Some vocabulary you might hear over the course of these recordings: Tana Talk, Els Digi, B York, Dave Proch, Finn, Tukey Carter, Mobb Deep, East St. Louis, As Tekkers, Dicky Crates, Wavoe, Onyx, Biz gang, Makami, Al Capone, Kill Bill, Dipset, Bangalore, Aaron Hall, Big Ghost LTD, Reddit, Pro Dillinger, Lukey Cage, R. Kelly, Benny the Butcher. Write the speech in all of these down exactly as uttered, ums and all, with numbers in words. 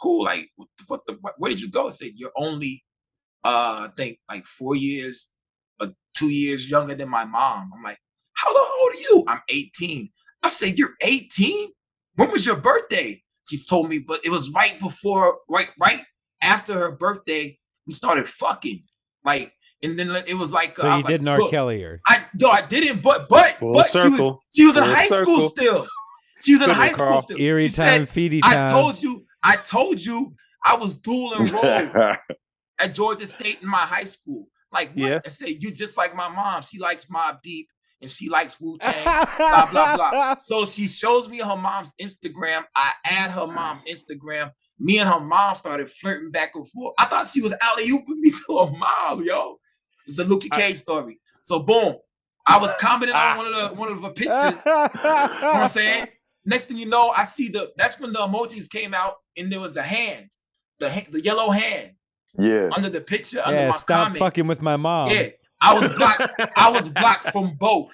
cool. Like, what the? Where did you go? I said, you're only, uh, I think like four years or two years younger than my mom. I'm like, how the hell old are you? I'm eighteen. I said, you're eighteen? When was your birthday? She told me, but it was right before, right, right after her birthday, we started fucking. Like, and then it was like, so uh, you didn't like, R. Kelly or? I no, I didn't. But but full but circle. she was she was full in high circle. school still. She was in high Carl. school still. Eerie she time, said, feedy time. I told you, I told you, I was dual enrolled at Georgia State in my high school. Like, what? Yeah. I said, you just like my mom. She likes Mobb Deep and she likes Wu-Tang. Blah blah blah. So she shows me her mom's Instagram. I add her mom's Instagram. Me and her mom started flirting back and forth. I thought she was alley-ooping me to her mom, yo. It's a Lukey Cage story. So boom, I was commenting on one of the one of the pictures. You know what I'm saying? Next thing you know, I see the that's when the emojis came out, and there was the hand, the the yellow hand. Yeah. Under the picture, yeah, under my stop comment. Fucking with my mom. Yeah, I was blocked. I was blocked from both.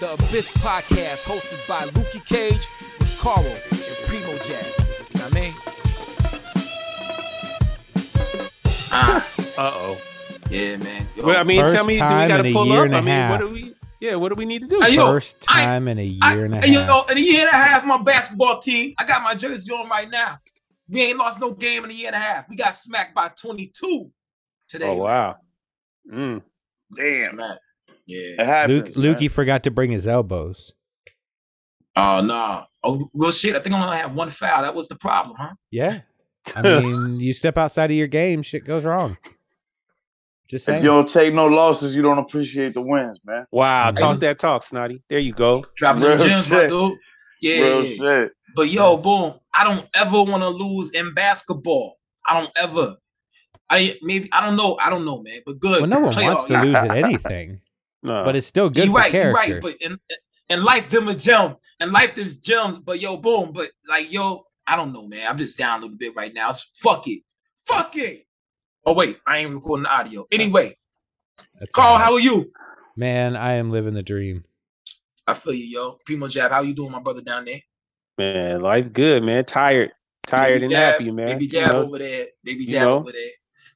The Abyss Podcast, hosted by Lukey Cage with Carl and Primo Jab. You know what I mean? Uh, Uh-oh. Yeah, man. Yo, well, I mean, first tell me, do we got to pull up? I mean, what do we, yeah, what do we need to do? Hey, yo, first time I, in a year I, and a hey, half. You know, in a year and a half, my basketball team, I got my jersey on right now. We ain't lost no game in a year and a half. We got smacked by twenty-two today. Oh, wow. Mm. Damn, man. Yeah, happens, Luke, Lukey forgot to bring his elbows. Oh, no. Oh, well, shit. I think I only have one foul. That was the problem, huh? Yeah. I mean, you step outside of your game, shit goes wrong. Just saying. If you don't take no losses, you don't appreciate the wins, man. Wow. Talk hey. that talk, Snotty. There you go. Dropping the gems, my dude. Yeah. Real shit. But, yo, yes. boom. I don't ever want to lose in basketball. I don't ever. I maybe I don't know. I don't know, man. But good. Well, no one wants to lose at anything. No. But it's still good. You're right, for character. You're right. But in, in life, them a gem. In life, there's gems. But yo, boom. But like, yo, I don't know, man. I'm just down a little bit right now. It's, fuck it. Fuck it. Oh, wait. I ain't recording the audio. Anyway, that's Carl, right. How are you? Man, I am living the dream. I feel you, yo. Primo Jab, how you doing, my brother down there? Man, life good, man. Tired. Tired Baby and Jab. happy, man. Baby Jab you know? over there. Baby Jab you know? over there.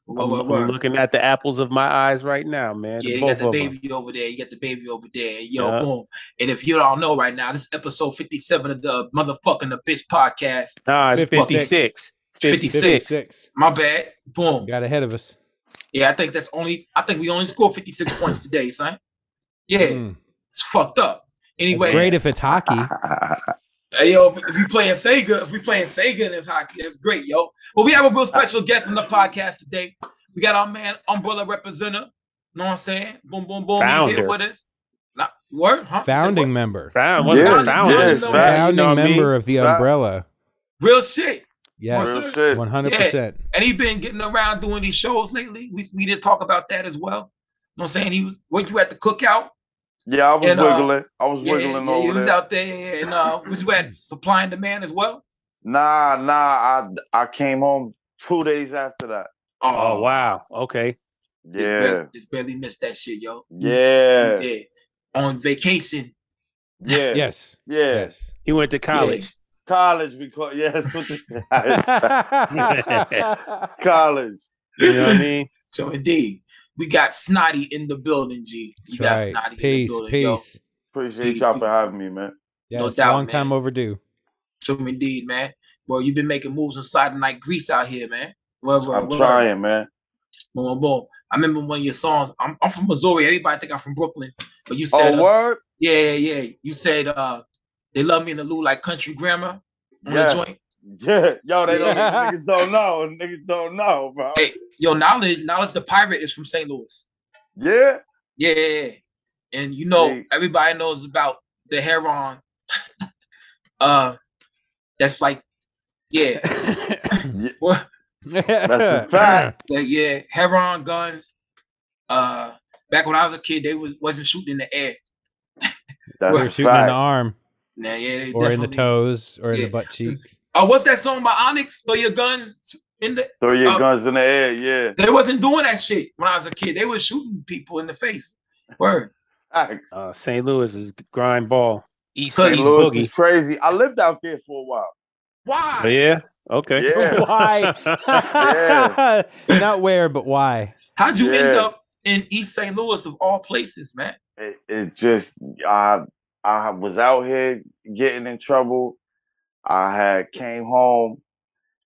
I'm, I'm looking at the apples of my eyes right now, man. Yeah, you got the baby them. over there. You got the baby over there. Yo, yeah. boom. And if you don't know right now, this is episode fifty-seven of the motherfucking The Bitch Podcast. Nah, it's fifty-six. fifty-six. fifty-six. My bad. Boom. Got ahead of us. Yeah, I think that's only, I think we only scored fifty-six points today, son. Yeah. Mm. It's fucked up. Anyway. It's great if it's hockey. Hey, yo, if we playing Sega, if we playing Sega in this hockey, that's great, yo. But we have a real special guest on the podcast today. We got our man Umbrella representative. Know what I'm saying? Boom, boom, boom. Founder. He's here with us. Not, what? Huh? Founding what? member. Found, what? Yeah, Founding, yes, Founding right. member you know of the right. Umbrella. Real shit. Yes, real shit. one hundred percent. Yeah. And he been getting around doing these shows lately. We, we did talk about that as well. You know what I'm saying? He was, weren't you at the cookout? Yeah, I was and, wiggling. Uh, I was wiggling yeah, yeah, over there. He was out there, and uh, was you at Supply and Demand as well? Nah, nah. I I came home two days after that. Oh, oh wow. Okay. Yeah. Just barely, just barely missed that shit, yo. Yeah. He's, he's, yeah. On vacation. Yeah. Yes. Yeah. Yes. He went to college. Yeah. College because yes. College. You know what I mean? So indeed. We got Snotty in the building, G. We got right. Snotty peace, in the building, peace. Yo. Appreciate y'all for having me, man. Yeah, no it's doubt, long man. time overdue. So indeed, man. Well, you've been making moves inside the night grease out here, man. Whatever, I'm whatever. trying, man. Boom, boom, boom. I remember one of your songs. I'm, I'm from Missouri. Everybody think I'm from Brooklyn. But you said, oh, uh, word? Yeah, yeah, yeah. You said, uh, they love me in the loo like country grammar on yeah. the joint. Yeah, yo, they don't yeah. niggas don't know. Niggas don't know, bro. Hey, yo, knowledge, knowledge the pirate is from Saint Louis. Yeah. Yeah. And you know, hey. everybody knows about the heron. uh that's like, yeah. What? That's a fact. Like, yeah, heron guns. Uh back when I was a kid, they was wasn't shooting in the air. They were shooting fact. in the arm. Nah, yeah, or in the toes or yeah. in the butt cheeks. Oh, what's that song by Onyx? Throw your guns in the Throw your uh, guns in the air, yeah. They wasn't doing that shit when I was a kid. They were shooting people in the face. Word. Uh, Saint Louis is grind ball. East Saint East Louis boogie. Is crazy. I lived out there for a while. Why? Oh, yeah. Okay. Yeah. Why? Yeah. Not where, but why? How'd you yeah. end up in East Saint Louis of all places, man? It, it just I I was out here getting in trouble. I had came home,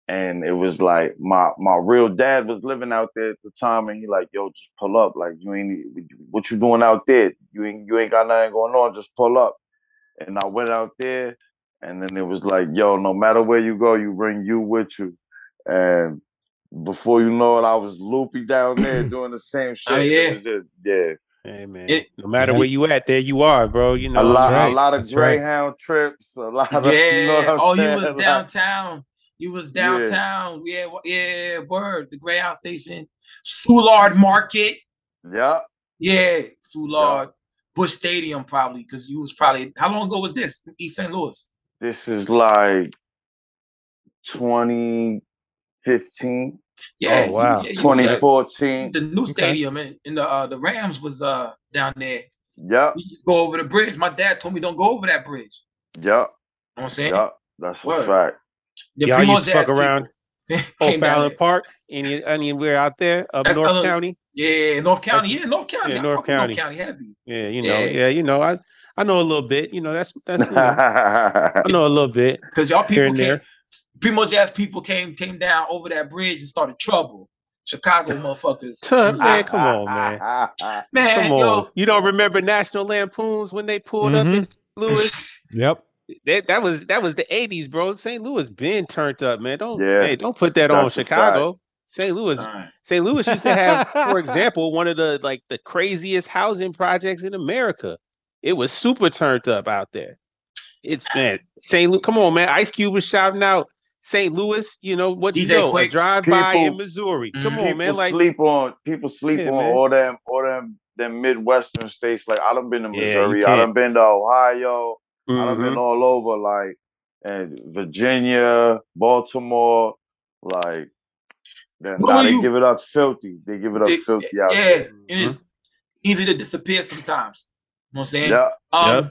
and it was like my my real dad was living out there at the time, and he like, yo, just pull up, like you ain't what you doing out there? You ain't you ain't got nothing going on, just pull up. And I went out there, and then it was like, yo, no matter where you go, you bring you with you, and before you know it, I was loopy down there doing the same shit. Oh, yeah. Just, yeah. Hey, man. It, no matter where you at, there you are, bro. You know, a lot, right. a lot of that's Greyhound right. trips, a lot of, yeah. You know oh, saying? You was downtown. You was downtown. Yeah, yeah, yeah. Word. The Greyhound station, Soulard Market. Yeah. Yeah, Soulard, yep. Bush Stadium, probably because you was probably. How long ago was this? East Saint Louis. This is like twenty. fifteen. Yeah. Oh, wow. Yeah, twenty fourteen. The new stadium okay. and, and the uh, the Rams was uh down there. Yeah. You just go over the bridge. My dad told me don't go over that bridge. Yeah. You know what I'm saying? Yeah. That's what's right. Y'all used to fuck around O'Fallon Park, any anywhere out there up That's North other, County. Yeah, North County. That's, yeah, North County. Yeah, North County. North County heavy. Yeah, you know. Yeah, yeah you know. I I know a little bit. You know. That's that's. You know, I know a little bit because y'all people can't. Primo Jazz people came came down over that bridge and started trouble. Chicago motherfuckers. I'm saying, come on, man. I, I, I, I. Man, come on. Yo. You don't remember National Lampoons when they pulled mm-hmm. up in Saint Louis? Yep. That that was that was the eighties, bro. Saint Louis been turned up, man. Don't yeah. hey, don't put that That's on Chicago. Fact. Saint Louis, right. Saint Louis used to have, for example, one of the like the craziest housing projects in America. It was super turned up out there. It's man, Saint Louis. Come on, man. Ice Cube was shouting out. Saint Louis, you know what do you know? A drive by in Missouri. Come mm-hmm. on, man. Like sleep on people sleep yeah, on man. all them all them them Midwestern states. Like I done been to Missouri, yeah, I done been to Ohio, mm-hmm. I done been all over, like and Virginia, Baltimore, like then, now they you? give it up filthy. They give it up they, filthy yeah, out yeah, there. Yeah, it mm-hmm. is easy to disappear sometimes. You know what I'm saying? Yeah. Um yeah.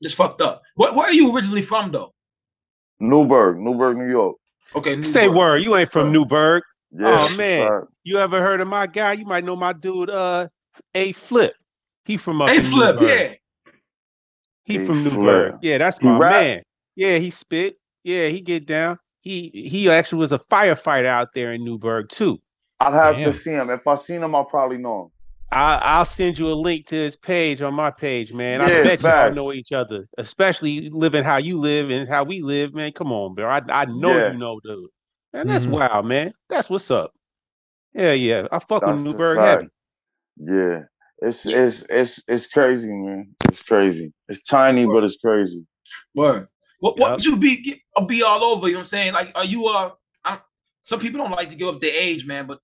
Just fucked up. What where are you originally from though? Newburgh, Newburgh, New York. Okay, Newburgh. Say word. You ain't from Newburgh. Yeah, oh man, right. You ever heard of my guy? You might know my dude, uh, A Flip. He from up A Flip, Newburgh. yeah. He A from Flip. Newburgh. Yeah, that's my man. Yeah, he spit. Yeah, he get down. He he actually was a firefighter out there in Newburgh too. I'd have Damn. to see him. If I seen him, I'll probably know him. I, I'll send you a link to his page on my page, man. Yeah, I bet you all know each other, especially living how you live and how we live, man. Come on, bro. I, I know yeah. you know, dude. And that's mm-hmm. wild, man. That's what's up. Yeah, yeah. I fuck that's with Newburgh heavy. Yeah, it's it's it's it's crazy, man. It's crazy. It's tiny, Word. but it's crazy. Word. What yep. what would you be get, be all over? You know what I'm saying? Like, are you uh? I'm, some people don't like to give up their age, man. But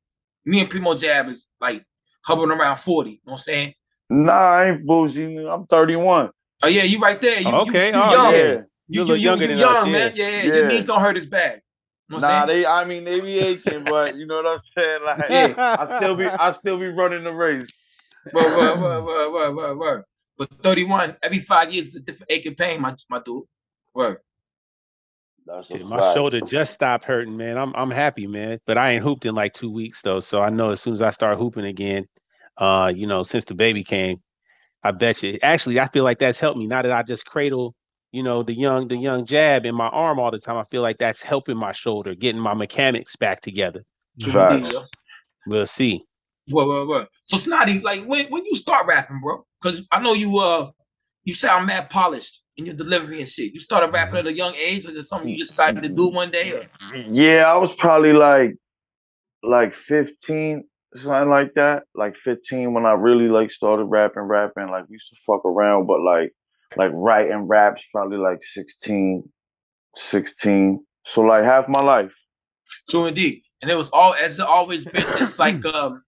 me and Primo Jab is like. Hovering around forty, you know what I'm saying? Nah, I ain't bougie. I'm thirty-one. Oh, yeah, you right there. You, oh, okay. You, you oh, young. Yeah. You're you, a little you, younger you, than young, us. Man. Yeah, yeah, yeah. Your knees don't hurt as bad. You know nah, they, I mean, they be aching, but you know what I'm saying? Like, yeah. I still be I still be running the race. Word, word, word, word, word, word, word. But thirty-one, every five years is a different ache and pain, my, my dude. Word. That's Dude, my fact. shoulder just stopped hurting, man. I'm I'm happy, man. But I ain't hooped in like two weeks though, so I know as soon as I start hooping again, uh, you know, since the baby came, I bet you. Actually, I feel like that's helped me. Now that I just cradle, you know, the young the young jab in my arm all the time, I feel like that's helping my shoulder, getting my mechanics back together. Right. We'll see. Well, well, well. So Snotty, like when when you start rapping, bro? Because I know you uh you sound mad polished. And your delivery and shit. You started rapping at a young age, or is it something you decided to do one day? Or? Yeah, I was probably like, like fifteen, something like that. Like fifteen when I really like started rapping, rapping. Like we used to fuck around, but like, like writing raps probably like sixteen, sixteen. So like half my life. True indeed, and it was all as it always been. It's like um,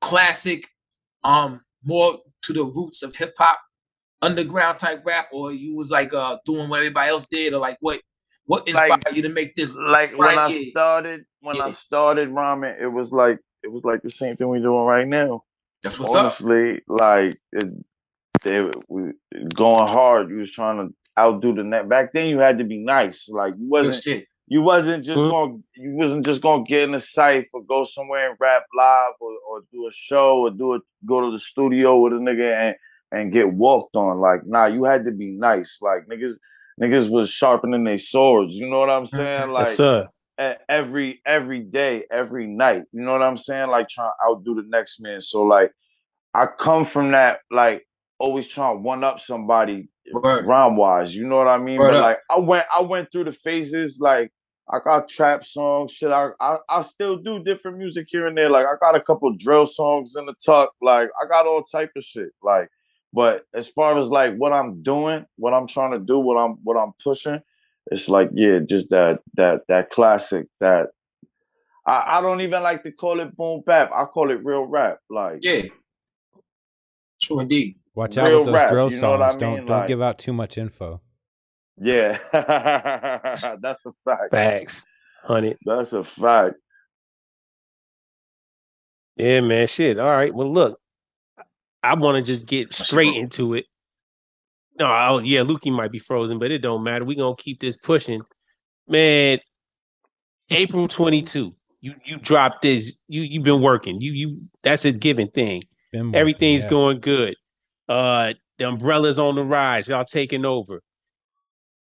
classic, um, more to the roots of hip hop. Underground type rap, or you was like uh doing what everybody else did, or like what what inspired like, you to make this? Like when I it? started, when yeah. I started rhyming, it was like it was like the same thing we're doing right now. That's what's honestly, up. Honestly, like it, they we going hard. You was trying to outdo the net. Back then, you had to be nice. Like you wasn't. Shit. You wasn't just mm-hmm. gonna. You wasn't just gonna get in the site or go somewhere and rap live or, or do a show or do a go to the studio with a nigga and and get walked on. Like nah, you had to be nice. Like niggas, niggas was sharpening their swords. You know what I'm saying? Like. Yes, sir. Every every day, every night, you know what I'm saying? Like trying to outdo the next man. So like, I come from that like always trying to one up somebody right. rhyme wise. You know what I mean? Right but up. Like I went I went through the phases. Like I got trap songs, shit. I, I I still do different music here and there. Like I got a couple drill songs in the tuck. Like I got all type of shit. Like, but as far as like what I'm doing, what I'm trying to do, what I'm what I'm pushing. It's like, yeah, just that that that classic that I, I don't even like to call it boom bap. I call it real rap. Like yeah, true indeed. Watch out with those drill songs. Don't don't give out too much info. Yeah, that's a fact. Facts, honey. That's a fact. Yeah, man. Shit. All right. Well, look, I want to just get straight into it. No, I'll, yeah, Lukey might be frozen, but it don't matter. We're going to keep this pushing. Man, April twenty-second, you you dropped this. You, you've been working. You you That's a given thing. Working, Everything's yes. going good. Uh, the Umbrella's on the rise. Y'all taking over.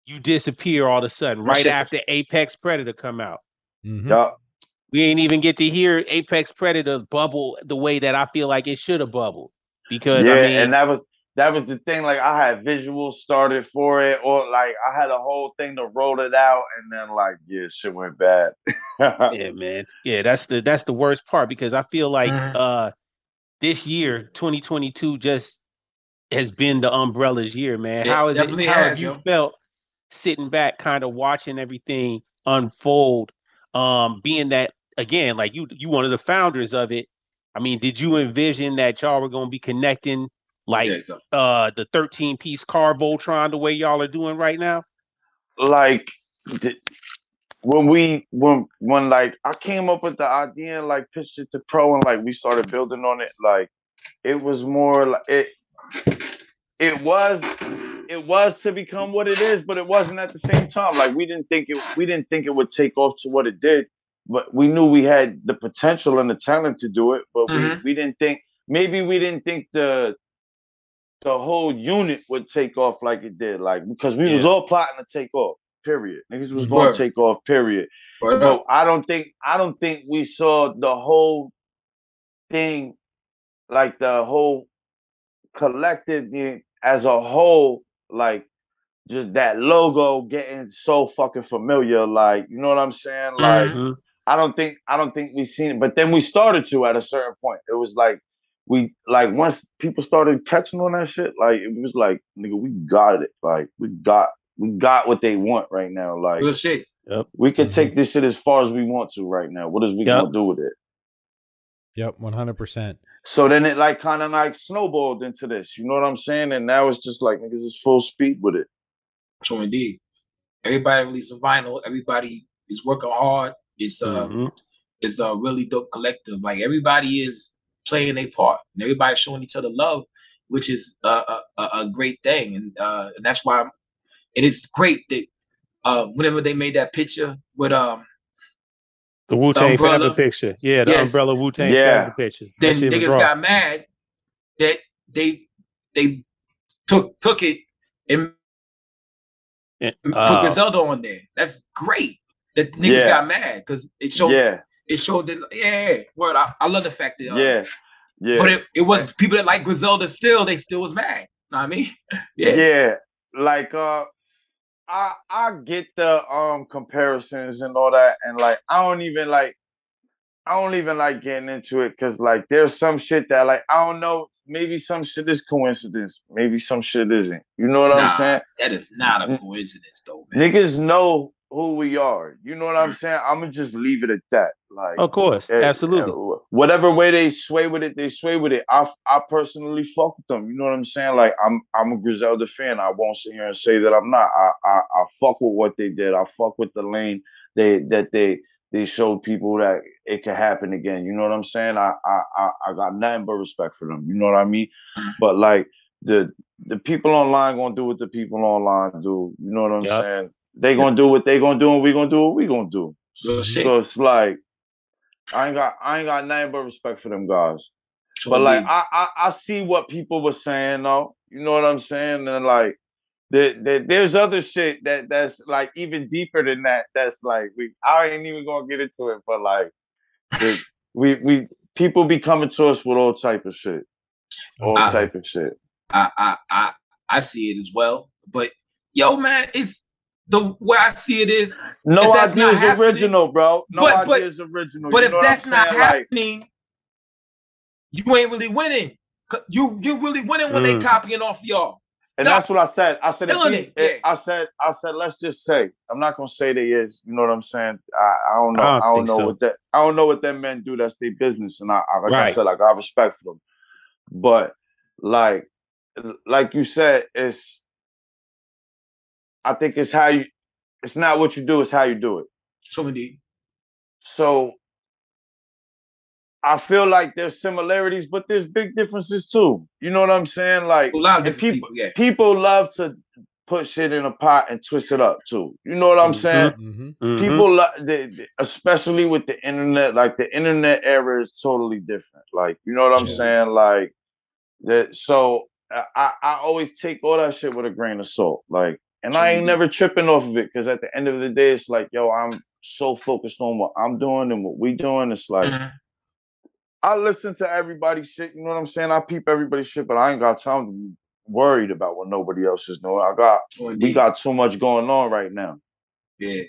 You disappear all of a sudden right after Apex Predator come out. Mm-hmm. yeah. We ain't even get to hear Apex Predator bubble the way that I feel like it should have bubbled. Because, yeah, I mean, and that was... That was the thing. Like I had visuals started for it, or like I had a whole thing to roll it out, and then like yeah, shit went bad. Yeah, man. Yeah, that's the that's the worst part because I feel like mm. uh, this year, twenty twenty-two, just has been the Umbrella's year, man. It how is it? How has, have you yo. felt sitting back, kind of watching everything unfold? Um, being that again, like you, you one of the founders of it. I mean, did you envision that y'all were going to be connecting? Like uh, the thirteen-piece car Voltron, the way y'all are doing right now. Like when we when when like I came up with the idea and like pitched it to Pro and like we started building on it. Like it was more like it it was it was to become what it is, but it wasn't at the same time. Like we didn't think it we didn't think it would take off to what it did, but we knew we had the potential and the talent to do it. But mm-hmm. we we didn't think maybe we didn't think the the whole unit would take off like it did, like because we yeah. was all plotting to take off. Period. Niggas was going to take off. Period. Word. But I don't think I don't think we saw the whole thing, like the whole collective as a whole, like just that logo getting so fucking familiar. Like you know what I'm saying? Like mm-hmm. I don't think I don't think we seen it. But then we started to at a certain point. It was like. We like once people started catching on that shit, like it was like nigga, we got it. Like we got we got what they want right now. Like good shit. Yep. We can mm-hmm. take this shit as far as we want to right now. What is we yep. gonna do with it? Yep, one hundred percent. So then it like kind of like snowballed into this. You know what I'm saying? And now it's just like niggas is full speed with it. So indeed, everybody releasing vinyl. Everybody is working hard. It's uh, mm-hmm. it's a really dope collective. Like everybody is. Playing their part, and everybody's showing each other love, which is uh, a, a great thing, and uh, and that's why it is great that uh, whenever they made that picture with um the Wu-Tang Forever picture, yeah, the yes. Umbrella Wu-Tang yeah. Forever picture, then niggas got mad that they they took took it and yeah. uh, put Griselda on there. That's great that niggas yeah. got mad because it showed. Yeah. It showed that, yeah, word. I, I love the fact that, uh, yeah, yeah. But it, it was people that like Griselda still, they still was mad. Know what I mean? Yeah. Yeah. Like, uh, I I get the um comparisons and all that, and like I don't even like, I don't even like getting into it because like there's some shit that like I don't know. Maybe some shit is coincidence. Maybe some shit isn't. You know what nah, I'm saying? That is not a coincidence, though, man. Niggas know. Who we are, you know what I'm saying? I'm gonna just leave it at that. Like, of course, it, absolutely. It, whatever way they sway with it, they sway with it. I, I personally fuck with them. You know what I'm saying? Like, I'm, I'm a Griselda fan. I won't sit here and say that I'm not. I, I, I fuck with what they did. I fuck with the lane they that they they showed people that it could happen again. You know what I'm saying? I I I got nothing but respect for them. You know what I mean? But like the the people online gonna do what the people online do. You know what I'm yep. saying? They gonna do what they gonna do, and we gonna do what we gonna do. Good shit. So it's like I ain't got I ain't got nothing but respect for them guys. But mm-hmm. like I, I I see what people were saying though. You know what I'm saying? And like there, there, there's other shit that that's like even deeper than that. That's like we I ain't even gonna get into it. But like the, we we people be coming to us with all type of shit, all I, type of shit. I, I I I see it as well. But yo, man, it's the way I see it is no idea is original, bro. No but, idea but, is original. But you know if that's not saying? happening. Like, you ain't really winning. You you really winning when mm. they copying off y'all. And no, that's what I said. I said, if he, yeah. I said, I said, let's just say, I'm not gonna say they is. You know what I'm saying? I, I don't know. I don't, I don't know so. what that. I don't know what them men do. That's their business. And I, I like right. I said, like I respect for them. But like, like you said, it's. I think it's how you. It's not what you do. It's how you do it. So indeed. So. I feel like there's similarities, but there's big differences too. You know what I'm saying? Like, a lot of people, people, yeah. people love to put shit in a pot and twist it up too. You know what I'm mm-hmm, saying? Mm-hmm, people, mm-hmm. they, they, especially with the internet, like the internet era is totally different. Like, you know what I'm yeah. saying? Like, that. So I, I always take all that shit with a grain of salt. Like, and I ain't never tripping off of it because at the end of the day, it's like, yo, I'm so focused on what I'm doing and what we doing. It's like. Mm-hmm. I listen to everybody's shit, you know what I'm saying? I peep everybody's shit, but I ain't got time to be worried about what nobody else is doing. I got, oh, we got too much going on right now. Yeah.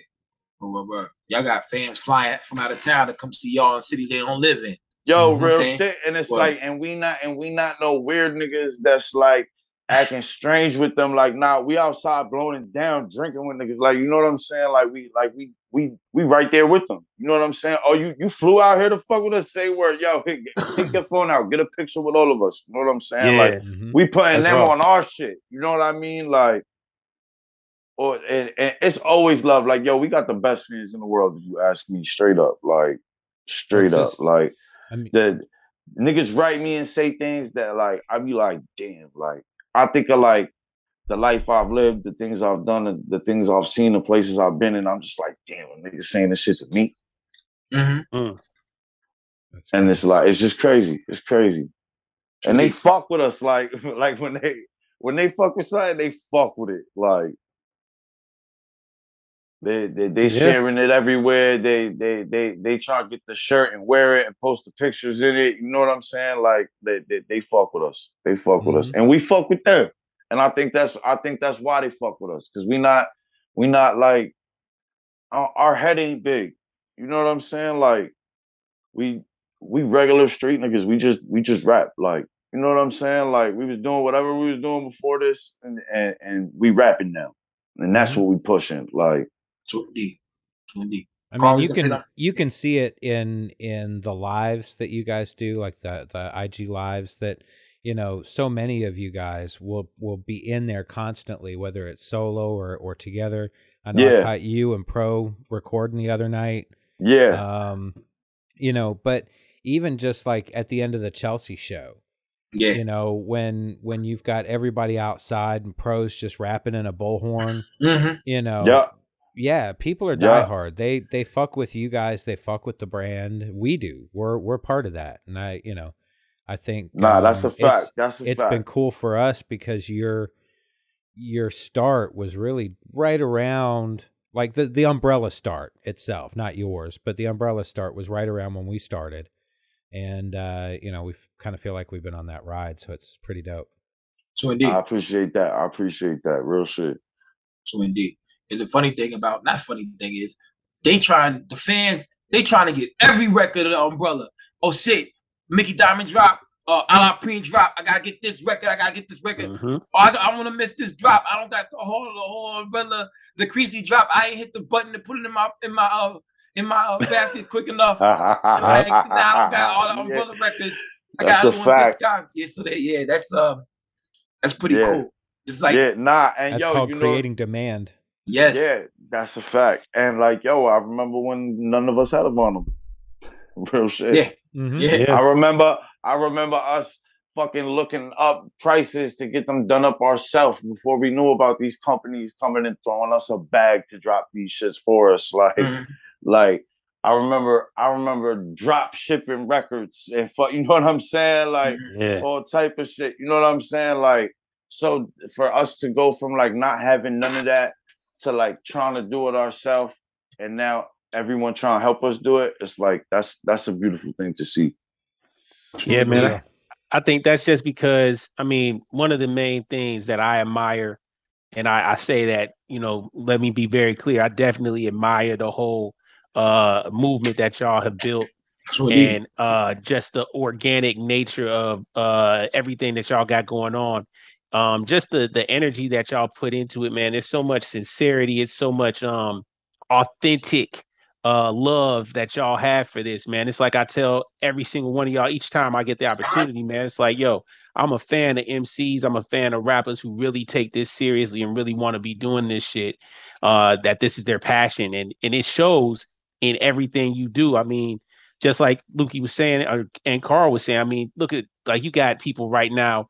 Y'all got fans flying from out of town to come see y'all in cities they don't live in. Yo, you know real shit. And it's well, like, and we not, and we not no weird niggas that's like acting strange with them. Like, nah, we outside blowing it down, drinking with niggas. Like, you know what I'm saying? Like, we, like, we, We we right there with them. You know what I'm saying? Oh, you, you flew out here to fuck with us? Say word. Yo, hey, take your phone out. Get a picture with all of us. You know what I'm saying? Yeah, like, mm-hmm. we putting That's them rough. on our shit. You know what I mean? Like, or and, and it's always love. Like, yo, we got the best fans in the world if you ask me straight up. Like, straight just, up. Like, I mean, the niggas write me and say things that, like, I be like, damn. Like, I think of, like, the life I've lived, the things I've done, the, the things I've seen, the places I've been in, I'm just like, damn, a nigga saying this shit to me. Mm-hmm. Mm. And it's like, it's just crazy. It's crazy. And they fuck with us, like, like when they when they fuck with something, they fuck with it. Like they they they yeah. sharing it everywhere. They they they they try to get the shirt and wear it and post the pictures in it. You know what I'm saying? Like they they, they fuck with us. They fuck mm-hmm. with us, and we fuck with them. And I think that's I think that's why they fuck with us, cause we not we not like our, our head ain't big, you know what I'm saying? Like we we regular street niggas, we just we just rap, like you know what I'm saying? Like we was doing whatever we was doing before this, and and, and we rapping now, and that's what we pushing, like. twenty, twenty. I mean, you can you can see it in in the lives that you guys do, like the the I G lives that. You know, so many of you guys will will be in there constantly, whether it's solo or or together. I know yeah. I caught you and Pro recording the other night. Yeah. Um, you know, but even just like at the end of the Chelsea show, yeah. you know, when when you've got everybody outside and Pro's just rapping in a bullhorn, mm-hmm. you know, yep. yeah, people are diehard. Yep. They they fuck with you guys. They fuck with the brand. We do. We're we're part of that, and I, you know. I think nah, um, that's a fact. It's, that's a it's fact. been cool for us because your your start was really right around like the the Umbrella start itself, not yours, but the Umbrella start was right around when we started, and uh, you know we kind of feel like we've been on that ride, so it's pretty dope. So indeed, I appreciate that. I appreciate that real shit. So indeed, and the funny thing about not funny thing is they trying the fans they trying to get every record of the Umbrella. Oh shit. Mickey Diamond drop, uh, Alaprene drop. I gotta get this record. I gotta get this record. Mm-hmm. Oh, I, I want to miss this drop. I don't got the whole, the whole umbrella, the Creasy drop. I ain't hit the button to put it in my, in my, uh, in my uh, basket quick enough. And I, ain't, now I don't got all the umbrella yeah. records. I got other ones discounts. Yeah, so that, yeah, that's um, that's pretty yeah. cool. It's like yeah, nah, and that's yo, called you know, creating demand. Yes. Yeah, that's a fact. And like, yo, I remember when none of us had a vinyl. Real shit. Yeah. Mm-hmm. Yeah. I remember I remember us fucking looking up prices to get them done up ourselves before we knew about these companies coming and throwing us a bag to drop these shits for us. Like, mm-hmm. like I remember I remember drop shipping records and fuck, you know what I'm saying? Like, yeah. all type of shit. You know what I'm saying? Like, so for us to go from like not having none of that to like trying to do it ourselves and now everyone trying to help us do it, it's like that's that's a beautiful thing to see. Yeah, man. Yeah. I think that's just because, I mean, one of the main things that I admire, and I, I say that, you know, let me be very clear, I definitely admire the whole uh, movement that y'all have built and uh, just the organic nature of uh, everything that y'all got going on. Um, just the, the energy that y'all put into it, man. There's so much sincerity. It's so much um, authentic Uh, love that y'all have for this, man. It's like I tell every single one of y'all each time I get the opportunity, man. It's like, yo, I'm a fan of M Cs. I'm a fan of rappers who really take this seriously and really want to be doing this shit, uh, that this is their passion. And and it shows in everything you do. I mean, just like Lukey was saying, or, and Carl was saying, I mean, look at, like, you got people right now,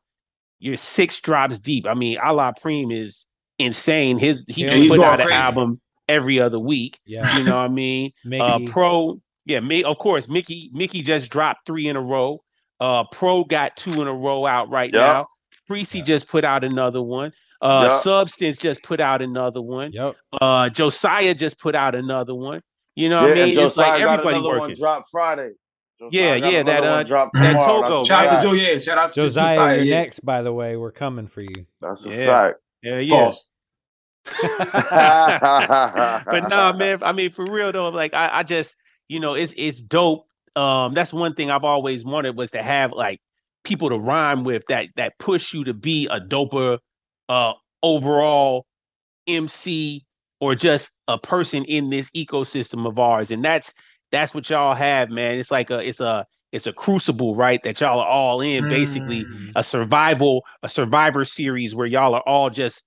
you're six drops deep. I mean, Alaprene is insane. His He yeah, put out an crazy. album every other week, yeah. you know what I mean? uh, Pro, yeah, me, of course, Mickey Mickey just dropped three in a row. Uh, Pro got two in a row out right yep. now. Preasy yep. just put out another one. Uh, yep. Substance just put out another one. Yep. Uh, Josiah just put out another one. You know what yeah, I mean? It's like everybody got working. One dropped Friday. Josiah yeah, yeah, that uh, that Togo. Shout out to Joe, yeah, shout out to Josiah. Josiah you're yeah. next, by the way, we're coming for you. That's yeah. a fact. Yeah, yeah. False. But nah, man, I mean, for real though, like I, I just, you know, it's it's dope. Um, that's one thing I've always wanted, was to have like people to rhyme with that that push you to be a doper, uh, overall M C, or just a person in this ecosystem of ours. And that's that's what y'all have, man. It's like a it's a it's a crucible, right? That y'all are all in, basically mm. a survival a survivor series where y'all are all just.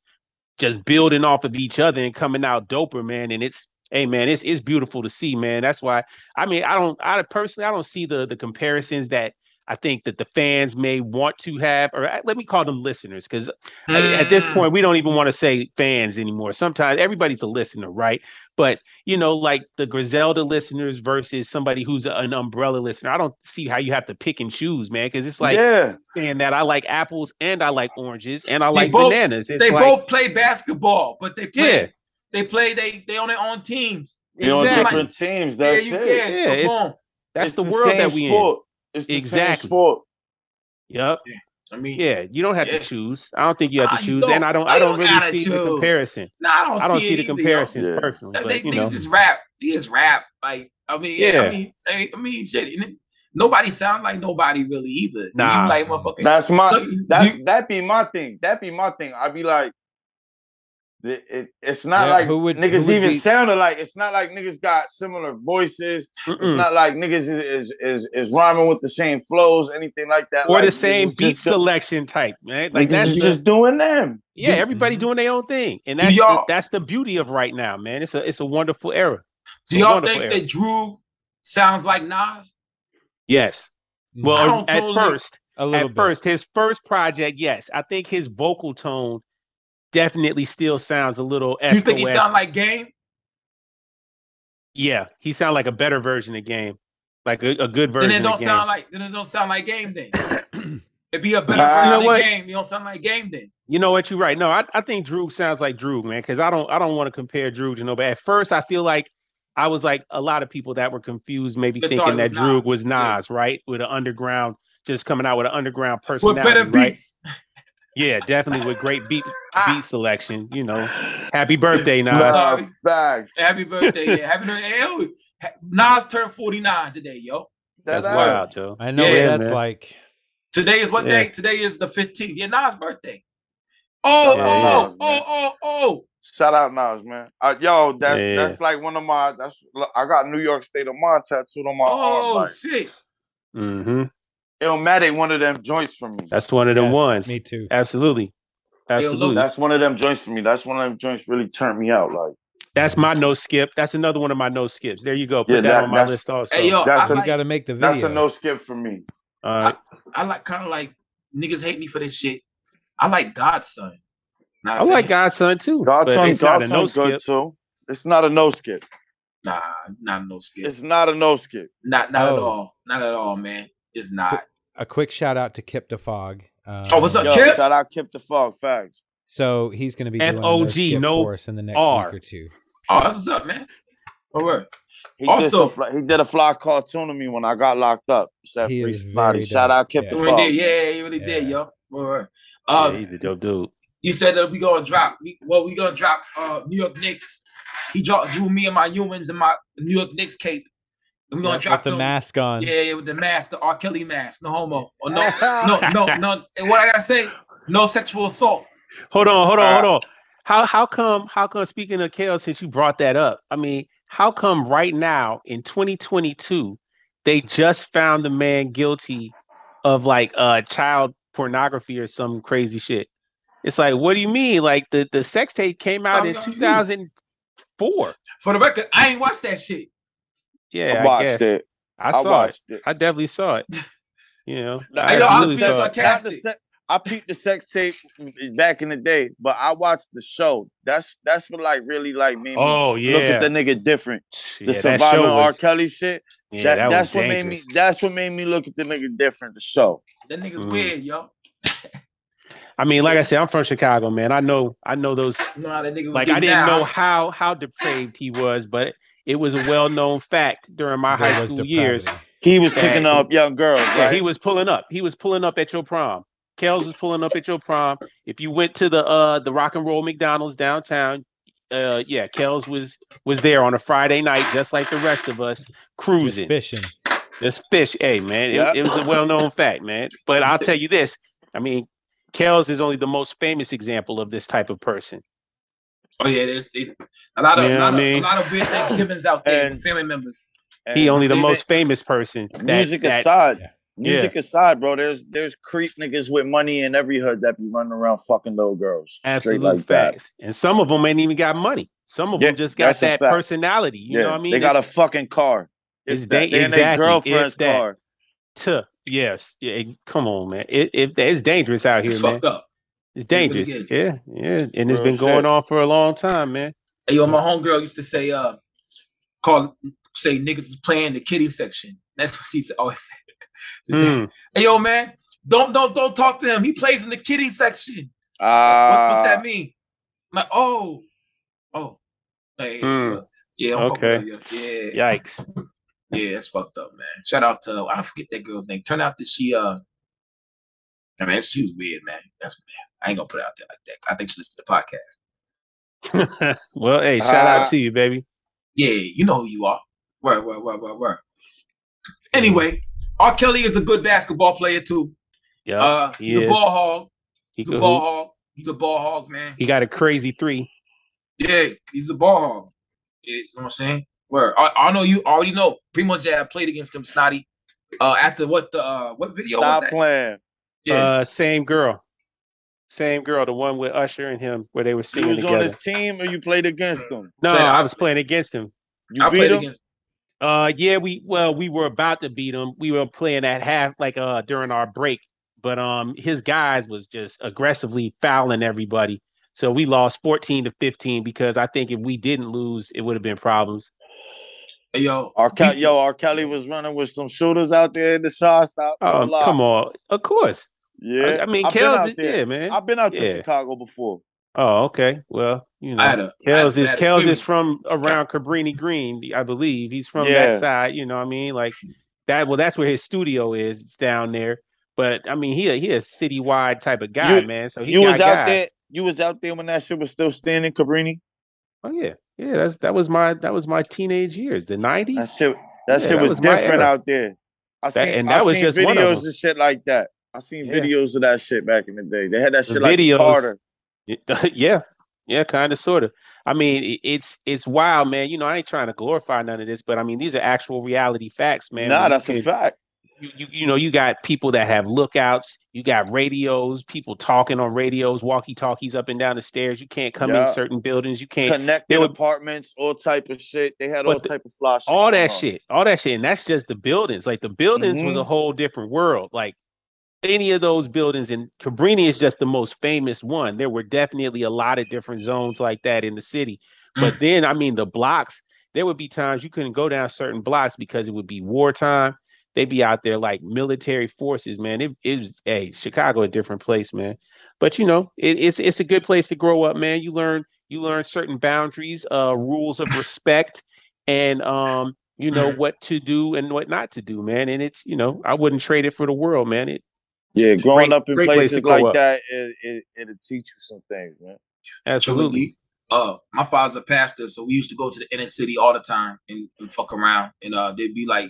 Just building off of each other and coming out doper, man. And it's, hey, man, it's it's beautiful to see, man. That's why, I mean, I don't, I personally, I don't see the the comparisons that I think that the fans may want to have, or let me call them listeners, because mm. at this point we don't even want to say fans anymore. Sometimes everybody's a listener, right? But you know, like the Griselda listeners versus somebody who's an Umbrella listener, I don't see how you have to pick and choose, man. Because it's like yeah. saying that I like apples and I like oranges and I they like both, bananas. It's they like, both play basketball, but they play yeah. they play they they on their own teams. They're exactly. on different teams. That's yeah, you, it. Yeah, yeah, it's, on. That's it's the, the world that we sport. in. It's the exactly. Sport. Yep. Yeah. I mean, yeah, you don't have yeah. to choose. I don't think you have to choose, nah, and I don't. I don't, don't really see choose. the comparison. No, nah, I don't. I don't see, see the either, comparisons yeah. personally. They, but, they, you they know. just rap. They just rap. Like I mean, yeah. I mean, I mean, shit. Nobody sounds like nobody really either. Nah, you like motherfucking. That's my. That that be my thing. That be my thing. I'd be like, it, it, it's not yeah, like who would, niggas who would even be... sound alike. It's not like niggas got similar voices. Mm-mm. It's not like niggas is, is is is rhyming with the same flows, anything like that. Or like, the same beat selection do... type, right? Like niggas that's the... just doing them. Yeah, everybody doing their own thing, and that's the, that's the beauty of right now, man. It's a it's a wonderful era. It's do y'all think era. that Drew sounds like Nas? Yes. Well, I don't at totally... first, a little at bit. first, his first project, yes, I think his vocal tone definitely still sounds a little. Do you think he sound like Game? Yeah, he sound like a better version of Game, like a, a good version. Then it don't of Game. sound like. Then it don't sound like Game. Then it'd be a better uh, version of Game. You don't sound like Game. Then you know what? You're right. No, I, I think Drew sounds like Drew, man. Because I don't I don't want to compare Drew to nobody. At first, I feel like I was like a lot of people that were confused, maybe they thinking that Drew was Nas, yeah. right, with an underground, just coming out with an underground personality, with better beats. Right? Yeah, definitely with great beat beat selection. You know, happy birthday, Nas! Happy birthday! Yeah. Happy birthday! Nas turned forty-nine today, yo. That's, that's wild, Joe. I know yeah, what that's man. like. Today is what yeah. day? Today is the fifteenth. Yeah, Nas' birthday. Oh, yeah, oh, yeah. oh, oh, oh! Shout out Nas, man. Uh, yo, that's yeah. that's like one of my. That's look, I got New York State of Mind tattooed on my oh, arm. Oh shit! Mm-hmm. Illmatic, one of them joints for me. That's one of them yes, ones. Me too. Absolutely. Absolutely. That's one of them joints for me. That's one of them joints really turned me out. Like, that's my no skip. That's another one of my no skips. There you go. Put yeah, that, that on my list also. Hey, yo, that's a, like, you gotta make the video. That's a no skip for me. All right. I, I like kind of like niggas hate me for this shit. I like Godson. Not I like Godson too. Godson, it's Godson, not a no skip. Too. It's not a no skip. Nah, not a no skip. It's not a no skip. Not not oh. at all. Not at all, man. It's not. A quick shout out to Kip the Fog. Um, oh, what's up, yo, Kip? Shout out Kip the Fog. Facts. So he's going to be doing a skip no for us in the next R. week or two. Oh, that's what's up, man. All right. He also, did some, he did a fly cartoon to me when I got locked up. He is very shout out Kip yeah. the Fog. Yeah, he really yeah. did, yo. All right. Um, yeah, he's a dope dude. He said that we gonna drop. We, well, we gonna drop uh, New York Knicks. He dropped, drew me and my humans in my New York Knicks cape. And we gonna yeah, drop with them. The mask on. Yeah, yeah, with the mask, the R. Kelly mask. No homo. Oh, no, no, no, no. And what I gotta say? No sexual assault. Hold on, hold on, uh, hold on. How how come? How come? Speaking of K L, since you brought that up, I mean, how come right now in twenty twenty-two they just found the man guilty of like uh child pornography or some crazy shit? It's like, what do you mean? Like the, the sex tape came out in two thousand four. For the record, I ain't watched that shit. Yeah, I, I watched guess. it. I, I saw it. it. I definitely saw it. You know, I, I, really I, se- I peeped the sex tape back in the day, but I watched the show. That's that's what like really like made me. Oh yeah, look at the nigga different. The yeah, surviving R. Kelly shit. Yeah, that, that that's what dangerous. made me. That's what made me look at the nigga different. The show. That nigga's mm. weird, yo. I mean, like I said, I'm from Chicago, man. I know, I know those. Nah, that nigga was like I didn't out. know how how depraved he was, but it was a well known fact during my that high school depraved. years. He was picking up young girls. Right? Yeah, he was pulling up. He was pulling up at your prom. Kells was pulling up at your prom. If you went to the uh the Rock and Roll McDonald's downtown, uh yeah, Kells was was there on a Friday night, just like the rest of us, cruising, just fishing, just fish. Hey man, yep. it, it was a well known fact, man. But I'll tell you this, I mean. Kells is only the most famous example of this type of person. Oh yeah, there's, there's a lot of, you know lot of a lot of weird Thanksgivings out there, and, family members. And he only the most it? famous person. That, music that, aside, yeah. music aside, bro. There's there's creep niggas with money in every hood that be running around fucking little girls. Absolute like facts. That. And some of them ain't even got money. Some of yeah, them just got that personality. You yeah. know what I mean? They got it's, a fucking car. It's, it's da- that, exactly. Their girlfriend's that. car. Tuh. Yes. Yeah. Come on, man. It, it it's dangerous out here, it's man. Fucked up. It's dangerous. It really yeah. Yeah. And it's Real been going shit. on for a long time, man. Hey, yo, my homegirl used to say, "Uh, call say niggas is playing the kiddie section." That's what she always said. Mm. Hey, yo, man, don't don't don't talk to him. He plays in the kiddie section. Ah, uh, what, what's that mean? I'm like, oh, oh, hey, mm. uh, yeah, I'm okay, yeah, yeah, yikes. Yeah, that's fucked up, man. Shout out to I don't forget that girl's name. Turned out that she uh I mean she was weird, man. That's man. I ain't gonna put it out there like that. I think she listened to the podcast. Well, hey, shout uh, out to you, baby. Yeah, you know who you are. Word, word, word, word, word. Anyway, R. Kelly is a good basketball player too. Yeah. Uh he he's is. a ball hog. He's he a ball hoop. hog. He's a ball hog, man. He got a crazy three. Yeah, he's a ball hog. Yeah, you know what I'm saying? Where I, I know you already know Primo Jab played against him, Snotty. Uh, after what the uh, what video? Stop was that? playing. Yeah. Uh, same girl, same girl, the one with Usher and him where they were singing you was together. You on his team, or you played against him? No, so, I was playing against him. You I beat played him? against. Him. Uh, yeah, we well, we were about to beat him. We were playing at half, like uh, during our break, but um, his guys was just aggressively fouling everybody, so we lost fourteen to fifteen because I think if we didn't lose, it would have been problems. Yo, R. Kelly, yo, R. Kelly was running with some shooters out there in the shot stop. Oh, come on, of course. Yeah, I, I mean, Kells is yeah, man. I've been out yeah. to Chicago before. Oh, okay. Well, you know, a, Kells is Kells is from around Cabrini Green, I believe. He's from yeah. that side. You know, what I mean, like that. Well, that's where his studio is down there. But I mean, he a, he a citywide type of guy, you, man. So he you got was guys. out there. You was out there when that shit was still standing, Cabrini. Oh yeah. Yeah, that's that was my that was my teenage years, the nineties. That shit, that yeah, shit was, that was different out there. I seen, that, and that I was seen just videos one of them. and shit like that. I seen yeah. videos of that shit back in the day. They had that shit the like videos, Carter. Yeah, yeah, kind of, sort of. I mean, it's it's wild, man. You know, I ain't trying to glorify none of this, but I mean, these are actual reality facts, man. Nah, that's could, a fact. You, you you know, you got people that have lookouts, you got radios, people talking on radios, walkie-talkies up and down the stairs. You can't come yeah. in certain buildings. You can't connect their apartments, all type of shit. They had all the, type of fly shit. All that on. shit. All that shit. And that's just the buildings. Like the buildings mm-hmm. was a whole different world. Like any of those buildings, and Cabrini is just the most famous one. There were definitely a lot of different zones like that in the city. But then, I mean, the blocks, there would be times you couldn't go down certain blocks because it would be wartime. They'd be out there like military forces, man. It is hey, Chicago, a different place, man. But you know, it, it's it's a good place to grow up, man. You learn you learn certain boundaries, uh, rules of respect, and um, you know what to do and what not to do, man. And it's you know, I wouldn't trade it for the world, man. It yeah, growing great, up in places place like up. that, it, it it'll teach you some things, man. Absolutely. Uh, my father's a pastor, so we used to go to the inner city all the time and, and fuck around, and uh, they'd be like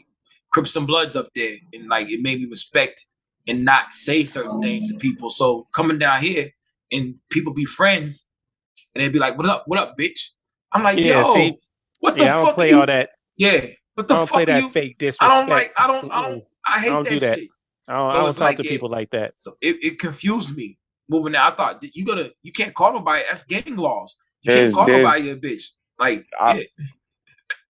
Crips and Bloods up there, and like it made me respect and not say certain things to people. So coming down here and people be friends, and they'd be like, "What up? What up, bitch?" I'm like, yeah, "Yo, see, what the yeah, fuck?" I don't play you? all that. Yeah, what the I don't fuck? Play that you? fake disrespect. I don't like. I don't. I don't. I hate I don't that, do that shit. I don't, so I don't talk like, to people yeah. like that. So it, it confused me. Moving out, I thought you gonna you can't call nobody. That's gang laws. You there's, can't call nobody a bitch. Like I, yeah.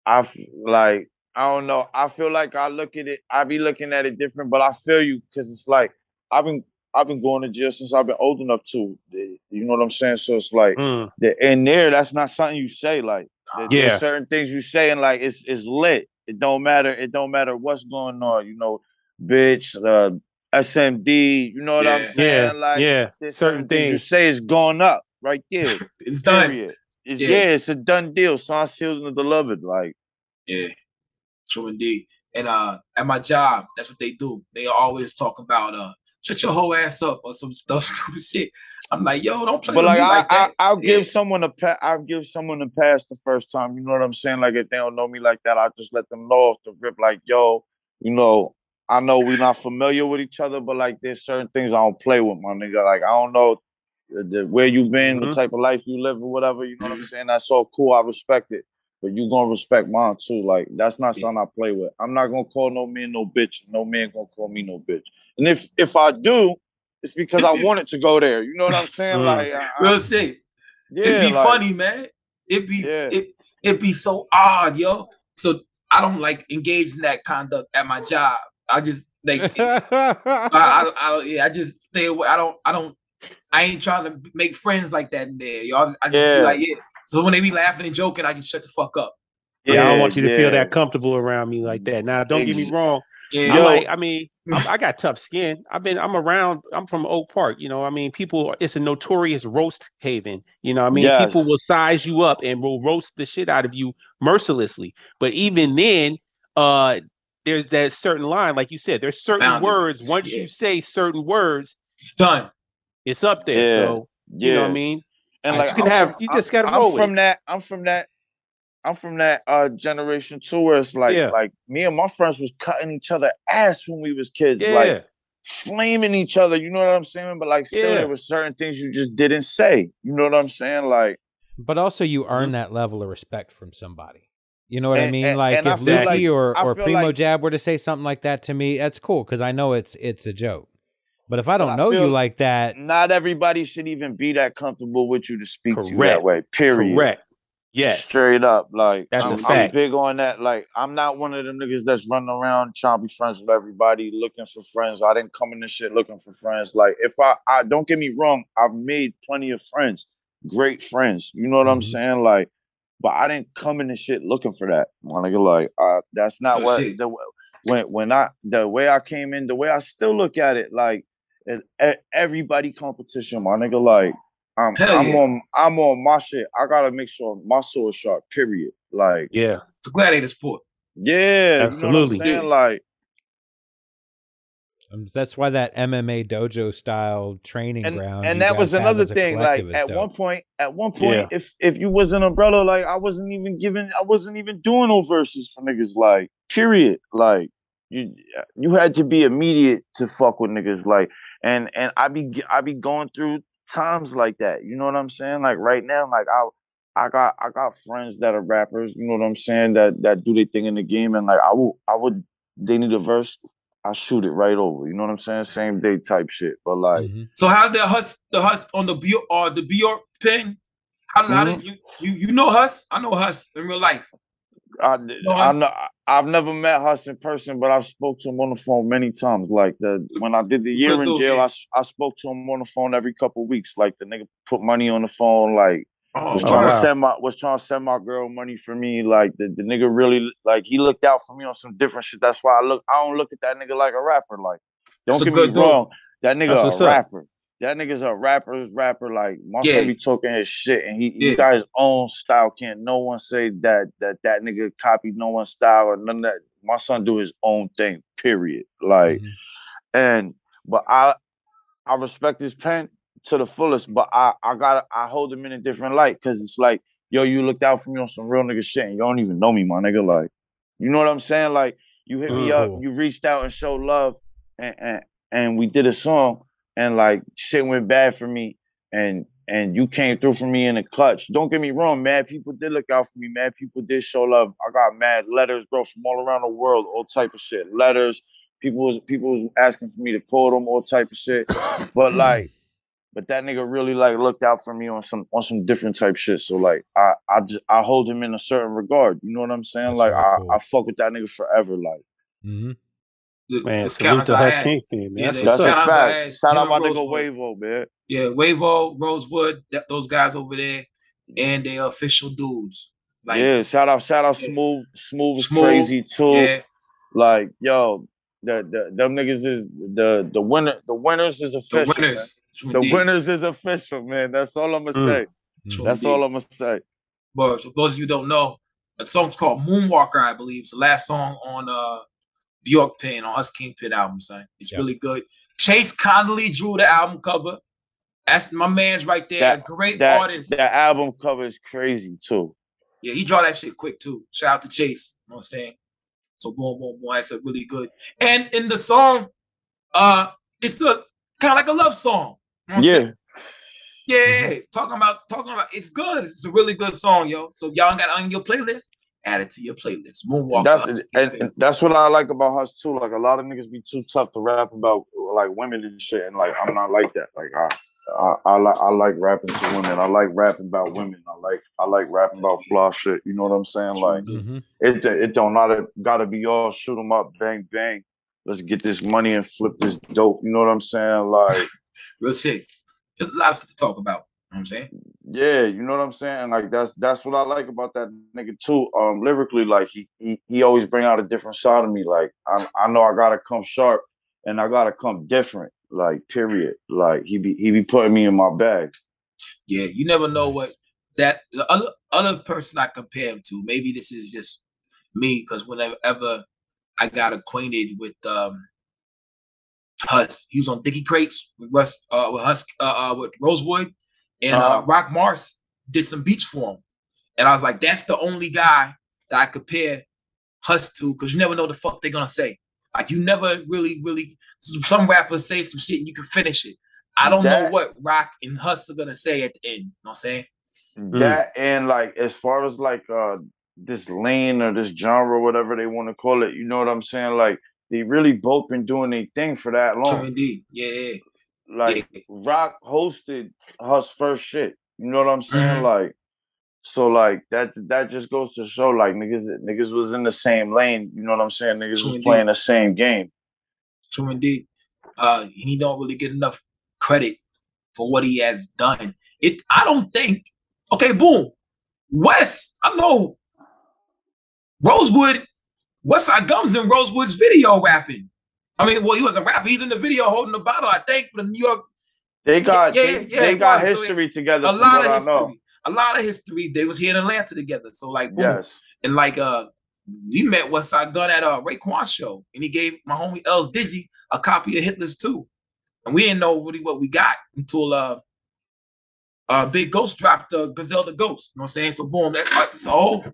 I like. I don't know. I feel like I look at it. I be looking at it different, but I feel you because it's like I've been I've been going to jail since I've been old enough to. You know what I'm saying? So it's like mm. the in there. That's not something you say. Like there's, yeah. there's certain things you say and like it's it's lit. It don't matter. It don't matter what's going on. You know, bitch, uh, S M D. You know what yeah. I'm saying? Yeah. Like yeah. Certain, certain things you say is going up right there. It's done. It's, yeah. yeah, it's a done deal. Son, sealed and delivered. Like yeah. True indeed. And uh, at my job, that's what they do. They always talk about uh, shut your whole ass up or some stuff, stupid shit. I'm like, yo, don't play but with like, me I, like that. I, I'll yeah. give someone a pa- I'll give someone a pass the first time. You know what I'm saying? Like if they don't know me like that, I'll just let them know off the rip. Like, yo, you know, I know we're not familiar with each other, but like there's certain things I don't play with, my nigga. Like I don't know where you been, mm-hmm. what type of life you live, or whatever. You know mm-hmm. what I'm saying? That's so cool. I respect it. But you gonna respect mine too. Like that's not something I play with. I'm not gonna call no man no bitch. No man gonna call me no bitch. And if if I do, it's because I wanted to go there. You know what I'm saying? Like I, I, real shit. Yeah, it'd be like, funny, man. It'd be yeah. it it'd be so odd, yo. So I don't like engage in that conduct at my job. I just like it, I, I, I yeah, I just stay away. I don't I don't I ain't trying to make friends like that in there, y'all. I just yeah. be like, yeah. So when they be laughing and joking, I can shut the fuck up. Yeah, I don't want you to yeah. feel that comfortable around me like that. Now, don't get me wrong. Yeah. I'm like, I mean, I'm, I got tough skin. I've been, I'm around, I'm from Oak Park. You know, I mean, people, it's a notorious roast haven. You know what I mean? Yes. People will size you up and will roast the shit out of you mercilessly. But even then, uh, there's that certain line, like you said, there's certain Found words. It. Once yeah. you say certain words, it's done. It's up there. Yeah. So, yeah. you know what I mean? And like you can I'm have, from, you just gotta I'm roll from it. that. I'm from that. I'm from that uh, generation too, where it's like, yeah. like me and my friends was cutting each other ass when we was kids, yeah. like flaming each other. You know what I'm saying? But like, still, yeah. there were certain things you just didn't say. You know what I'm saying? Like, but also you earn that level of respect from somebody. You know what and, I mean? And, like and if Lukey like, or or Primo like, Jab were to say something like that to me, that's cool because I know it's it's a joke. But if I don't I know you like that... Not everybody should even be that comfortable with you to speak correct. to you that way, period. Correct. Yes. Straight up. Like, that's I'm, a fact. I'm big on that. Like, I'm not one of them niggas that's running around trying to be friends with everybody, looking for friends. I didn't come in this shit looking for friends. Like, if I... I don't get me wrong, I've made plenty of friends. Great friends. You know what mm-hmm. I'm saying? Like, but I didn't come in this shit looking for that. My nigga, like, uh, that's not oh, what... The, when, when I... The way I came in, the way I still look at it, like, everybody competition, my nigga. Like I'm, Hell I'm yeah. on, I'm on my shit. I gotta make sure my sword sharp. Period. Like, yeah, it's a gladiator sport. Yeah, absolutely. You know what I'm saying? Like, um, that's why that M M A dojo style training and, ground. And that was another thing. Like at dope. one point, at one point, yeah. if if you was an umbrella, like I wasn't even giving, I wasn't even doing no verses for niggas. Like, period. Like you, you had to be immediate to fuck with niggas. Like. And and I be I be going through times like that. You know what I'm saying? Like right now, like I I got I got friends that are rappers. You know what I'm saying? That that do their thing in the game. And like I will I would they need a verse. I shoot it right over. You know what I'm saying? Same day type shit. But like, mm-hmm. So how did the Hus the Hus on the B or uh, the B York thing? How, mm-hmm. how did you you you know Hus? I know Hus in real life. I you know I know, I've never met Hus in person, but I've spoke to him on the phone many times. Like the when I did the year in jail, I I spoke to him on the phone every couple of weeks. Like the nigga put money on the phone. Like oh, was trying wow. to send my was trying to send my girl money for me. Like the, the nigga really like he looked out for me on some different shit. That's why I look I don't look at that nigga like a rapper. Like don't get me dude. wrong, that nigga a rapper. Up. That nigga's a rapper's rapper. Like my yeah. friend be talking his shit, and he, yeah. he got his own style. Can't no one say that that that nigga copied no one's style or none of that. My son do his own thing. Period. Like, mm-hmm. and but I I respect his pen to the fullest. But I I got I hold him in a different light because it's like yo, you looked out for me on some real nigga shit, and you don't even know me, my nigga. Like, you know what I'm saying? Like, you hit me up, you reached out and showed love, and and, and we did a song. And like shit went bad for me, and and you came through for me in the clutch. Don't get me wrong, mad people did look out for me. Mad people did show love. I got mad letters, bro, from all around the world, all type of shit. Letters, people was people was asking for me to call them, all type of shit. But like, but that nigga really like looked out for me on some on some different type shit. So like, I I just, I hold him in a certain regard. You know what I'm saying? That's like so cool. I I fuck with that nigga forever. Like. Mm-hmm. The, man, salute to Hus King thing, man. Yeah, that's that's a fact. Shout out my nigga Wavoe, man. Yeah, Wavoe, Rosewood, that, those guys over there, and they official dudes. Like, yeah, shout out, shout out, yeah. Smooth, Smooth is crazy too. Yeah. Like, yo, the the them niggas is the the winner, the winners is official. The winners, the winners is official, man. That's all I'm gonna mm. say. That's all I'm gonna say. But for those of you who don't know, the song's called Moonwalker, I believe. It's the last song on uh. B York Pin on Hus King Pit album, son. It's yep. really good. Chase Connolly drew the album cover. That's my man's right there. That, Great that, artist. That album cover is crazy too. Yeah, he draw that shit quick too. Shout out to Chase. You know what I'm saying? So boom, boom, boom. That's a really good. And in the song, uh, it's a kind of like a love song. You know yeah. Saying? Yeah. Mm-hmm. Talking about talking about it's good. It's a really good song, yo. So y'all got on your playlist. Add it to your playlist. Moonwalker. That's, and, and that's what I like about Hus too. Like a lot of niggas be too tough to rap about like women and shit. And like I'm not like that. Like I, I, I like I like rapping to women. I like rapping about women. I like I like rapping about fly shit. You know what I'm saying? Like mm-hmm. it it don't not gotta be all shoot 'em up, bang bang. Let's get this money and flip this dope. You know what I'm saying? Like real shit. There's a lot of stuff to talk about. You know what I'm saying? Yeah, you know what I'm saying? Like that's that's what I like about that nigga too. Um lyrically, like he he, he always bring out a different side of me. Like I I know I gotta come sharp and I gotta come different, like period. Like he be he be putting me in my bag. Yeah, you never know what that the other other person I compare him to. Maybe this is just me, because whenever I got acquainted with um Hus, he was on Dicky Crates with West uh with Hus uh, uh with Rosewood. And uh, Rock Mars did some beats for him. And I was like, that's the only guy that I compare Hus to, because you never know the fuck they're going to say. Like, you never really, really... Some rappers say some shit and you can finish it. I don't that, know what Rock and Hus are going to say at the end. You know what I'm saying? That mm. and, like, as far as, like, uh, this lane or this genre, whatever they want to call it, you know what I'm saying? Like, they really both been doing their thing for that long. So indeed. Yeah, yeah. Like yeah. Rock hosted Hus first shit. You know what I'm saying? Mm-hmm. Like, so like that that just goes to show like niggas niggas was in the same lane. You know what I'm saying? Niggas True was indeed. playing the same game. True indeed. Uh, he don't really get enough credit for what he has done. It. I don't think. Okay, boom. Wes, I know. Rosewood, Westside Gums in Rosewood's video rapping. I mean, well, he wasn't rapping. He's in the video holding the bottle, I think, for the New York. They got yeah, yeah, they, yeah, they got was. history so, together. A lot of history. A lot of history. They was here in Atlanta together. So like, boom. Yes. And like, uh, we met Westside Gun at a uh, Raekwon show, and he gave my homie Els Digi a copy of Hitler's Two, and we didn't know really what we got until uh, uh, Big Ghost dropped the uh, Griselda Ghost. You know what I'm saying? So boom, that's so all,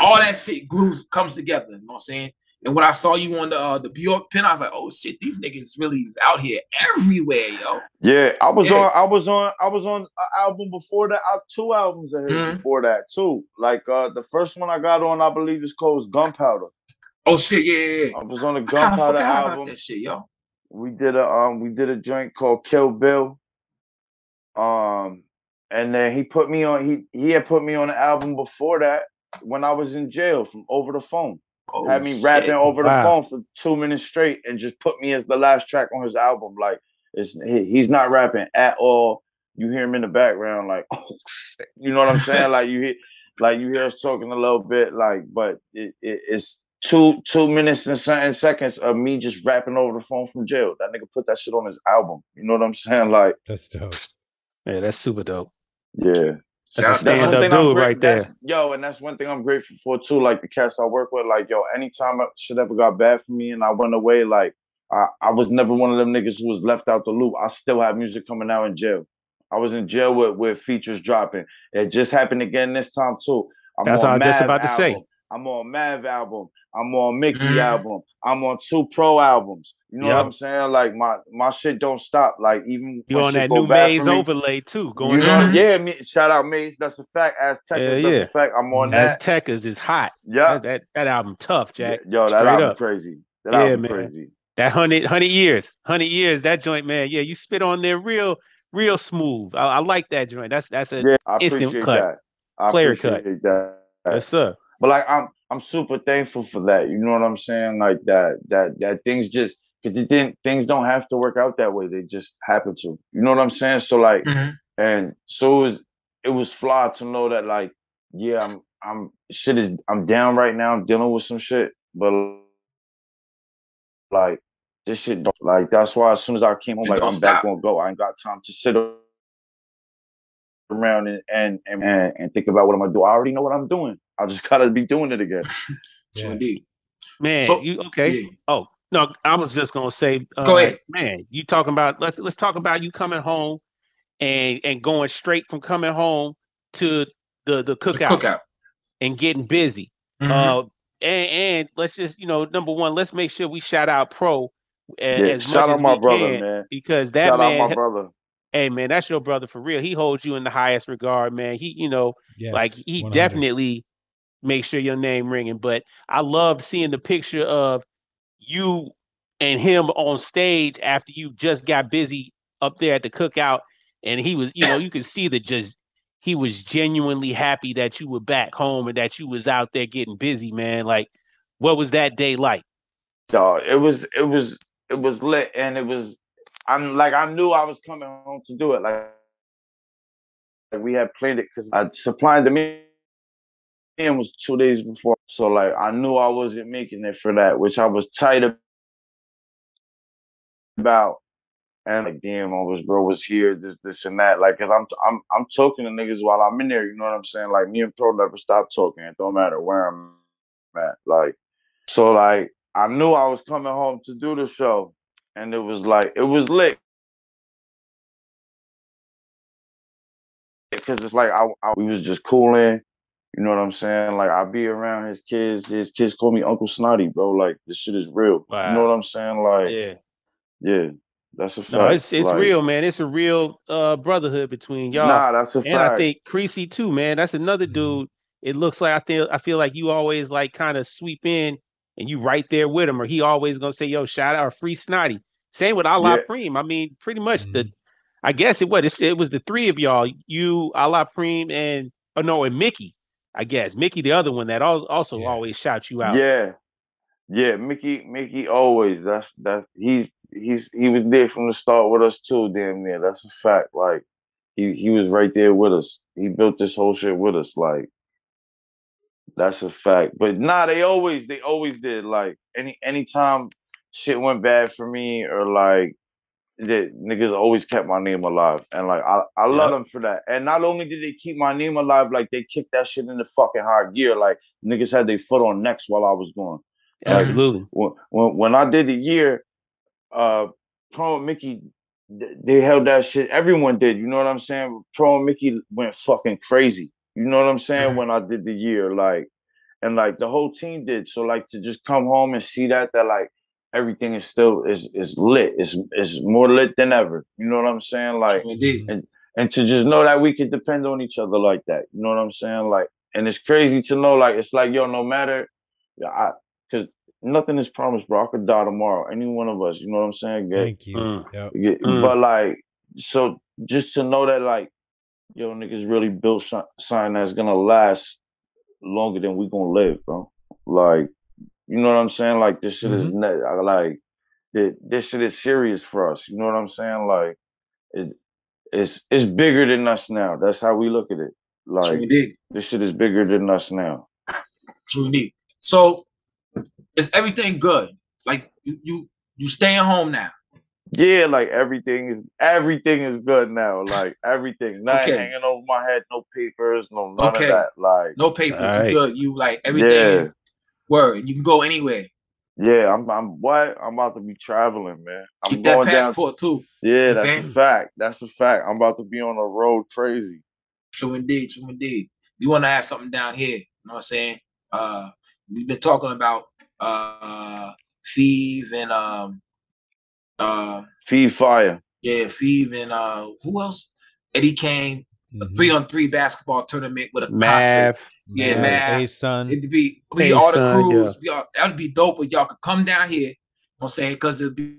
all that shit glues comes together. You know what I'm saying? And when I saw you on the uh, the B York Pin, I was like, "Oh shit, these niggas really is out here everywhere, yo." Yeah, I was yeah. on, I was on, I was on an album before that. I, two albums of his mm-hmm. before that too. Like uh, the first one I got on, I believe, is called Gunpowder. Oh shit, yeah, yeah. I was on the Gunpowder album. That shit, yo. We did a um, we did a joint called Kill Bill. Um, and then he put me on. He he had put me on an album before that when I was in jail from Over the Phone. Oh, had me shit. rapping over the wow. phone for two minutes straight and just put me as the last track on his album. Like it's he, he's not rapping at all. You hear him in the background, like oh, shit. You know what I'm saying? like you hear, like you hear us talking a little bit, like but it, it it's. Two two minutes and something seconds of me just rapping over the phone from jail. That nigga put that shit on his album. You know what I'm saying? Like that's dope. Yeah, that's super dope. Yeah, that's a stand up dude right there. Yo, and that's one thing I'm grateful for too. Like the cats I work with, like yo, anytime shit ever got bad for me and I went away, like I I was never one of them niggas who was left out the loop. I still have music coming out in jail. I was in jail with with features dropping. It just happened again this time too. I'm that's what I was just about to say. I'm on Mav album. I'm on Mickey mm. album. I'm on two Pro albums. You know yep. what I'm saying? Like my my shit don't stop. Like even you on that new Maze overlay too. Going you know, yeah, me, shout out Maze. That's a fact. As Tekkers, yeah, yeah. that's a fact. I'm on As that. As Tekkers is hot. Yeah, that, that that album tough, Jack. Yeah, yo, that Straight album up. crazy. That yeah, album man. crazy. That hundred hundred years, hundred years. That joint, man. Yeah, you spit on there real real smooth. I, I like that joint. That's that's an yeah, I instant cut. That. I Player cut. That. Yes, sir. But like I'm, I'm super thankful for that. You know what I'm saying? Like that, that, that things just because it didn't. Things don't have to work out that way. They just happen to. You know what I'm saying? So like, mm-hmm. and so it was, it was fly to know that like, yeah, I'm, I'm shit is, I'm down right now. I'm dealing with some shit, but like this shit, don't, like that's why as soon as I came home, like I'm stop. back gonna go. I ain't got time to sit around and and and and think about what I'm gonna do. I already know what I'm doing. I just gotta be doing it again. Yeah. Indeed, man. So, you okay? Yeah. Oh no, I was just gonna say, uh, go ahead, man. You talking about let's let's talk about you coming home and and going straight from coming home to the the cookout, the cookout. and getting busy. Mm-hmm. Uh, and and let's just you know number one, let's make sure we shout out Pro as, yeah. as much shout as out my we brother, can, man, because that shout man, out my brother. Hey man, that's your brother for real. He holds you in the highest regard, man. He you know yes, like he one hundred definitely. Make sure your name ringing, but I love seeing the picture of you and him on stage after you just got busy up there at the cookout, and he was, you know, you could see that just he was genuinely happy that you were back home and that you was out there getting busy, man. Like, what was that day like? Dog, it was, it was, it was lit, and it was, I'm like, I knew I was coming home to do it, like, like we had planned it because I supplied the meal. It was two days before, so like I knew I wasn't making it for that, which I was tight about. And like, damn, I was bro was here, this, this, and that. Like, cause I'm, I'm, I'm talking to niggas while I'm in there. You know what I'm saying? Like, me and Pro never stop talking. It don't matter where I'm at. Like, so like I knew I was coming home to do the show, and it was like it was lit. Cause it's like I, I we was just cooling. You know what I'm saying? Like, I be around his kids. His kids call me Uncle Snotty, bro. Like, this shit is real. Wow. You know what I'm saying? Like, yeah. Yeah. That's a fact. No, it's it's like, real, man. It's a real uh, brotherhood between y'all. Nah, that's a and fact. And I think Preasy, too, man. That's another dude. It looks like, I think I feel like you always, like, kind of sweep in and you right there with him. Or he always going to say, yo, shout out or free Snotty. Same with Alaprene. Yeah. I mean, pretty much mm-hmm. the, I guess it was, it was the three of y'all. You, Alaprene, and, oh, no, and Mickey. I guess Mickey, the other one that also yeah. always shouts you out. Yeah, yeah, Mickey, Mickey always. That's that's he's he's he was there from the start with us too. Damn near, that's a fact. Like he he was right there with us. He built this whole shit with us. Like that's a fact. But nah, they always they always did. Like any anytime shit went bad for me or like that, niggas always kept my name alive, and like I, I love yep. them for that. And not only did they keep my name alive, like they kicked that shit into fucking high gear. Like niggas had their foot on necks while I was gone. Like, absolutely. When, when when I did the year, uh, Pro and Mickey, they held that shit. Everyone did. You know what I'm saying? Pro and Mickey went fucking crazy. You know what I'm saying? Mm-hmm. When I did the year, like, and like the whole team did. So like to just come home and see that that like. Everything is still is is lit. It's it's more lit than ever. You know what I'm saying? Like, indeed. and and to just know that we can depend on each other like that. You know what I'm saying? Like, and it's crazy to know. Like, it's like yo, no matter, I because nothing is promised, bro. I could die tomorrow, any one of us. You know what I'm saying? Get, Thank you. Mm, yep. get, mm. But like, so just to know that, like, yo, niggas really built something that's gonna last longer than we gonna live, bro. Like, you know what I'm saying? Like, this shit mm-hmm. is net. I, like, this, this shit is serious for us. You know what I'm saying? Like, it, it's it's bigger than us now. That's how we look at it. Like, this shit is bigger than us now. True indeed. So. Is everything good? Like you, you, you staying home now? Yeah, like everything is everything is good now. Like everything, nothing okay. hanging over my head, no papers, no none okay. of that. Like no papers, right. you good. You like everything. Yeah. Is word, you can go anywhere. Yeah, I'm. I'm what? I'm about to be traveling, man. I'm Keep going that passport down, too. Yeah, you that's saying? a fact. That's a fact. I'm about to be on the road, crazy. True indeed. True indeed. You want to have something down here? You know what I'm saying? Uh, we've been talking about. Uh, Feeve and um, uh, Feeve Fire. Yeah, Feeve and uh, who else? Eddie Kane. Mm-hmm. A three on three basketball tournament with a Mav, concert. Yeah, Mav. Hey, son. It'd be we hey, all the son, crews. Yeah. All, that'd be dope if y'all could come down here. You know what I'm saying? Because it'd be,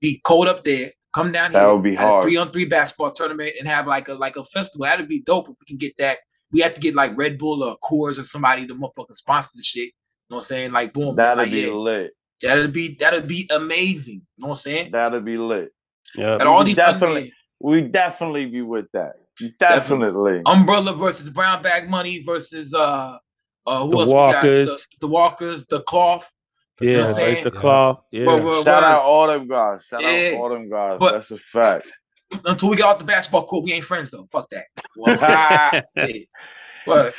be cold up there. Come down that here. That would be hard. A three on three basketball tournament and have like a like a festival. That'd be dope if we can get that. We have to get like Red Bull or Coors or somebody to motherfucking sponsor the shit. You know what I'm saying? Like, boom. That'll like, be yeah. lit. That'll be that'll be amazing. You know what I'm saying? That'll be lit. Yeah. And all we these definitely, we definitely be with that. Definitely. definitely. Umbrella versus Brown Bag Money versus uh, uh who the else? Walkers. We got? The, the Walkers, the Cloth. Yeah, you know what it's the Cloth. Yeah. But, but, Shout but, out all them guys. Shout yeah. out all them guys. But, That's a fact. Until we get off the basketball court, we ain't friends though. Fuck that. Well, I, yeah. But.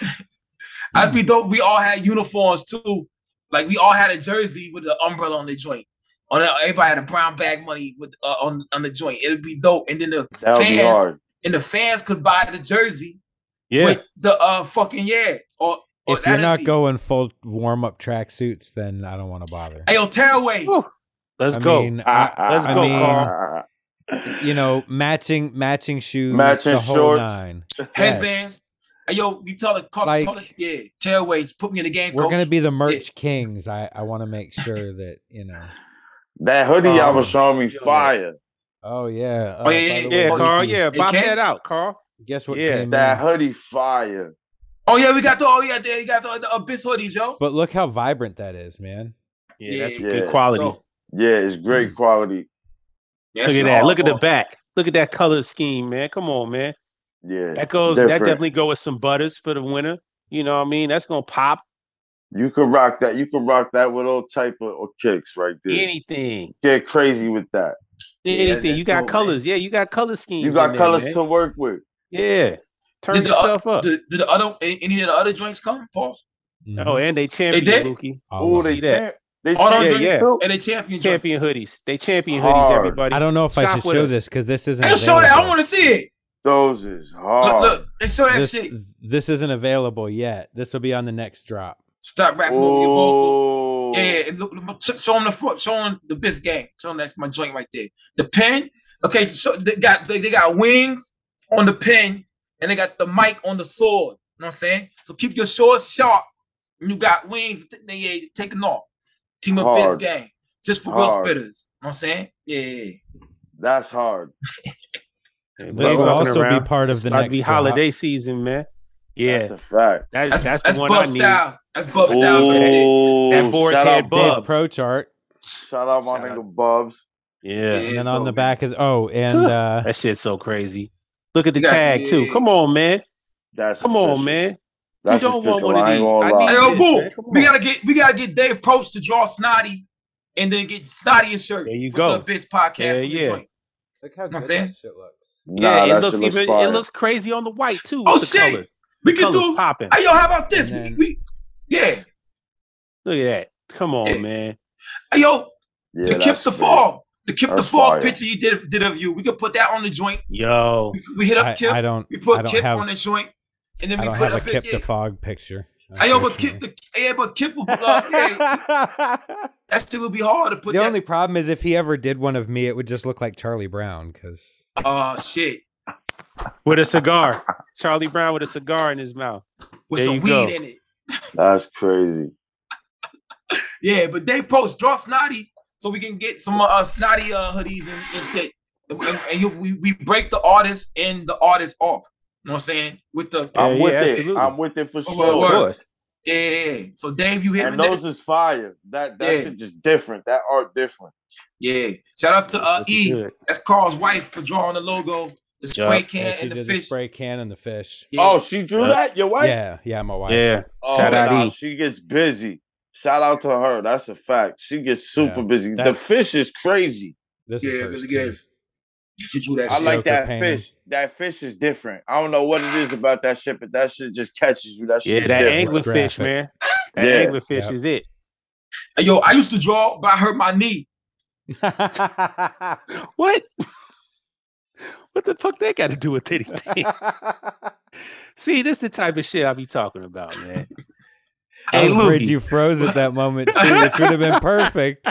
I'd be dope. We all had uniforms too, like we all had a jersey with the umbrella on the joint. On everybody had a Brown Bag Money with uh, on on the joint. It'd be dope, and then the That'll fans and the fans could buy the jersey. Yeah, with the uh fucking yeah. Or, or if you're not be. going full warm up tracksuits, then I don't want to bother. Hey, yo, Tailway, let's I go. Mean, I, I, let's I go. Mean, Carl. You know, matching matching shoes, matching the whole shorts, nine. headband. Yes. Yo, you tell the like, tell it, yeah, Tailways, put me in the game. We're coach. gonna be the merch yeah. kings. I, I want to make sure that you know that hoodie y'all um, was showing me fire. Oh yeah, uh, oh yeah, yeah, way, yeah Carl, you, yeah, pop that out, Carl. Guess what? Yeah, that in? hoodie fire. Oh yeah, we got the oh yeah, there you got the, the abyss hoodies, yo. But look how vibrant that is, man. Yeah, yeah that's yeah. good quality. So, yeah, it's great quality. That's look at that. Look at the back. Look at that color scheme, man. Come on, man. Yeah, that goes. Different. That definitely go with some butters for the winter. You know what I mean? That's gonna pop. You could rock that. You could rock that with all type of or kicks right there. Anything. Get crazy with that. Anything. Yeah, you got cool, colors. Man. Yeah, you got color schemes. You got colors there, to work with. Yeah. Turn did yourself the, up. Did, did the other any of the other drinks come? Pause. No, oh, and they champion they Lukey. Oh, they did. They oh, yeah, yeah. Too? And they champion champion drink. hoodies. They champion Hard. hoodies. Everybody. I don't know if Shop I should show us. this because this isn't. Hey, show that. I want to see it. Those is hard. Look, look, they show that this, shit. This isn't available yet. This will be on the next drop. Stop rapping over your vocals. Yeah, look, look, show them the foot. Show them the Biz gang. Show them that's my joint right there. The pen. Okay, so they got they, they got wings on the pen, and they got the mic on the sword. You know what I'm saying? So keep your sword sharp. You got wings. They yeah, taking off. Team up Biz gang. Just for real spitters. You know what I'm saying? Yeah. That's hard. This will also around. be part of it's the next be holiday season, man. Yeah, that's a fact. That's that's, that's, that's the one Bub I need. Style. That's Bub Styles. That, that boar's shout head Bub Pro Chart. Shout out my shout nigga out. Bubs. Yeah, yeah and then on dope, the back of the, oh, and uh, that shit's so crazy. Look at the got, tag yeah. too. Come on, man. That's come on, man. You don't want one of these. Hey, yo, boom. We gotta get we gotta get Dave Proch to draw Snotty, and then get Snotty a shirt. There you go. The Bitch Podcast. Yeah, look how good that shit looks. Nah, yeah, it looks even. Looks it looks crazy on the white too. Oh shit! Colors. We the can do popping. Hey, yo, how about this? Then, we, we, yeah. Look at that! Come on, yeah. man. Hey, yo, yeah, the Kip the Fog, the Kip the Fog picture you did did of you. We could put that on the joint. Yo, we, we hit up I, Kip. I don't. We put don't Kip have, on the joint, and then we I don't put have up a Kip the Fog picture. Hey, yo, but Kip the yeah, but Kip will uh, yeah. That shit would be hard to put. The that. only problem is if he ever did one of me, it would just look like Charlie Brown, because. Oh shit! With a cigar, Charlie Brown with a cigar in his mouth, with there some weed go. in it. That's crazy. Yeah, but they post draw Snotty so we can get some uh, Snotty uh, hoodies and, and shit. And, and you, we, we break the artist and the artist off. You know what I'm saying? With the I'm yeah, with yeah, it. Absolutely. I'm with it for sure. Oh, of course. Yeah, yeah, yeah. So Dave, you hit and those that. Is fire. That that yeah. shit just different. That art different. Yeah. Shout out to uh, E. Good. That's Carl's wife for drawing the logo. The spray yep. can and, and the fish. The spray can and the fish. Yeah. Oh, she drew yep. that. Your wife? Yeah, yeah, my wife. Yeah. Oh, shout out nah, she gets busy. Shout out to her. That's a fact. She gets super yeah. busy. That's... The fish is crazy. This yeah, is really she drew that. I like that painting. Fish. That fish is different. I don't know what it is about that shit, but that shit just catches you. That shit. Yeah, that anglerfish, man. That yeah. anglerfish yep. is it. Yo, I used to draw, but I hurt my knee. What? What the fuck that got to do with anything? See, this the type of shit I be talking about, man. I hey, was afraid you froze at that moment, too. It should have been perfect.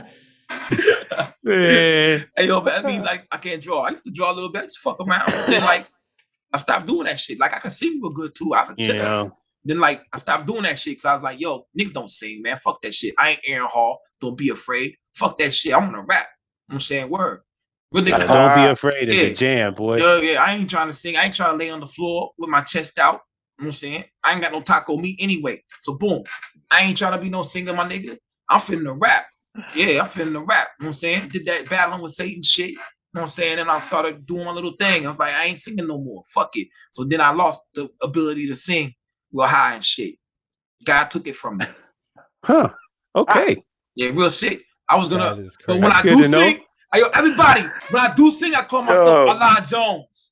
Hey, yo, but I mean, like, I can't draw. I used to draw a little bit. I just fuck around. Then, like, I stopped doing that shit. Like, I could sing real good, too. I could tell. You know. Then, like, I stopped doing that shit because I was like, yo, niggas don't sing, man. Fuck that shit. I ain't Aaron Hall. Don't be afraid. Fuck that shit. I'm going to rap. I'm saying word. Really, like, don't be afraid of yeah. the jam, boy. Yeah, yeah, I ain't trying to sing. I ain't trying to lay on the floor with my chest out. You know what I'm saying? I ain't got no taco meat anyway. So, boom. I ain't trying to be no singer, my nigga. I'm finna rap. Yeah, I'm finna rap. You know what I'm saying? Did that battling with Satan shit. You know what I'm saying? And I started doing my little thing. I was like, I ain't singing no more. Fuck it. So, then I lost the ability to sing real high and shit. God took it from me. Huh. Okay. I, yeah, real shit. I was gonna, but when That's I do sing... Know. Yo, everybody, when I do sing, I call myself oh. Alon Jones.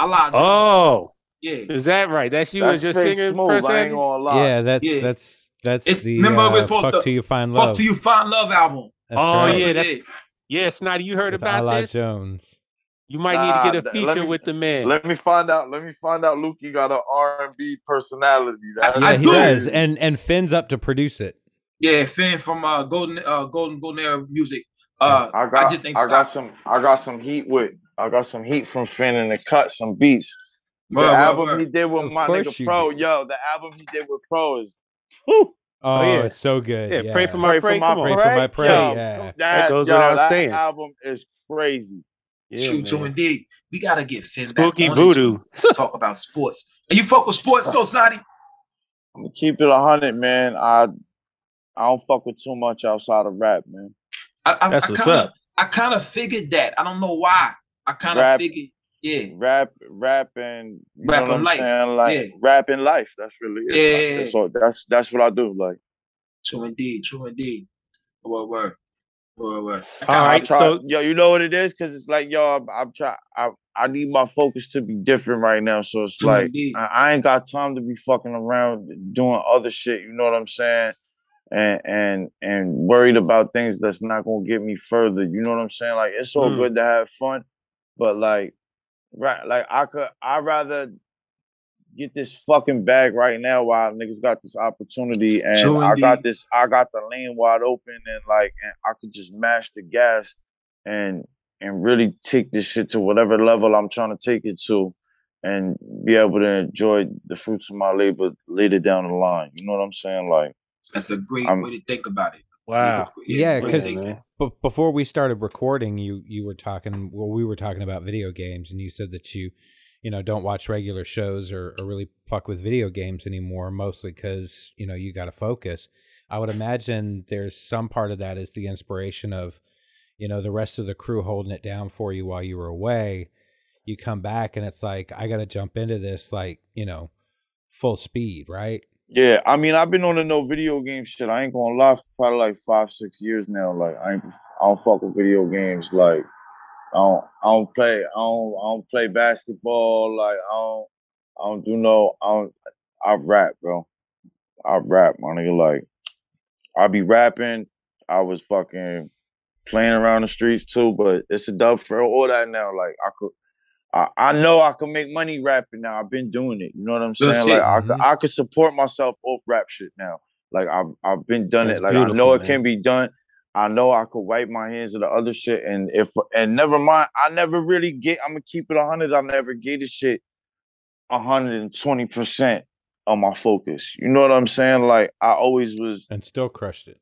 Alon Jones. Oh, yeah. Is that right? That's you as your singer person? Yeah, that's yeah. that's that's it's, the remember uh, Fuck to, to You Find Love. Fuck to You Find Love album. That's oh right. yeah, that's yeah. yeah Snotty, you heard it's about Alon this? Jones. You might nah, need to get a feature me, with the man. Let me find out. Let me find out. Lukey got an R and B personality. That yeah, I he do. does, and and Finn's up to produce it. Yeah, Finn from uh, Golden uh, Golden Golden Era Music. Uh, I got, I, just I got some, I got some heat with, I got some heat from Finn and the cut, some beats. The well, album well, well. he did with of my nigga Pro, did. yo, the album he did with Pro is, whew. Oh, oh yeah. It's so good. Yeah, yeah. Pray for my pray, pray, for, my pray, pray for my pray. Yo, yeah. That, that goes yo, without that saying. That album is crazy. Yeah, Shoot, to indeed. We gotta get Finn Spooky back voodoo. Talk about sports. And you fuck with sports though, Snotty? I'm gonna keep it a hundred, man. I, I don't fuck with too much outside of rap, man. I, I, That's I what's kinda, up. I kind of figured that. I don't know why. I kind of figured, yeah. Rap, rap, and you rap know and what I'm life, like, yeah. Rap and life. That's really it. Yeah, like, that's, all, that's that's what I do. Like, true indeed, true indeed. Word, word, word, word. All right, try, so yo, you know what it is, because it's like yo, I'm, I'm trying. I I need my focus to be different right now. So it's true like I, I ain't got time to be fucking around doing other shit. You know what I'm saying? And and and worried about things that's not gonna get me further. You know what I'm saying? Like it's so mm. good to have fun, but like, right? Like I could, I rather get this fucking bag right now while niggas got this opportunity, and True I indeed. got this, I got the lane wide open, and like, and I could just mash the gas, and and really take this shit to whatever level I'm trying to take it to, and be able to enjoy the fruits of my labor later down the line. You know what I'm saying? Like. That's a great um, way to think about it. Wow. Yeah, because yeah, b- before we started recording, you you were talking, well, we were talking about video games, and you said that you, you know, don't watch regular shows or, or really fuck with video games anymore, mostly because, you know, you got to focus. I would imagine there's some part of that is the inspiration of, you know, the rest of the crew holding it down for you while you were away. You come back, and it's like, I got to jump into this, like, you know, full speed, right? Yeah, I mean, I've been on the no video game shit. I ain't gonna lie, for probably like five, six years now. Like, I ain't, I don't fuck with video games. Like, I don't, I don't play, I don't, I don't play basketball. Like, I don't, I don't do no, I don't, I rap, bro. I rap, my nigga. Like, I be rapping. I was fucking playing around the streets too, but it's a dub for all that now. Like, I could. I, I know I can make money rapping now. I've been doing it. You know what I'm saying? Like mm-hmm. I could, I could support myself off rap shit now. Like I've I've been done That's it. Like I know man. it can be done. I know I could wipe my hands of the other shit. And if and never mind, I never really get. I'm gonna keep it a hundred. I never get this shit a hundred and twenty percent on my focus. You know what I'm saying? Like I always was, and still crushed it.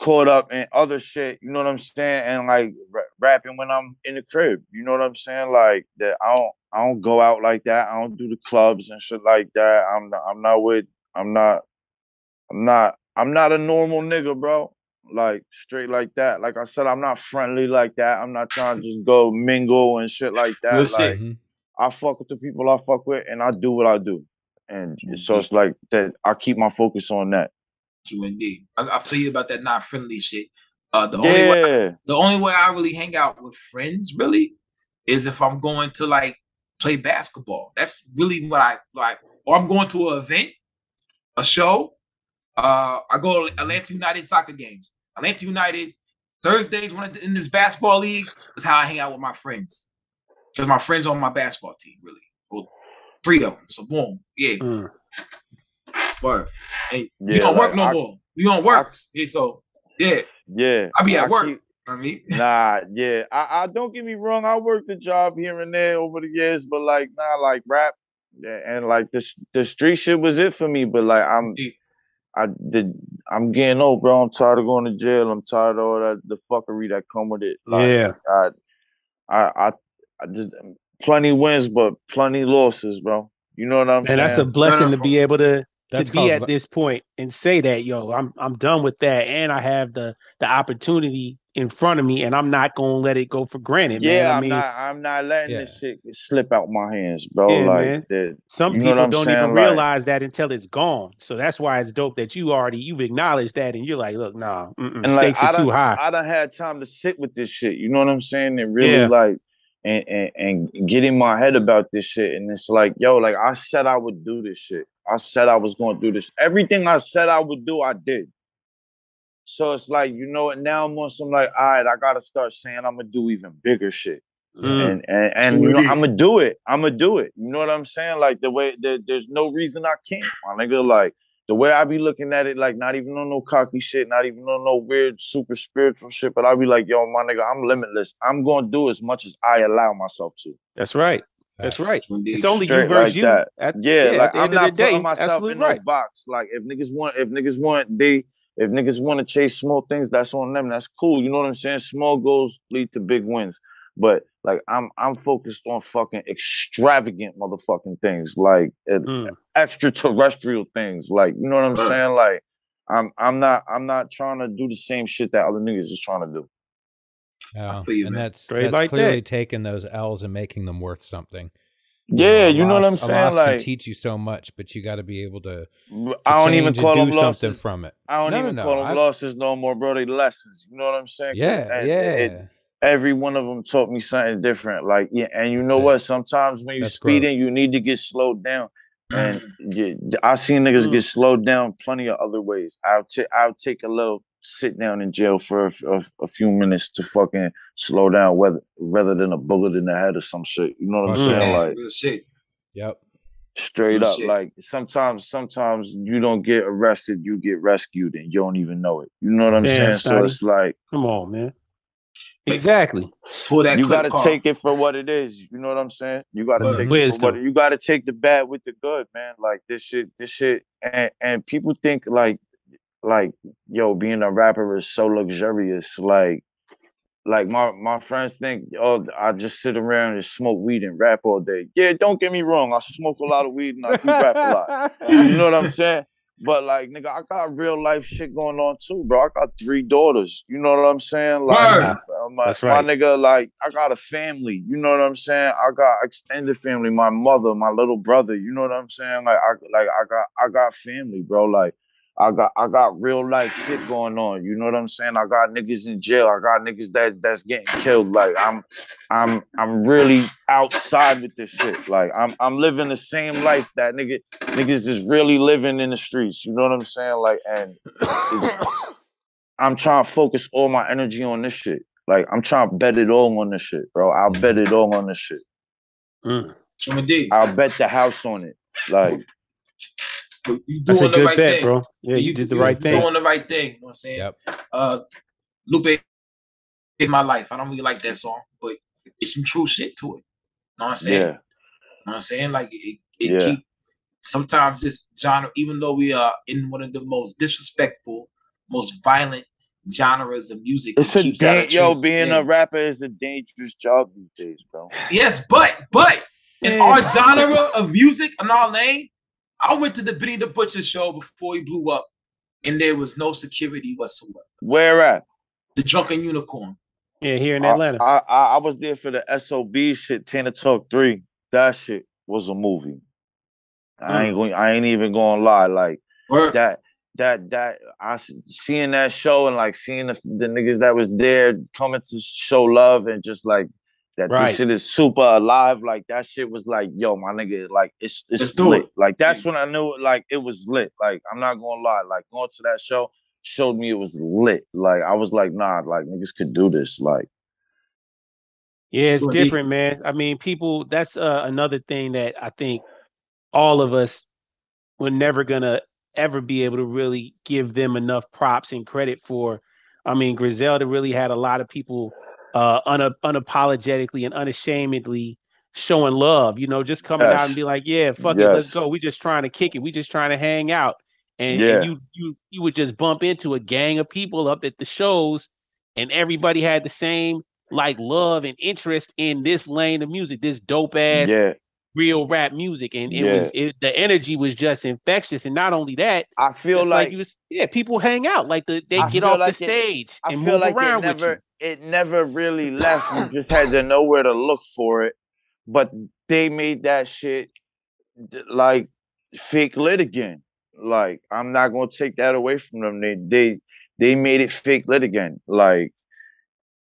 caught up in other shit, you know what I'm saying? And like r rapping when I'm in the crib, you know what I'm saying? Like that, I don't, I don't go out like that. I don't do the clubs and shit like that. I'm, not, I'm not with, I'm not, I'm not, I'm not a normal nigga, bro. Like straight like that. Like I said, I'm not friendly like that. I'm not trying to just go mingle and shit like that. Let's like see. I fuck with the people I fuck with, and I do what I do, and so it's like that. I keep my focus on that. True indeed. I, I feel you about that not friendly shit. Uh, the yeah. only way I, the only way I really hang out with friends really is if I'm going to like play basketball. That's really what I like. Or I'm going to an event, a show. Uh, I go to Atlanta United soccer games. Atlanta United Thursdays when I'm in this basketball league is how I hang out with my friends. Because my friends are on my basketball team, really. Well, three of them. So boom, yeah. Mm. Word. And yeah, you don't like, work no I, more. You don't work. I, yeah, so yeah, yeah. I be at I work. Keep, I mean, nah, yeah. I, I don't get me wrong. I worked a job here and there over the years, but like, nah, like rap and like this, the street shit was it for me. But like, I'm. Yeah. I did. I'm getting old, bro. I'm tired of going to jail. I'm tired of all that the fuckery that come with it. Like, yeah. I, I, I, I just plenty wins, but plenty losses, bro. You know what I'm Man, saying? And that's a blessing to be able to to be at this point and say that, yo, I'm I'm done with that, and I have the the opportunity in front of me, and I'm not gonna let it go for granted. Yeah, man. I I'm mean, not. I'm not letting yeah. this shit slip out my hands, bro. Yeah, like the, some people don't saying? even realize like, that until it's gone. So that's why it's dope that you already you've acknowledged that, and you're like, look, nah, mm-mm, and stakes like, are I done, too high. I done had time to sit with this shit. You know what I'm saying? And really yeah. like and, and and get in my head about this shit. And it's like, yo, like I said I would do this shit. I said I was gonna do this. Everything I said I would do, I did. So it's like, you know what, now I'm on some like, all right, I gotta start saying I'm gonna do even bigger shit. Mm. And and, and you know, I'm gonna do it. I'm gonna do it. You know what I'm saying? Like the way the, there's no reason I can't, my nigga. Like the way I be looking at it, like not even on no cocky shit, not even on no weird super spiritual shit, but I be like, yo, my nigga, I'm limitless. I'm gonna do as much as I allow myself to. That's right. That's right. Indeed. It's only Straight you versus like you. At, yeah, yeah, like at the I'm end not of the putting day, myself in right. no box. Like if niggas want, if niggas want, they. If niggas want to chase small things, that's on them. That's cool. You know what I'm saying? Small goals lead to big wins. But like, I'm I'm focused on fucking extravagant motherfucking things, like mm. extraterrestrial things. Like, you know what I'm mm. saying? Like, I'm I'm not I'm not trying to do the same shit that other niggas is trying to do. Oh, you, and man. that's, that's like clearly that. taking those L's and making them worth something. Yeah, you know, a loss, you know what I'm saying. A loss like, can teach you so much, but you got to be able to. to I don't even call them something losses. from it. I don't no, even no, call no. them I... losses no more, bro. They lessons. You know what I'm saying? Yeah, and, yeah. It, every one of them taught me something different. Like, yeah, and you That's know it. what? Sometimes when you're That's speeding, gross. you need to get slowed down. And yeah, I seen niggas get slowed down plenty of other ways. I'll I'll take a little sit down in jail for a, a, a few minutes to fucking slow down, whether rather than a bullet in the head or some shit. You know what I'm oh, saying? Yeah. Like, real shit. Yep. Straight real up, shit. like sometimes, sometimes you don't get arrested, you get rescued, and you don't even know it. You know what I'm Damn, saying? Sonny. So it's like, come on, man. Exactly. Pull that you got to take it for what it is. You know what I'm saying? You got to take it for what it, you got to take the bad with the good, man. Like this shit, this shit, and and people think like. Like, yo, being a rapper is so luxurious. Like, like my, my friends think, oh, I just sit around and smoke weed and rap all day. Yeah, don't get me wrong. I smoke a lot of weed and I do rap a lot. You know what I'm saying? But, like, nigga, I got real life shit going on, too, bro. I got three daughters. You know what I'm saying? Like, my, That's right. my nigga, like, I got a family. You know what I'm saying? I got extended family, my mother, my little brother. You know what I'm saying? Like, I, like, I got, I got family, bro. Like, I got I got real life shit going on. You know what I'm saying? I got niggas in jail. I got niggas that that's getting killed. Like I'm I'm I'm really outside with this shit. Like I'm I'm living the same life that nigga niggas is really living in the streets. You know what I'm saying? Like and I'm trying to focus all my energy on this shit. Like I'm trying to bet it all on this shit, bro. I'll bet it all on this shit. Mm. I'll bet the house on it. Like But you doing the right bet, thing, bro. Yeah, you, you did the right you thing. Doing the right thing. You know what I'm saying? Yep. Uh, Lupe, in my life, I don't really like that song, but it's some true shit to it. You know what I'm saying? Yeah. You know what I'm saying? Like it, it yeah. keep. Sometimes this genre, even though we are in one of the most disrespectful, most violent, genres of music. It's a da- yo, being a rapper is a dangerous job these days, bro. Yes, but but in our genre of music, in our lane, I went to the Benny the Butcher show before he blew up, and there was no security whatsoever. Where at? The Drunken Unicorn. Yeah, here in Atlanta. I I, I was there for the S O B shit, Tana Talk three. That shit was a movie. I ain't going. I ain't even gonna lie. Like Word. that. That that I seeing that show and like seeing the, the niggas that was there coming to show love and just like that right. This shit is super alive. Like that shit was like, yo, my nigga, like it's it's Let's lit. It. Like that's when I knew like it was lit. Like I'm not gonna lie, like going to that show showed me it was lit. Like I was like, nah, like niggas could do this. Like yeah, it's different, man. I mean, people. That's uh, another thing that I think all of us were never gonna ever be able to really give them enough props and credit for. I mean, Griselda really had a lot of people uh, un- unapologetically and unashamedly showing love, you know, just coming yes. out and be like, yeah, fuck yes. it, let's go. We just trying to kick it. We just trying to hang out. And, yeah. and you, you, you would just bump into a gang of people up at the shows and everybody had the same like love and interest in this lane of music, this dope ass yeah. real rap music, and it yeah. was it, the energy was just infectious, and not only that, I feel like, like it was, yeah, people hang out like the, they I get off like the it, stage I and feel move like around it never, with you. It never really left. You just had to know where to look for it, but they made that shit like fake lit again. Like I'm not gonna take that away from them. They they they made it fake lit again. Like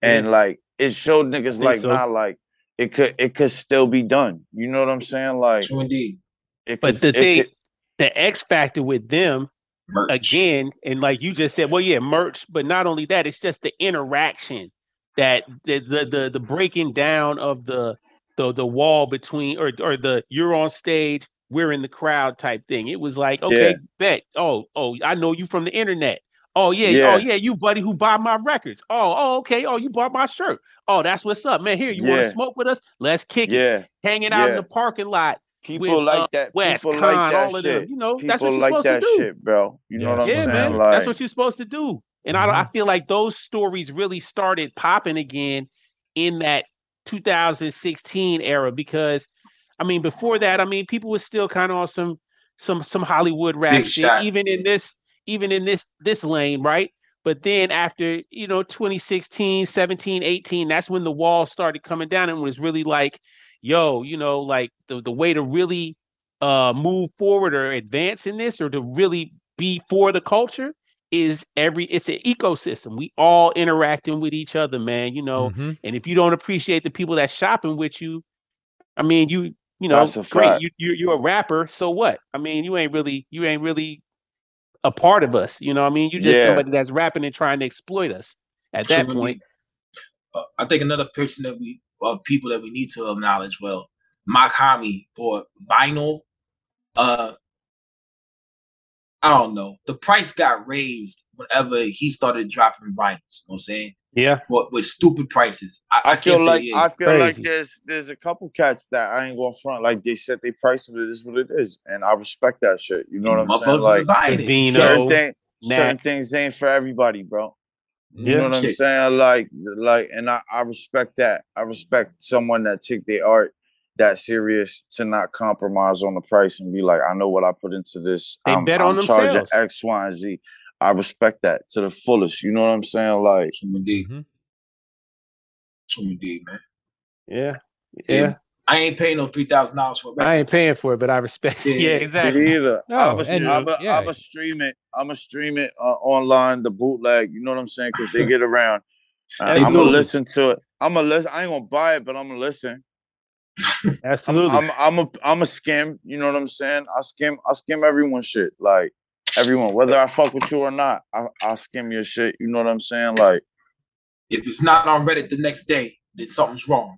and yeah. like it showed niggas like so. not like. It could it could still be done. You know what I'm saying? Like, indeed. Could, but the thing, could, the X factor with them, merch. Again, and like you just said, well, yeah, merch. But not only that, it's just the interaction, that the the the, the breaking down of the the the wall between or or the you're on stage, we're in the crowd type thing. It was like, okay, yeah. bet. Oh oh, I know you from the internet. Oh yeah, yeah, oh yeah, you buddy who bought my records. Oh, oh, okay. Oh, you bought my shirt. Oh, that's what's up, man. Here, you yeah. want to smoke with us? Let's kick yeah. it. Hanging out yeah. in the parking lot. People with, like uh, that. West, people Con, like that all of shit. Them. You know, people that's what you're like supposed that to do, shit, bro. You know yeah. what I'm yeah, saying? Man, like, that's what you're supposed to do. And mm-hmm. I, I feel like those stories really started popping again in that two thousand sixteen era, because, I mean, before that, I mean, people were still kind of on some some some Hollywood rap shit, shot. even in this. even in this this lane, right? But then after, you know, twenty sixteen, seventeen, eighteen, that's when the wall started coming down and was really like, yo, you know, like the, the way to really uh, move forward or advance in this, or to really be for the culture, is every, it's an ecosystem. We all interacting with each other, man, you know? Mm-hmm. And if you don't appreciate the people that's shopping with you, I mean, you, you know, great, you, you, you're a rapper, so what? I mean, you ain't really, you ain't really, a part of us, you know what I mean? You just yeah. somebody that's rapping and trying to exploit us at that so point. We, uh, I think another person that we, or uh, people that we need to acknowledge, well, Makami for vinyl, uh, I don't know. The price got raised whenever he started dropping vinyls, you know what I'm saying? Yeah. But with stupid prices. I, I, I feel like I feel crazy. like there's there's a couple cats that I ain't going front. Like they said, they priced it, it is what it is, and I respect that shit. You know what I'm saying? Like Vino, certain, thing, certain things ain't for everybody, bro. You yeah, know what shit. I'm saying? Like like, and I, I respect that. I respect someone that take their art that serious to not compromise on the price and be like, I know what I put into this. They I'm, bet on I'm themselves. Charging X, Y, and Z. I respect that to the fullest. You know what I'm saying? Like, mm-hmm. two D, man. Yeah, yeah. And I ain't paying no three thousand dollars for it. I ain't paying for it, but I respect it. Yeah, yeah exactly. Me either. No, I'm gonna yeah. stream it. I'm gonna stream it uh, online. The bootleg. You know what I'm saying? Because they get around. Uh, I'm gonna listen to it. I'm gonna listen. I ain't gonna buy it, but I'm gonna listen. Absolutely. I'm, I'm, I'm a I'm a skim. You know what I'm saying? I skim. I skim everyone's shit. Like. Everyone, whether I fuck with you or not, I, I'll skim your shit. You know what I'm saying? Like, if it's not on Reddit the next day, then something's wrong.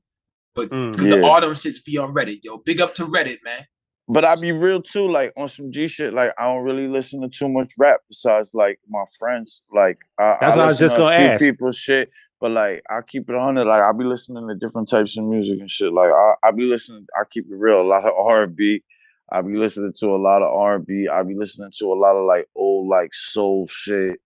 But mm, yeah. the autumn shits be on Reddit, yo. Big up to Reddit, man. But I be real too, like on some G shit. Like I don't really listen to too much rap besides like my friends. Like I, that's I what I was just gonna ask. People's shit, but like I keep it one hundred. Like I be listening to different types of music and shit. Like I, I be listening. I keep it real. A lot of R and B. I be listening to a lot of R and B. I be listening to a lot of like old like soul shit.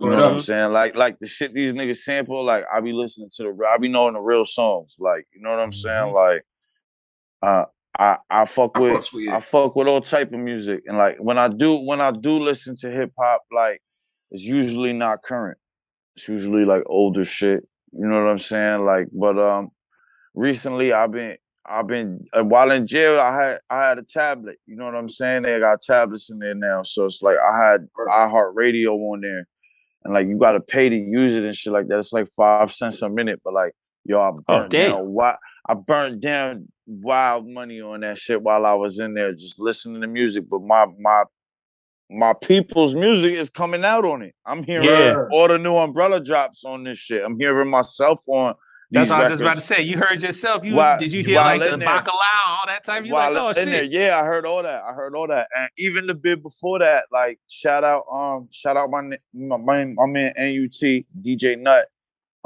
You know what I'm saying? Like, like the shit these niggas sample, like, I be listening to the, I be knowing the real songs. Like, you know what I'm saying? Like, uh, I, I fuck with, I fuck with all type of music. And like, when I do, when I do listen to hip hop, like, it's usually not current. It's usually like older shit. You know what I'm saying? Like, but, um, recently I've been, I've been, uh, while in jail, I had, I had a tablet. You know what I'm saying? They got tablets in there now. So it's like, I had iHeartRadio on there. And, like, you got to pay to use it and shit like that. It's, like, five cents a minute. But, like, yo, I burned, oh, down, wild, I burned down wild money on that shit while I was in there just listening to music. But my my my people's music is coming out on it. I'm hearing yeah. all the new Umbrella drops on this shit. I'm hearing myself on these That's what records. I was just about to say. You heard yourself. You while, Did you hear, like, the Bacalao, all that type? You like, oh, shit. There. Yeah, I heard all that. I heard all that. And even the bit before that, like, shout out um, shout out my my, my, my man N U T, D J Nut.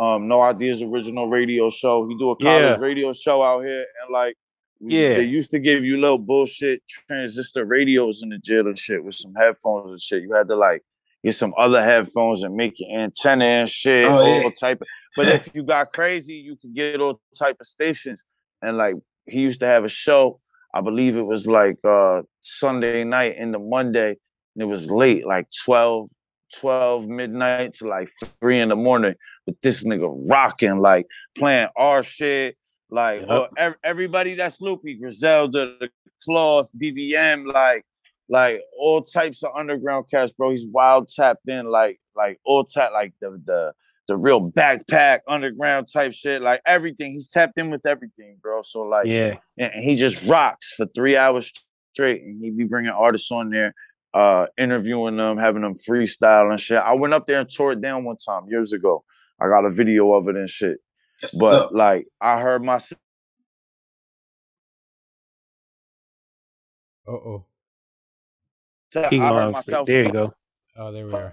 Um, No Ideas Original Radio Show. He do a college yeah. radio show out here. And, like, yeah. they used to give you little bullshit transistor radios in the jail and shit with some headphones and shit. You had to, like, get some other headphones and make your antenna and shit. Oh, all yeah. type of, but if you got crazy, you could get all type of stations. And, like, he used to have a show. I believe it was, like, uh, Sunday night into Monday. And it was late, like twelve, twelve midnight to, like, three in the morning. But this nigga rocking, like, playing our shit. Like, yep. oh, ev everybody that's Lukey, Griselda, The Cloth, B B M, like, Like all types of underground cats, bro. He's wild tapped in, like like all tap, like the the the real backpack underground type shit, like everything. He's tapped in with everything, bro. So like, yeah, and he just rocks for three hours straight, and he be bringing artists on there, uh, interviewing them, having them freestyle and shit. I went up there and tore it down one time years ago. I got a video of it and shit. Yes, but sir. like I heard my. Uh oh. He lost myself. There you go. Oh, there we are.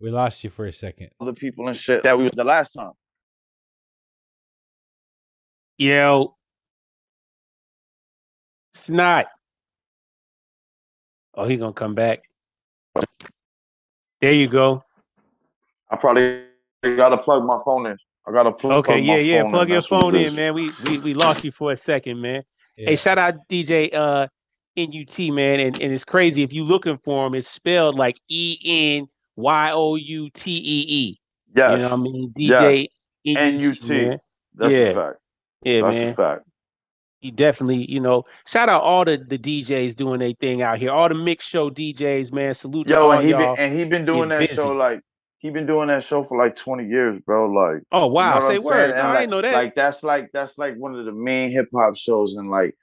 We lost you for a second. Other people and shit that we was the last time. Yo, it's not. Oh, he gonna come back. There you go. I probably gotta plug my phone in. I gotta plug. Okay, plug yeah, my yeah. Phone plug in. your That's phone in, man. We we we lost you for a second, man. Yeah. Hey, shout out D J. Uh. N U T, man, and, and it's crazy. If you looking for him, it's spelled like E N Y O U T E E. -E. Yeah. You know what I mean? D J yes. N U T. Man. That's yeah. a fact. Yeah, That's man. a fact. He definitely, you know, shout out all the, the D Js doing their thing out here. All the mix show D Js, man. Salute Yo, to all and he been, and he been doing Get that busy. show like he been doing that show for like twenty years, bro. Like, oh wow, you know say word. I like, didn't know that. Like that's like that's like one of the main hip hop shows and like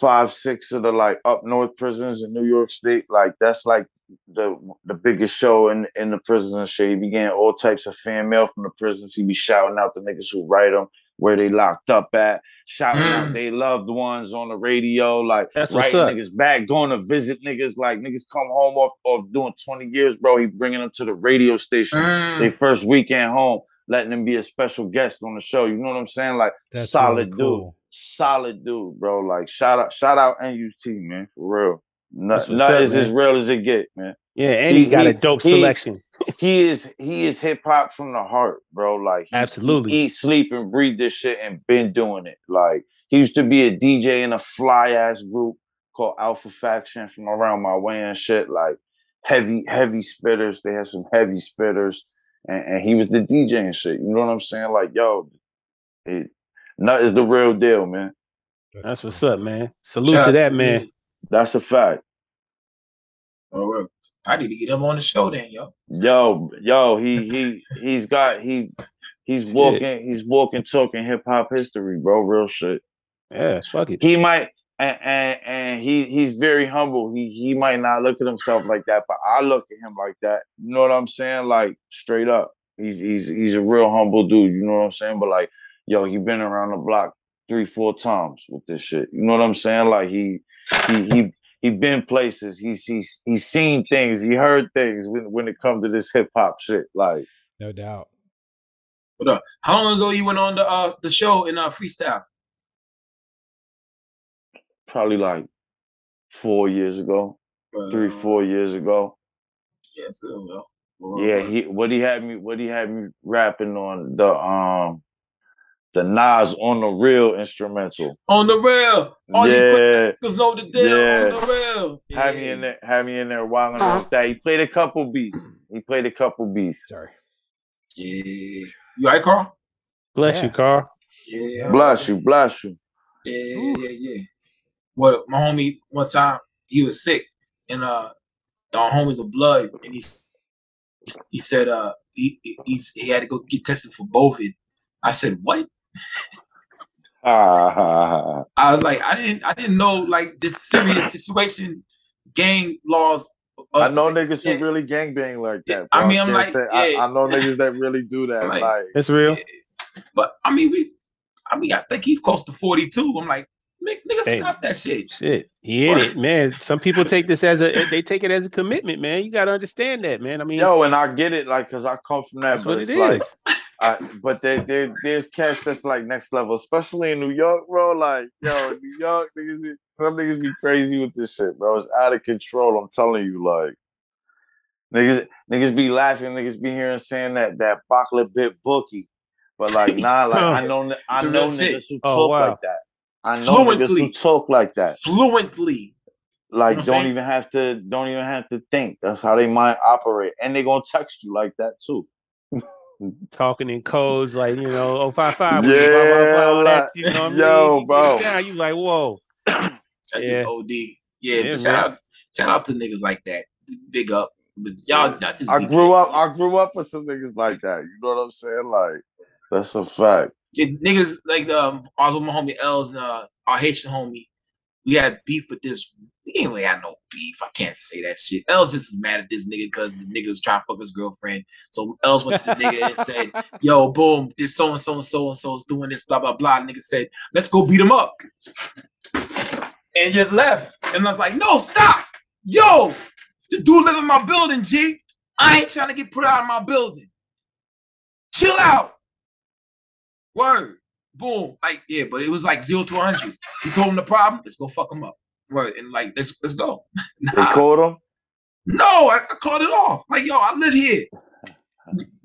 Five, six of the like up north prisons in New York State, like that's like the the biggest show in in the prisons and shit. He began all types of fan mail from the prisons. He be shouting out the niggas who write them, where they locked up at, shouting out they loved ones on the radio, like that's writing niggas back, going to visit niggas, like niggas come home off of doing twenty years, bro. He bringing them to the radio station mm. their first weekend home, letting them be a special guest on the show. You know what I'm saying? Like that's solid really cool. dude. Solid dude, bro. Like shout out, shout out N U T, man, for real. Nothing not is man. as real as it get, man. Yeah, and he, he got he, a dope he, selection. he is he is hip hop from the heart, bro. Like he, absolutely, he eat, sleep, and breathe this shit, and been doing it. Like he used to be a D J in a fly ass group called Alpha Faction from around my way and shit. Like heavy, heavy spitters. They had some heavy spitters, and, and he was the D J and shit. You know what I'm saying? Like yo, it. Nut is the real deal, man. That's what's up, man. Salute Shout to that, to man. You. That's a fact. All right. I need to get him on the show then, yo. Yo, yo, he he he's got he he's walking yeah. he's walking talking hip hop history, bro. Real shit. Yeah, fuck it. He might and and, and he he's very humble. He he might not look at himself like that, but I look at him like that. You know what I'm saying? Like straight up, he's he's he's a real humble dude. You know what I'm saying? But like. Yo, he been around the block three, four times with this shit. You know what I'm saying? Like he, he, he, he been places. He's he's he's seen things. He heard things when when it comes to this hip hop shit. Like no doubt. What up? How long ago you went on the uh the show in uh freestyle? Probably like four years ago, uh, three, four years ago. Yeah, so Yeah, he what he had me what he had me rapping on the um the Nas on the real instrumental. On the real. All yeah. Because know the deal yeah. on the real. Yeah. Had me in there, had me in there wilding uh-huh. like that. He played a couple beats. He played a couple beats. Sorry. Yeah. You all right, Carl? Bless yeah. you, Carl. Yeah. Bless you, bless you. Yeah, yeah, yeah, yeah. What my homie one time he was sick and uh the homies of blood and he he said uh he he, he had to go get tested for COVID. I said what? Uh, I was like I didn't I didn't know like this serious situation, gang laws. Uh, I know niggas yeah. who really gangbang like that. Bro. I mean, I'm like, say, yeah. I, I know niggas that really do that. Like, like it's real. Yeah. But I mean, we, I mean, I think he's close to forty-two. I'm like, nigga, hey, stop that shit. Shit, he hit it, man. Some people take this as a, they take it as a commitment, man. You gotta understand that, man. I mean, yo, and I get it, like, cause I come from that. That's but what it like, is. I, but there, there, there's cats that's like next level, especially in New York, bro. Like, yo, New York niggas, some niggas be crazy with this shit, bro. It's out of control. I'm telling you, like, niggas, niggas be laughing, niggas be hearing saying that that bocklet bit bookie, but like, nah, like I know, I know niggas who oh, talk wow. like that. I know niggas who talk like that fluently. Like, you know don't even have to, don't even have to think. That's how they might operate, and they gonna text you like that too. Talking in codes, like, you know, oh five five, yeah, blah, blah, blah, you know what yo, I mean? Bro. Yeah, you like whoa. I yeah. just O D. Yeah, yeah but shout out, shout out to niggas like that. Big up, but y'all. Yeah. Just I grew up. I grew up with some niggas like that. You know what I'm saying? Like, that's a fact. Yeah, niggas like um, I was with my homie Els and uh, our Haitian homie. We had beef with this. We ain't really had no beef. I can't say that shit. Els just is mad at this nigga because the nigga was trying to fuck his girlfriend. So Els went to the nigga and said, "Yo, boom, this so and so and so and so is doing this, blah blah blah." And nigga said, "Let's go beat him up," and just left. And I was like, "No, stop, yo, the dude live in my building, G. I ain't trying to get put out of my building. Chill out." Word, boom, like yeah, but it was like zero to a hundred. He told him the problem. Let's go fuck him up. Word, and like let's let's go. Nah. They called him. No, I, I called it off. Like yo, I live here.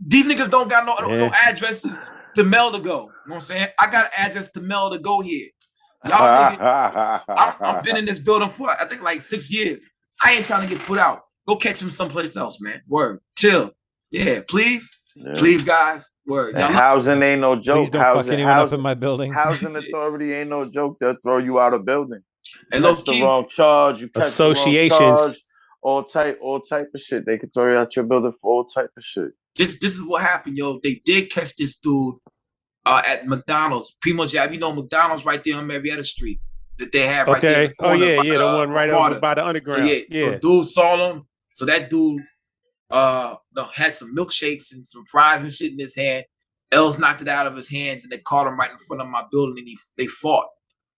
These niggas don't got no yeah. no addresses to mail to go. You know what I'm saying? I got an address to mail to go here. Y'all, I've been in this building for I think like six years. I ain't trying to get put out. Go catch him someplace else, man. Word, chill. Yeah, please, yeah. please, guys. Word. And housing ain't no joke. Please don't housing, fuck anyone housing, up in my building. Housing authority ain't no joke. They'll throw you out of building. And that's the wrong charge. You catch associations. The wrong charge. All type, all type of shit. They can throw you out your building for all type of shit. This, this is what happened, yo. They did catch this dude uh, at McDonald's. Primo Jab, you know McDonald's right there on Marietta Street that they have right okay. there. The oh yeah, yeah, the, the one right over by the underground. So, yeah, yeah. So dude saw him. So that dude. Uh, no, had some milkshakes and some fries and shit in his hand. Els knocked it out of his hands, and they caught him right in front of my building, and he, they fought.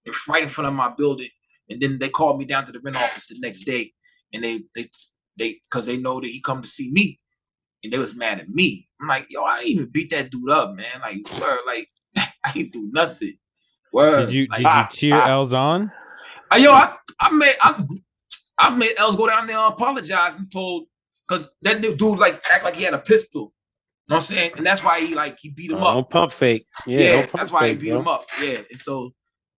They're right in front of my building, and then they called me down to the rent office the next day, and they they they because they know that he come to see me, and they was mad at me. I'm like, yo, I didn't even beat that dude up, man. Like, word, like I didn't do nothing. Word. Did you did like, you cheer I, Els on? I, yo, I I made I I made Els go down there and apologize and told. Cause that dude like act like he had a pistol. You know what I'm saying? And that's why he like he beat him oh, up. Don't pump fake. Yeah, yeah pump that's why fake, he beat bro. Him up. Yeah. And so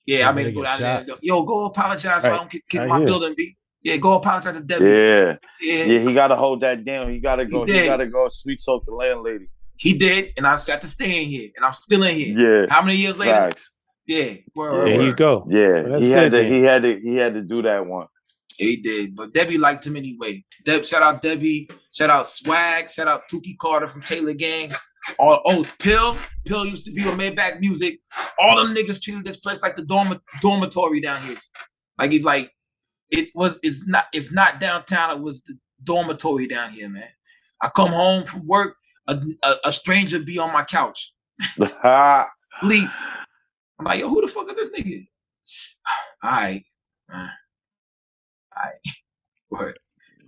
yeah, I'm I made him go down shot. There. Yo, go apologize so right. I don't kick my building B. Yeah, go apologize to Debbie. Yeah. yeah. Yeah, he gotta hold that down. He gotta go, he, he gotta go sweet talk the landlady. He did, and I got to stay in here, and I'm still in here. Yeah. How many years later? Nice. Yeah. Word, there word. You go. Yeah. Well, he had to then. he had to he had to do that one. He did, but Debbie liked him anyway. Deb, shout out Debbie, shout out Swag, shout out Tukey Carter from Taylor Gang. All oh Pill, Pill used to be on Maybach Music. All them niggas treated this place like the dorm, dormitory down here. Like he's like, it was, it's not, it's not downtown. It was the dormitory down here, man. I come home from work, a a, a stranger be on my couch, sleep. I'm like, yo, who the fuck is this nigga? All right. All right.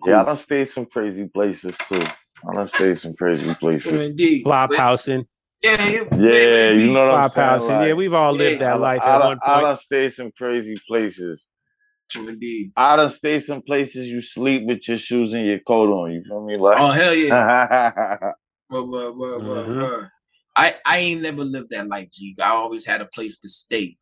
Cool. Yeah, I done stayed some crazy places too. I done stayed some crazy places. Indeed. Flop housing. Yeah, yeah, yeah, you know what I'm saying? Flop housing. Like, yeah, we've all lived yeah, that life I, at I, one point. I done stayed some crazy places. True indeed. Out of states and places you sleep with your shoes and your coat on. You feel me? Like, oh hell yeah. Well, well, well, mm-hmm. well. I I ain't never lived that life, G. I always had a place to stay.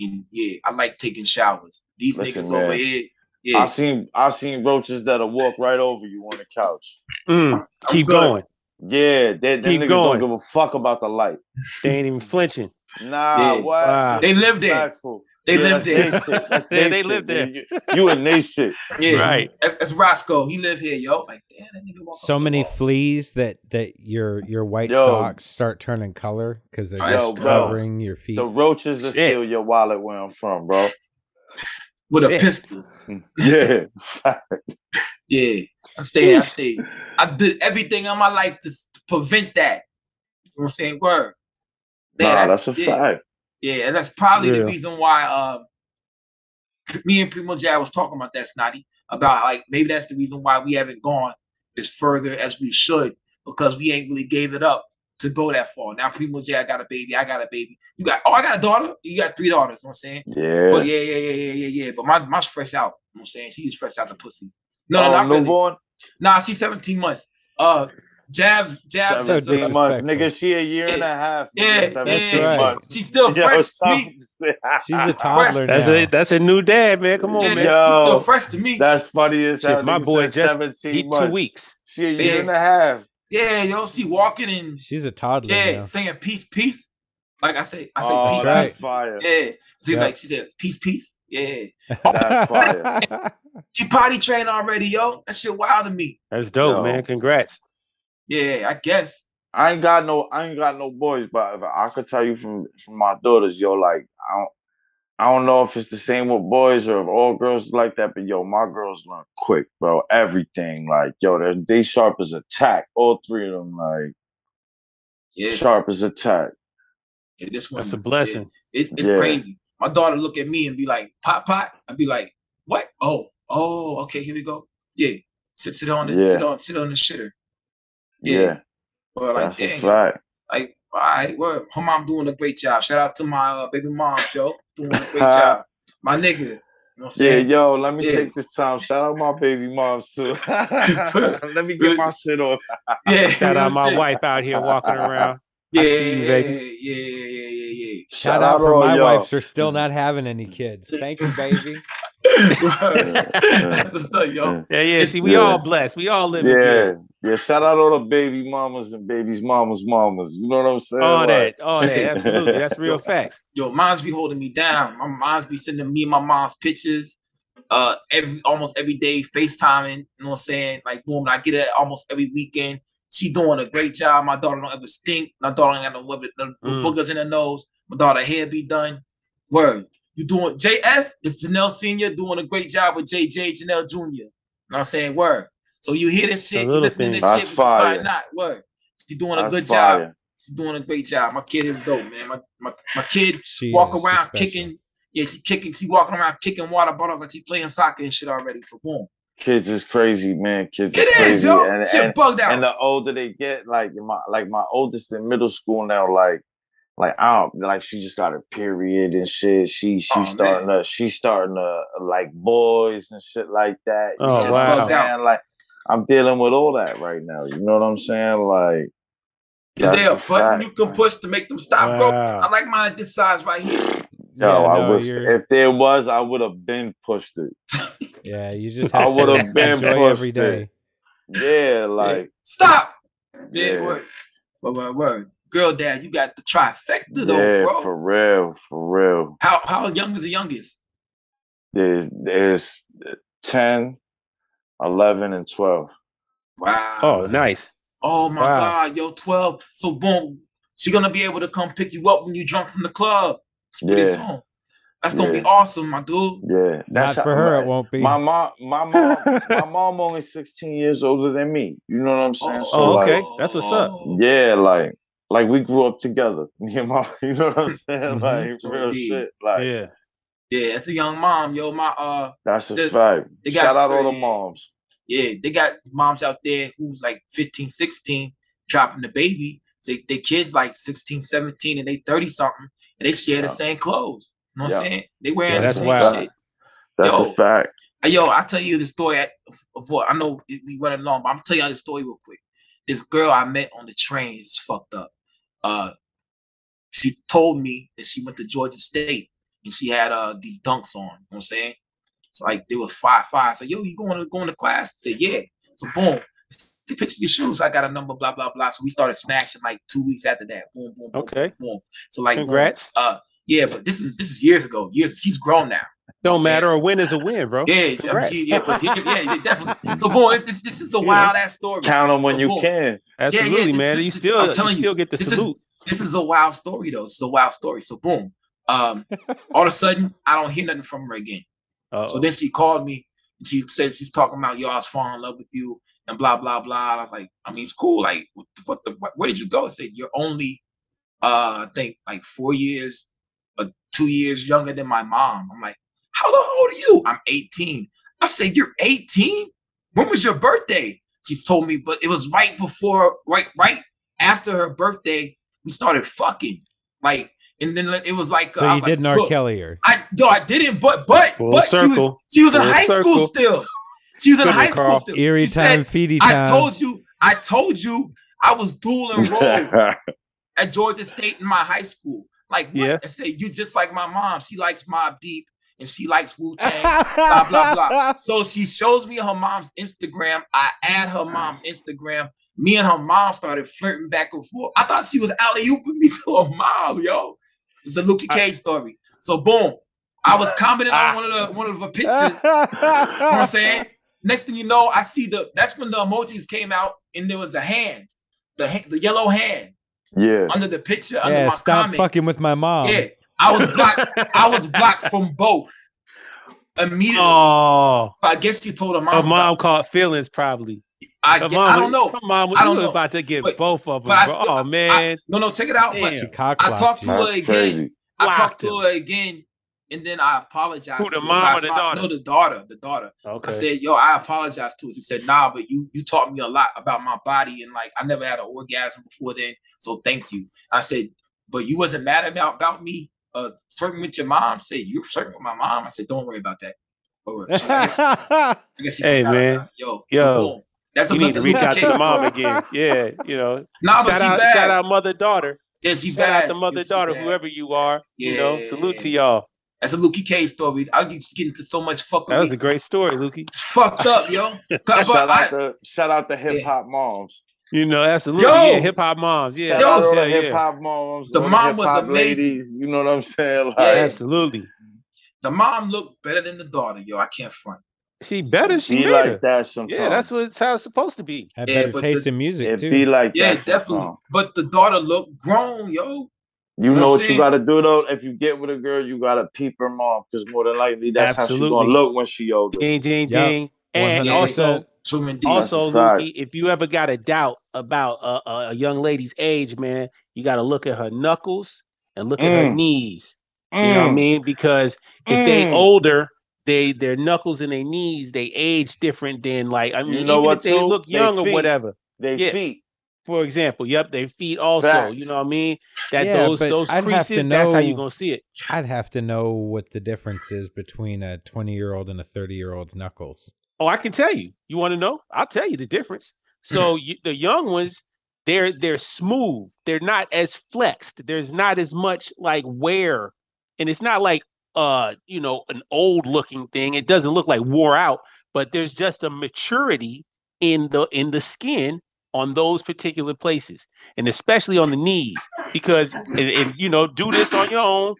And yeah, I like taking showers. These Listen, niggas man, over here. Yeah. I've seen I've seen roaches that'll walk right over you on the couch. Mm, keep good. going. Yeah, they, they niggas going. don't give a fuck about the light. They ain't even flinching. Nah, yeah. what? Wow. They live there. They yeah, live there. That's yeah, they shit, live there. You, you and they shit. Yeah, right. That's, that's Roscoe. He live here, yo. Like, damn, that nigga walk so many fleas that that your your white yo. socks start turning color because they're yo, just covering bro. your feet. The roaches that shit. steal your wallet where I'm from, bro. With a shit. pistol. Yeah. Yeah. I stayed. I stayed. I did everything in my life to, to prevent that. You know what I'm saying? Word. Nah, that's, that's a yeah. fact. Yeah, and that's probably yeah. the reason why uh, me and Primo Jab was talking about that, Snotty, about like maybe that's the reason why we haven't gone as further as we should, because we ain't really gave it up to go that far. Now Primo Jab got a baby, I got a baby. You got, oh, I got a daughter? You got three daughters, you know what I'm saying? Yeah. But yeah, yeah, yeah, yeah, yeah, yeah. But my, my fresh out, you know what I'm saying? She's fresh out the pussy. No, no, um, no. Really. Nah, she's seventeen months. Uh, Jabs, Jabs, so months, nigga. She a year yeah. and a half. Yeah, yeah. Right. She's still yo, fresh to me. She's a toddler. That's now. a that's a new dad, man. Come on, yeah, man. Yo, she's still fresh to me. That's funny as hell. My boy just he two weeks. She a yeah. year and a half. Yeah, yo, she walking and she's a toddler. Yeah, now. saying peace, peace. Like I say, I say oh, peace, right. peace. Fire. Yeah, she's yep. like she said peace, peace. Yeah, that's fire. She potty trained already, yo. That shit wild to me. That's dope, yo. man. Congrats. Yeah, I guess I ain't got no, I ain't got no boys, but I could tell you from from my daughters, yo, like I don't, I don't know if it's the same with boys or if all girls like that, but yo, my girls learn quick, bro. Everything, like yo, they they sharp as a tack. All three of them, like yeah, sharp as a tack. Yeah, this one, that's a blessing. Yeah, it's it's yeah. crazy. My daughter look at me and be like, "Pop, pop." I'd be like, "What? Oh, oh, okay, here we go. Yeah, sit, sit on it, yeah. sit on, sit on the shitter." Yeah. yeah, but like, that's dang, right. like, all right, well, her mom doing a great job. Shout out to my uh, baby mom, yo, doing a great job. My nigga, you know what I'm saying? Yeah, yo, let me yeah. take this time. Shout out my baby mom too. Let me get my shit off. Yeah, shout out my wife out here walking around. Yeah, I see you, baby. yeah, yeah, yeah, yeah, yeah. Shout, shout out, out for my wives who are still not having any kids. Thank you, baby. That's what's up, yo. Yeah, yeah. See, we yeah. all blessed. We all live. Yeah, together. yeah. Shout out all the baby mamas and babies, mamas, mamas. You know what I'm saying? All like, that, all that. Absolutely, that's real facts. Yo, moms be holding me down. My moms be sending me and my mom's pictures. Uh, every almost every day, FaceTiming. You know what I'm saying? Like, boom. I get it almost every weekend. She doing a great job. My daughter don't ever stink. My daughter ain't got no, no, no mm. boogers in her nose. My daughter hair be done. Word. You doing J S, it's Janelle Senior doing a great job with J J, Janelle Junior You know what I'm saying? Word. So you hear this shit, you listen to this shit, why not? Word. She's doing a good job. She's doing a great job. My kid is dope, man. My my, my kid walk around kicking. Yeah, she kicking, she walking around kicking water bottles like she playing soccer and shit already. So boom. Kids is crazy, man. Kids is crazy. It is, yo. And, shit and, bugged out. And the older they get, like my like my oldest in middle school now, like Like I don't like she just got her period and shit. She she oh, starting man. to she starting to like boys and shit like that. You oh know wow! What I'm like I'm dealing with all that right now. You know what I'm saying? Like, is there a button you can push to make them stop growing? Wow. I like mine at this size right here. No, yeah, I no, was. If there was, I would have been pushed it. Yeah, you just I would have been pushed every day. It. Yeah, like yeah. stop. Yeah, yeah. word, word, word. Girl, dad, you got the trifecta though, yeah, bro. For real, for real. How how young is the youngest? There's there's ten, eleven, and twelve. Wow. Oh, nice. Oh my wow. God, yo, twelve. So boom, she's gonna be able to come pick you up when you drunk from the club. Pretty yeah. soon. That's gonna yeah. be awesome, my dude. Yeah, that's not for how, her. It won't be. My mom, my mom, my mom only sixteen years older than me. You know what I'm saying? Oh, so oh okay, like, that's what's up. Yeah, like. Like we grew up together, me and my, you know what I'm saying? Like so real indeed. shit. Like yeah, yeah. That's a young mom, yo. My uh, that's a fact. They got Shout out all the moms. Yeah, they got moms out there who's like fifteen, sixteen, dropping the baby. So they, they kids like sixteen, seventeen, and they thirty something, and they share yeah. the same clothes. You know what yeah. I'm saying? They wearing yeah, the same wild. shit. That's yo, a fact. Yo, I tell you the story. At, boy, I know we went along, but I'm gonna tell y'all the story real quick. This girl I met on the train is fucked up. Uh, she told me that she went to Georgia State and she had uh these dunks on. You know what I'm saying? It's like they were five five. I said, yo, you going to going to class? I said, yeah. So boom, she picture your shoes. I got a number, blah blah blah. So we started smashing like two weeks after that. Boom boom. boom okay. Boom, boom. So like, congrats. Boom, uh, yeah, but this is this is years ago. Years she's grown now. Don't matter. A win is a win, bro. Yeah, I mean, she, yeah, but, yeah, yeah, definitely. So, boy, this, this is a wild ass story. Count them so, when you boy, can. Absolutely, yeah, yeah, this, man. This, you still, I'm telling you, still get the this salute. Is, this is a wild story, though. It's a wild story. So, boom. Um, all of a sudden, I don't hear nothing from her again. Uh-oh. So then she called me and she said she's talking about y'all falling in love with you and blah blah blah. And I was like, I mean, it's cool. Like, what the fuck? The, where did you go? I said you're only, uh, I think like four years, uh, two years younger than my mom. I'm like, how old are you? I'm eighteen. I said, you're eighteen? When was your birthday? She told me, but it was right before, right, right after her birthday, we started fucking. Like, and then it was like, so I was you didn't like, R. Kelly or? I no, I didn't, but but full but circle. she was she was full in high circle. school still. She was in high Carl. school still. Eerie she time, feedy time. I told you, I told you I was dual enrolled at Georgia State in my high school. Like, what? Yeah. I said, you just like my mom. She likes Mobb Deep. And she likes Wu-Tang, blah, blah, blah. So she shows me her mom's Instagram. I add her mom's Instagram. Me and her mom started flirting back and forth. I thought she was alley-ooping me to her mom, yo. It's a Lukey Cage story. So boom, I was commenting on one of the one of her pictures. You know what I'm saying? Next thing you know, I see the, that's when the emojis came out and there was a hand, the, the yellow hand. Yeah. Under the picture, yeah, under my stop comment. fucking with my mom. Yeah. I was blocked. I was blocked from both immediately. Oh, I guess you told her mom. Her mom caught feelings, probably. I, guess, mom, I don't know. Her mom was, I don't know. about to get but, both of them. I still, oh man! I, no, no, check it out. But I talked to her again. I talked to her again, and then I apologized. Who, the mom or the daughter? No, the daughter. The daughter. Okay. I said, "Yo, I apologize to her." She said, "Nah, but you you taught me a lot about my body, and like I never had an orgasm before then, so thank you." I said, "But you wasn't mad about about me." Uh, flirting with your mom. Say you're flirting with my mom. I said, don't worry about that. Worry. So I guess, I guess hey man, yo, yo, so that's you need to reach out to the mom again. Yeah, you know. Nah, shout out, bad. shout out, mother daughter. Yeah, she shout bad. out the mother yeah, daughter, bad. whoever you are. Yeah. You know, salute to y'all. That's a Lukey Cage story. I'll get into so much fuck. That was me. a great story, Lukey. It's fucked up, yo. shout, I, out the, shout out the hip hop yeah. moms. You know, absolutely. Yo, yeah, hip hop moms. Yeah, yo, yeah, yeah. hip hop moms. The mom was amazing. Ladies, you know what I'm saying? Like, yeah, absolutely. The mom looked better than the daughter, yo. I can't front. She better. She be better. like that sometimes. Yeah, that's what it's how it's supposed to be. Had yeah, better taste the, in music it too. Be like yeah, that definitely. Sometimes. But the daughter looked grown, yo. You know, know what, what you gotta do though. If you get with a girl, you gotta peep her mom because more than likely that's absolutely. how she's gonna look when she older. Ding ding yep. ding. And also. Also, Lukey, if you ever got a doubt about a, a young lady's age, man, you got to look at her knuckles and look mm. at her knees. Mm. You know what I mean? Because if mm. they older, they their knuckles and their knees, they age different than like, I mean, you know even what, if they too? look young they feet, or whatever. They yeah. feet. For example, yep, their feet also. Fact. You know what I mean? That yeah, those those I'd creases, know, that's how you're gonna see it. I'd have to know what the difference is between a twenty-year-old and a thirty-year-old's knuckles. Oh, I can tell you. You want to know? I'll tell you the difference. So you, the young ones, they're they're smooth. They're not as flexed. There's not as much like wear, and it's not like uh you know an old looking thing. It doesn't look like wore out, but there's just a maturity in the in the skin on those particular places, and especially on the knees, because and, and, you know do this on your own.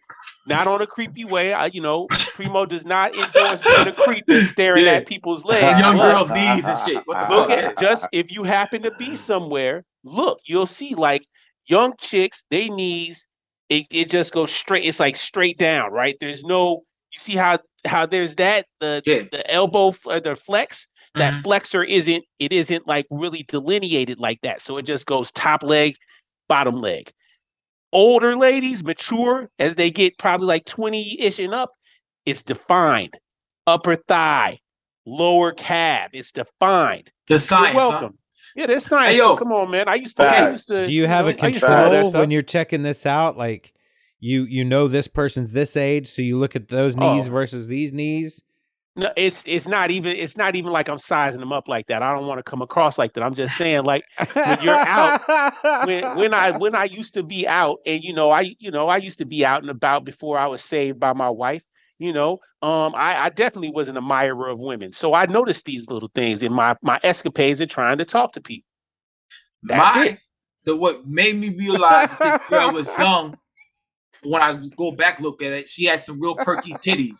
Not on a creepy way, I, you know. Primo does not endorse being a creep and staring yeah. at people's legs, young girls' knees and shit. What the look fuck? At just if you happen to be somewhere, look, you'll see like young chicks, they knees, it, it just goes straight. It's like straight down, right? There's no, you see how how there's that the yeah. the, the elbow or the flex. That mm-hmm. flexor isn't it isn't like really delineated like that, so it just goes top leg, bottom leg. Older ladies mature as they get probably like twenty-ish and up. It's defined. Upper thigh, lower calf. It's defined. The science. You're welcome. Huh? Yeah, that's science. Hey, yo. Come on, man. I used to. Okay. I used to Do you have you know, a control when you're checking this out? Like you, you know, this person's this age, so you look at those knees oh. versus these knees. No, it's it's not even it's not even like I'm sizing them up like that. I don't want to come across like that. I'm just saying, like, when you're out, when when I when I used to be out, and you know I you know I used to be out and about before I was saved by my wife. You know, um, I I definitely was an admirer of women, so I noticed these little things in my my escapades and trying to talk to people. That's my, it. The what made me realize this girl was young. When I go back look at it, she had some real perky titties.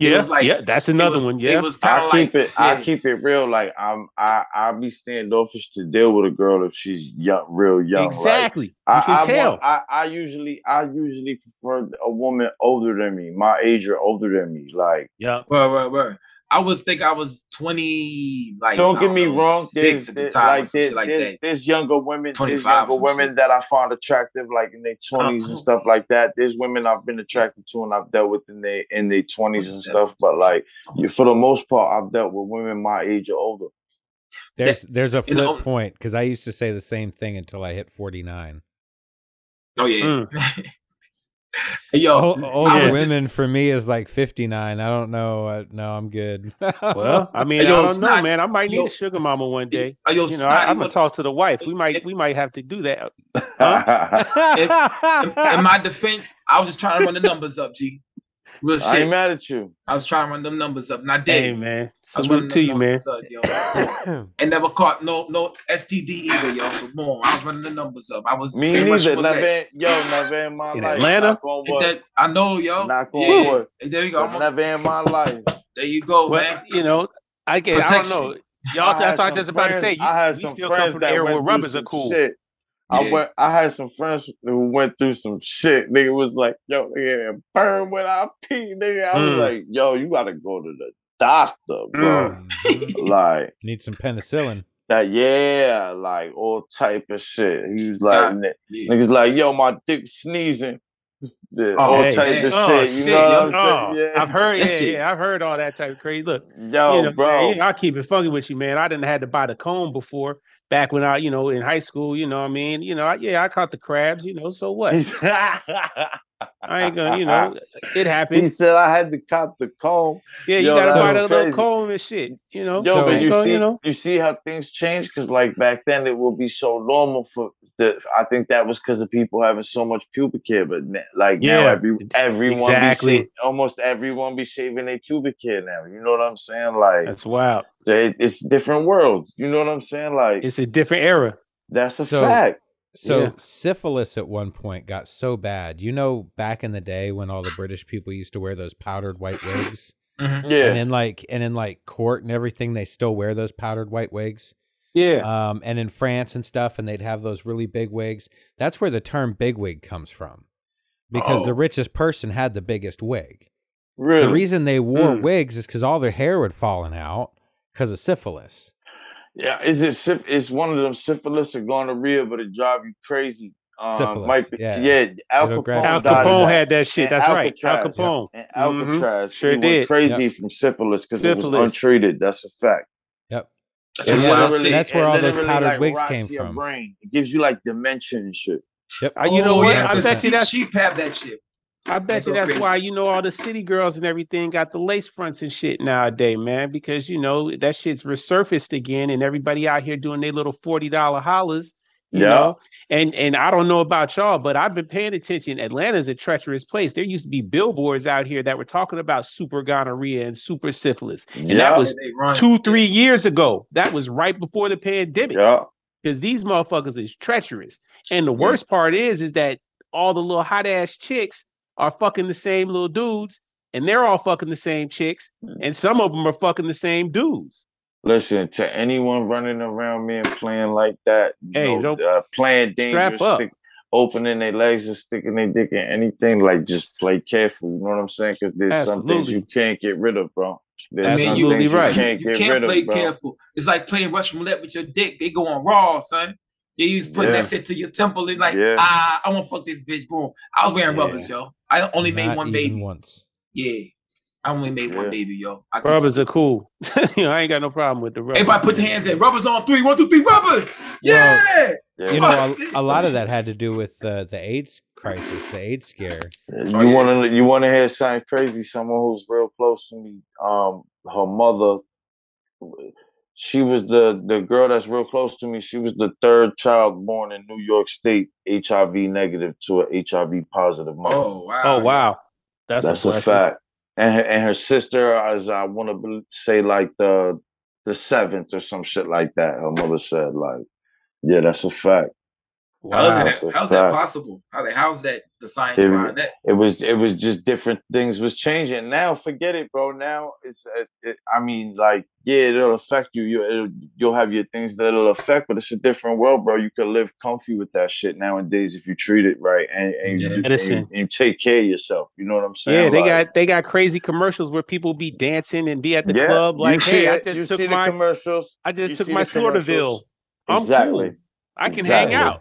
Yeah, like, yeah, that's another was, one. Yeah, it was I keep like, it. Yeah. I keep it real. Like I'm, I, I'll be standoffish to deal with a girl if she's young, real young. Exactly. Like, you I, can I, tell. Want, I, I usually, I usually prefer a woman older than me, my age or older than me. Like, yeah, well, well, well. I was think I was twenty. Like, don't get me wrong. There's, at the time, like, there's, like there's, there's younger women, there's younger women shit. that I found attractive, like in their twenties and stuff like that. There's women I've been attracted to and I've dealt with in their in their twenties and stuff. But like, for the most part, I've dealt with women my age or older. There's there's a flip point because I used to say the same thing until I hit forty-nine. Oh yeah. Mm. Yo, o older women just... for me is like fifty-nine. I don't know. Uh, no, I'm good. Well, I mean, yo, I don't know, not, man. I might yo, need a sugar mama one day. Yo, you know, I, I'm gonna what, talk to the wife. We might, it, we might have to do that. Huh? in, in, in my defense, I was just trying to run the numbers up, G. Real shit. I ain't mad at you. I was trying to run them numbers up, and I did. Hey, man, salute to you, man. Up, yo. And never caught no no S T D either, yo. So boom, I was running the numbers up. I was me neither. Never, yo, never in my in life. Atlanta, that, I know, yo. Knock on yeah. wood. There you go. Never in my life. There you go, well, man. You know, I get. Protection. I don't know, y'all. That's what I was just about to say. You, I had you some still friends come from the era where rubbers are cool. Shit. I yeah. went. I had some friends who went through some shit. Nigga was like, "Yo, nigga, burn when I pee." Nigga, I was mm. like, "Yo, you gotta go to the doctor, bro." Mm. Like, need some penicillin. That yeah, like all type of shit. He was like, God, yeah. niggas like, "Yo, my dick sneezing." The, oh, all hey, type hey. of oh, shit. You shit, know what I'm oh, saying? Yeah. I've heard. Yeah, yeah, I've heard all that type of crazy. Look, yo, you know, bro, man, I keep it funky with you, man. I didn't had to buy the comb before. Back when I, you know, in high school, you know what I mean? You know, I, yeah, I caught the crabs, you know, so what? I ain't gonna, you know, it happened. He said I had to cop the comb. Yeah, you yo, gotta so buy that little comb and shit, you know? Yo, so, but you, go, see, you, know? you see how things change? Because, like, back then it would be so normal for, the, I think that was because of people having so much pubic hair, but, now, like, yeah, now every, everyone exactly. be almost everyone be shaving their pubic hair now. You know what I'm saying? Like, that's wild. They, it's different worlds. You know what I'm saying? Like, it's a different era. That's a so, fact. So yeah. syphilis at one point got so bad. You know, back in the day when all the British people used to wear those powdered white wigs. Mm-hmm. Yeah. And in like and in like court and everything, they still wear those powdered white wigs. Yeah. Um, and in France and stuff, and they'd have those really big wigs. That's where the term bigwig comes from. Because oh. the richest person had the biggest wig. Really? The reason they wore mm. wigs is because all their hair had fallen out. Because of syphilis. Yeah, is it? It's one of them syphilis or gonorrhea, but it drive you crazy. Um, syphilis. Might be, yeah. yeah Al Capone, Al Capone had that shit. That's right. Al Capone. And Alcatraz. Mm-hmm. Sure he did. Went crazy yep. from syphilis because it was untreated. That's a fact. Yep. That's, yeah, literally, that's where all those powdered like wigs came your from. Brain. It gives you like dementia and shit. Yep. Oh, you know what? Yeah, I bet you that sheep have that shit. I bet you that's why, you know, all the city girls and everything got the lace fronts and shit nowadays, man, because, you know, that shit's resurfaced again and everybody out here doing their little forty dollar hollers, you yeah. know, and, and I don't know about y'all, but I've been paying attention. Atlanta's a treacherous place. There used to be billboards out here that were talking about super gonorrhea and super syphilis. And yeah. that was two, three years ago. That was right before the pandemic because yeah. these motherfuckers is treacherous. And the worst yeah. part is, is that all the little hot ass chicks are fucking the same little dudes, and they're all fucking the same chicks, and some of them are fucking the same dudes. Listen, to anyone running around me and playing like that, you hey, know, don't uh, playing dangerous, stick, opening their legs and sticking their dick in anything, like just play careful. You know what I'm saying? Because there's Absolutely. some things you can't get rid of, bro. There's I mean, some you, things right. you can't, you, you get can't rid play of, bro. Careful. It's like playing Russian roulette with your dick. They go on raw, son. You putting yeah. that shit to your temple and like, yeah. ah, I want to fuck this bitch, bro. I was wearing yeah. rubbers, yo. I only Not made one baby once. Yeah, I only made yeah. one baby, yo. I rubbers just... are cool. You know, I ain't got no problem with the rubbers. Everybody put your hands in. Rubbers on three. One, two, three. Rubbers. Yeah. Well, yeah. You know, a, a lot of that had to do with the the AIDS crisis, the AIDS scare. You oh, yeah. want to you want to hear something crazy? Someone who's real close to me, um, her mother, she was the, the girl that's real close to me. She was the third child born in New York State, H I V negative to an H I V positive mother. Oh, wow. Oh, wow. That's, that's a fact. And her, and her sister, as I want to say, like the the seventh or some shit like that. Her mother said, like, yeah, that's a fact. Wow. How's that, how's that possible? How how's that the science it, behind that? It was it was just different things was changing. Now forget it, bro. Now it's it, it, I mean, like, yeah, it'll affect you. You it'll, you'll have your things that it'll affect, but it's a different world, bro. You can live comfy with that shit nowadays if you treat it right and and, yeah, you, and, and you take care of yourself. You know what I'm saying? Yeah, they like, got they got crazy commercials where people be dancing and be at the yeah, club like, hey, it, I just took my commercials. I just you took my Slaughterville. I'm exactly. cool. I can exactly. hang out.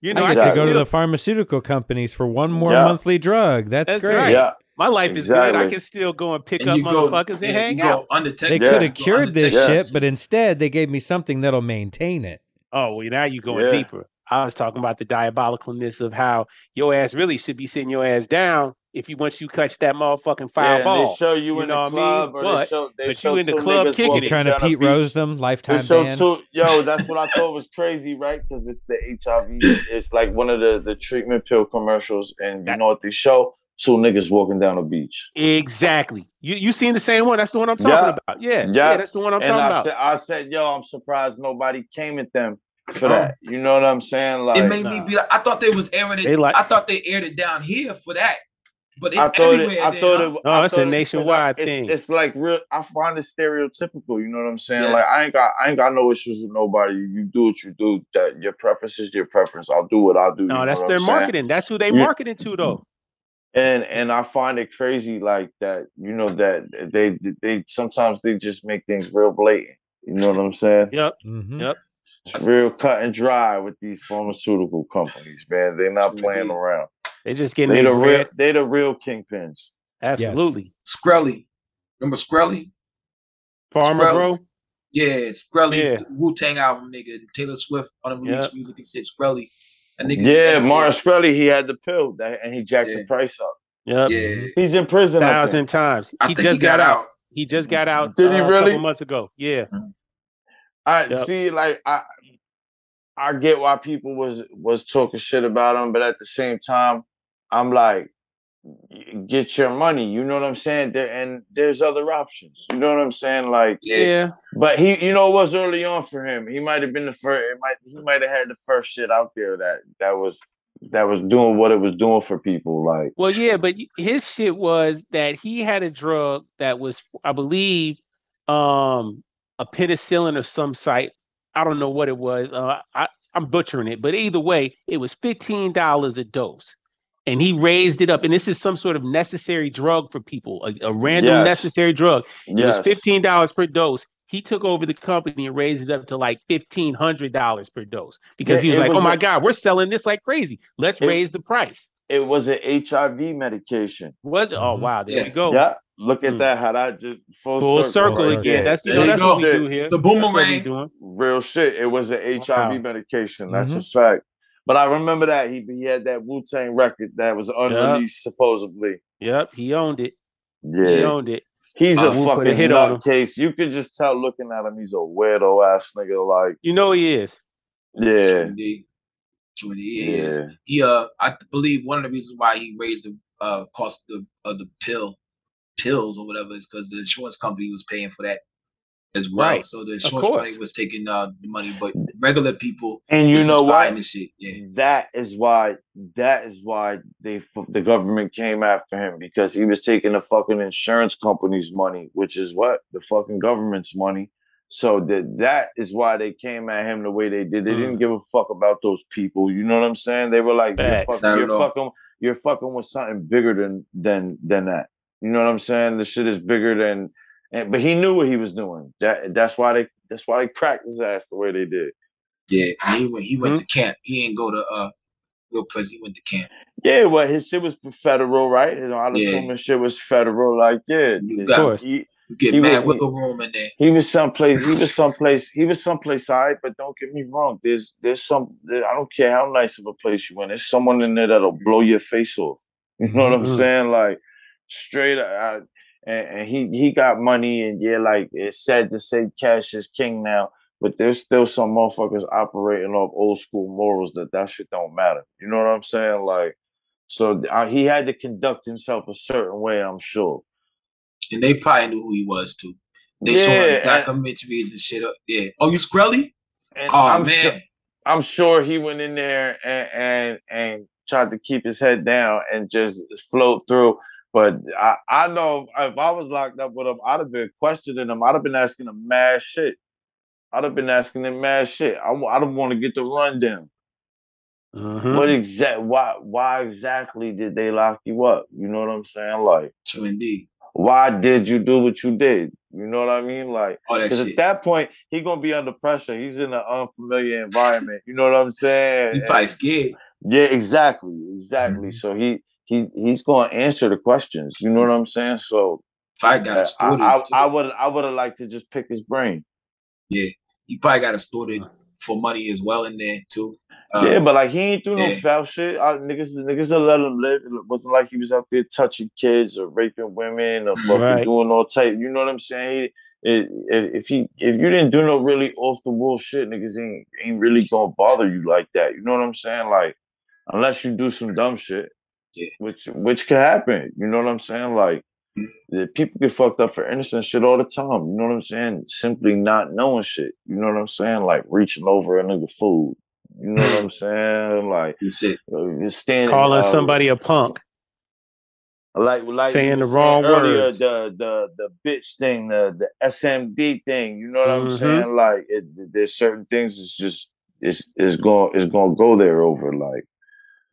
You know, I get exactly. to go to the pharmaceutical companies for one more yeah. monthly drug. That's, That's great. Right. Yeah. My life is exactly. good. I can still go and pick and up motherfuckers and, and hang out. They yeah. could have cured this yes. shit, but instead they gave me something that'll maintain it. Oh, well, now you're going yeah. deeper. I was talking about the diabolicalness of how your ass really should be sitting your ass down if you once you catch that motherfucking foul yeah, ball. They show you, you in know the club. What I mean? But, they show, they but show you in the club kicking it. Trying to Pete Rose them, lifetime ban. Two, yo, that's what I thought was crazy, right? Because it's the H I V. It's like one of the, the treatment pill commercials. And you know what they show? Two niggas walking down a beach. Exactly. You you seen the same one? That's the one I'm talking yeah. about. Yeah, yeah. Yeah, that's the one I'm and talking I about. Said, I said, yo, I'm surprised nobody came at them. For that, you know what I'm saying? Like, it made nah. me be like, I thought they was airing it. Like, I thought they aired it down here for that, but it's I thought everywhere. It, I thought it, no, I it's thought a nationwide it's, thing. It's, it's like real. I find it stereotypical. You know what I'm saying? Yes. Like, I ain't got, I ain't got no issues with nobody. You do what you do. That your preference is your preference. I'll do what I do. No, you that's know their marketing. Saying? That's who they yeah. marketing to, though. And and I find it crazy, like that. You know that they they sometimes they just make things real blatant. You know what I'm saying? Yep. Mm-hmm. Yep. It's real cut and dry with these pharmaceutical companies, man. They're not playing around. They just getting they the real. They the real kingpins. Absolutely. Yes. Skrelly, remember Skrelly? Farmer Skrelly. Bro. Yeah, Skrelly. Yeah. Wu-Tang album, nigga. Taylor Swift on the release yep. music and shit. Skrelly. And nigga, yeah, Martin Skrelly. He had the pill that, and he jacked yeah. the price up. Yep. Yeah. He's in prison a thousand times. I he just he got, got out. out. He just got out. Did uh, he really? A couple months ago. Yeah. Mm-hmm. I yep. see, like I, I get why people was was talking shit about him, but at the same time, I'm like, get your money. You know what I'm saying? There and there's other options. You know what I'm saying? Like yeah. But he, you know, it was early on for him. He might have been the first. It might he might have had the first shit out there that that was that was doing what it was doing for people. Like well, yeah, but his shit was that he had a drug that was, I believe, um. a penicillin of some site. I don't know what it was. Uh, I, I'm butchering it, but either way, it was fifteen dollars a dose. And he raised it up. And this is some sort of necessary drug for people, a, a random yes. necessary drug. It yes. was fifteen dollars per dose. He took over the company and raised it up to like fifteen hundred dollars per dose because yeah, he was like, was oh my a, God, we're selling this like crazy. Let's it, raise the price. It was an H I V medication. Was it? Oh, wow. There yeah. you go. Yeah. Look at mm. that! How that just full, full circle, circle again. Yeah. That's you know, that's what we do here. The boomerang, real shit. It was an H I V wow. medication. That's mm-hmm. a fact. But I remember that he he had that Wu-Tang record that was unreleased, yep. supposedly. Yep, he owned it. Yeah, he owned it. He's uh, a fucking hit nutcase. You could just tell looking at him. He's a weirdo ass nigga. Like you know he is. Yeah. Indeed. He is. Yeah. He uh, I believe one of the reasons why he raised the uh cost of the, uh, the pill. pills or whatever is because the insurance company was paying for that as well. Right. So the insurance company was taking uh, the money, but regular people and you know why this shit. Yeah. That is why that is why they the government came after him because he was taking the fucking insurance company's money, which is what the fucking government's money. So that that is why they came at him the way they did. They mm. didn't give a fuck about those people. You know what I'm saying? They were like, you're fucking, you're fucking, you're fucking with something bigger than than than that. You know what I'm saying? The shit is bigger than, and, but he knew what he was doing. That that's why they that's why they cracked his ass the way they did. Yeah, he went he went mm-hmm. to camp. He didn't go to uh real prison. He went to camp. Yeah, well, his shit was federal, right? His all the yeah. shit was federal. Like yeah, of course. He, you get he mad was, with the room in there. He was someplace. He was someplace. He was someplace. All right, but don't get me wrong. There's there's some. There, I don't care how nice of a place you in. There's someone in there that'll blow your face off. You know what mm-hmm. I'm saying? Like. Straight, I, and, and he he got money, and yeah, like it's sad to say, cash is king now. But there's still some motherfuckers operating off old school morals that that shit don't matter. You know what I'm saying? Like, so uh, he had to conduct himself a certain way, I'm sure. And they probably knew who he was too. They yeah, saw documentaries and, and shit. Up. Yeah. Oh, you Skrelly? Oh I'm man, sure, I'm sure he went in there and, and and tried to keep his head down and just float through. But I, I know if I was locked up with him, I'd have been questioning him. I'd have been asking him mad shit. I'd have been asking them mad shit. I, I don't want to get the rundown. Mm-hmm. What exact? Why? Why exactly did they lock you up? You know what I'm saying? Like, true indeed. Why did you do what you did? You know what I mean? Like, because at that point he gonna be under pressure. He's in an unfamiliar environment. You know what I'm saying? He probably scared. Yeah, exactly, exactly. Mm-hmm. So he he he's gonna answer the questions. You know what I'm saying? So if I got a story, I, I, I would I would have liked to just pick his brain. Yeah, he probably got a story for money as well in there too. Um, yeah, but like he ain't do yeah. no foul shit. I, niggas, niggas that let him live. It wasn't like he was out there touching kids or raping women or fucking right. doing all type. You know what I'm saying? He, it, it, if he, if you didn't do no really off the wall shit, niggas ain't ain't really gonna bother you like that. You know what I'm saying? Like unless you do some dumb shit, yeah. which which could happen. You know what I'm saying? Like. People get fucked up for innocent shit all the time. You know what I'm saying? Simply not knowing shit. You know what I'm saying? Like reaching over a nigga food. You know what I'm saying? Like shit. Standing, calling uh, somebody a punk. Like like saying the wrong earlier, words. The the the bitch thing. The the S M D thing. You know what mm-hmm. I'm saying? Like it, there's certain things. It's just it's it's going it's going to go there over like.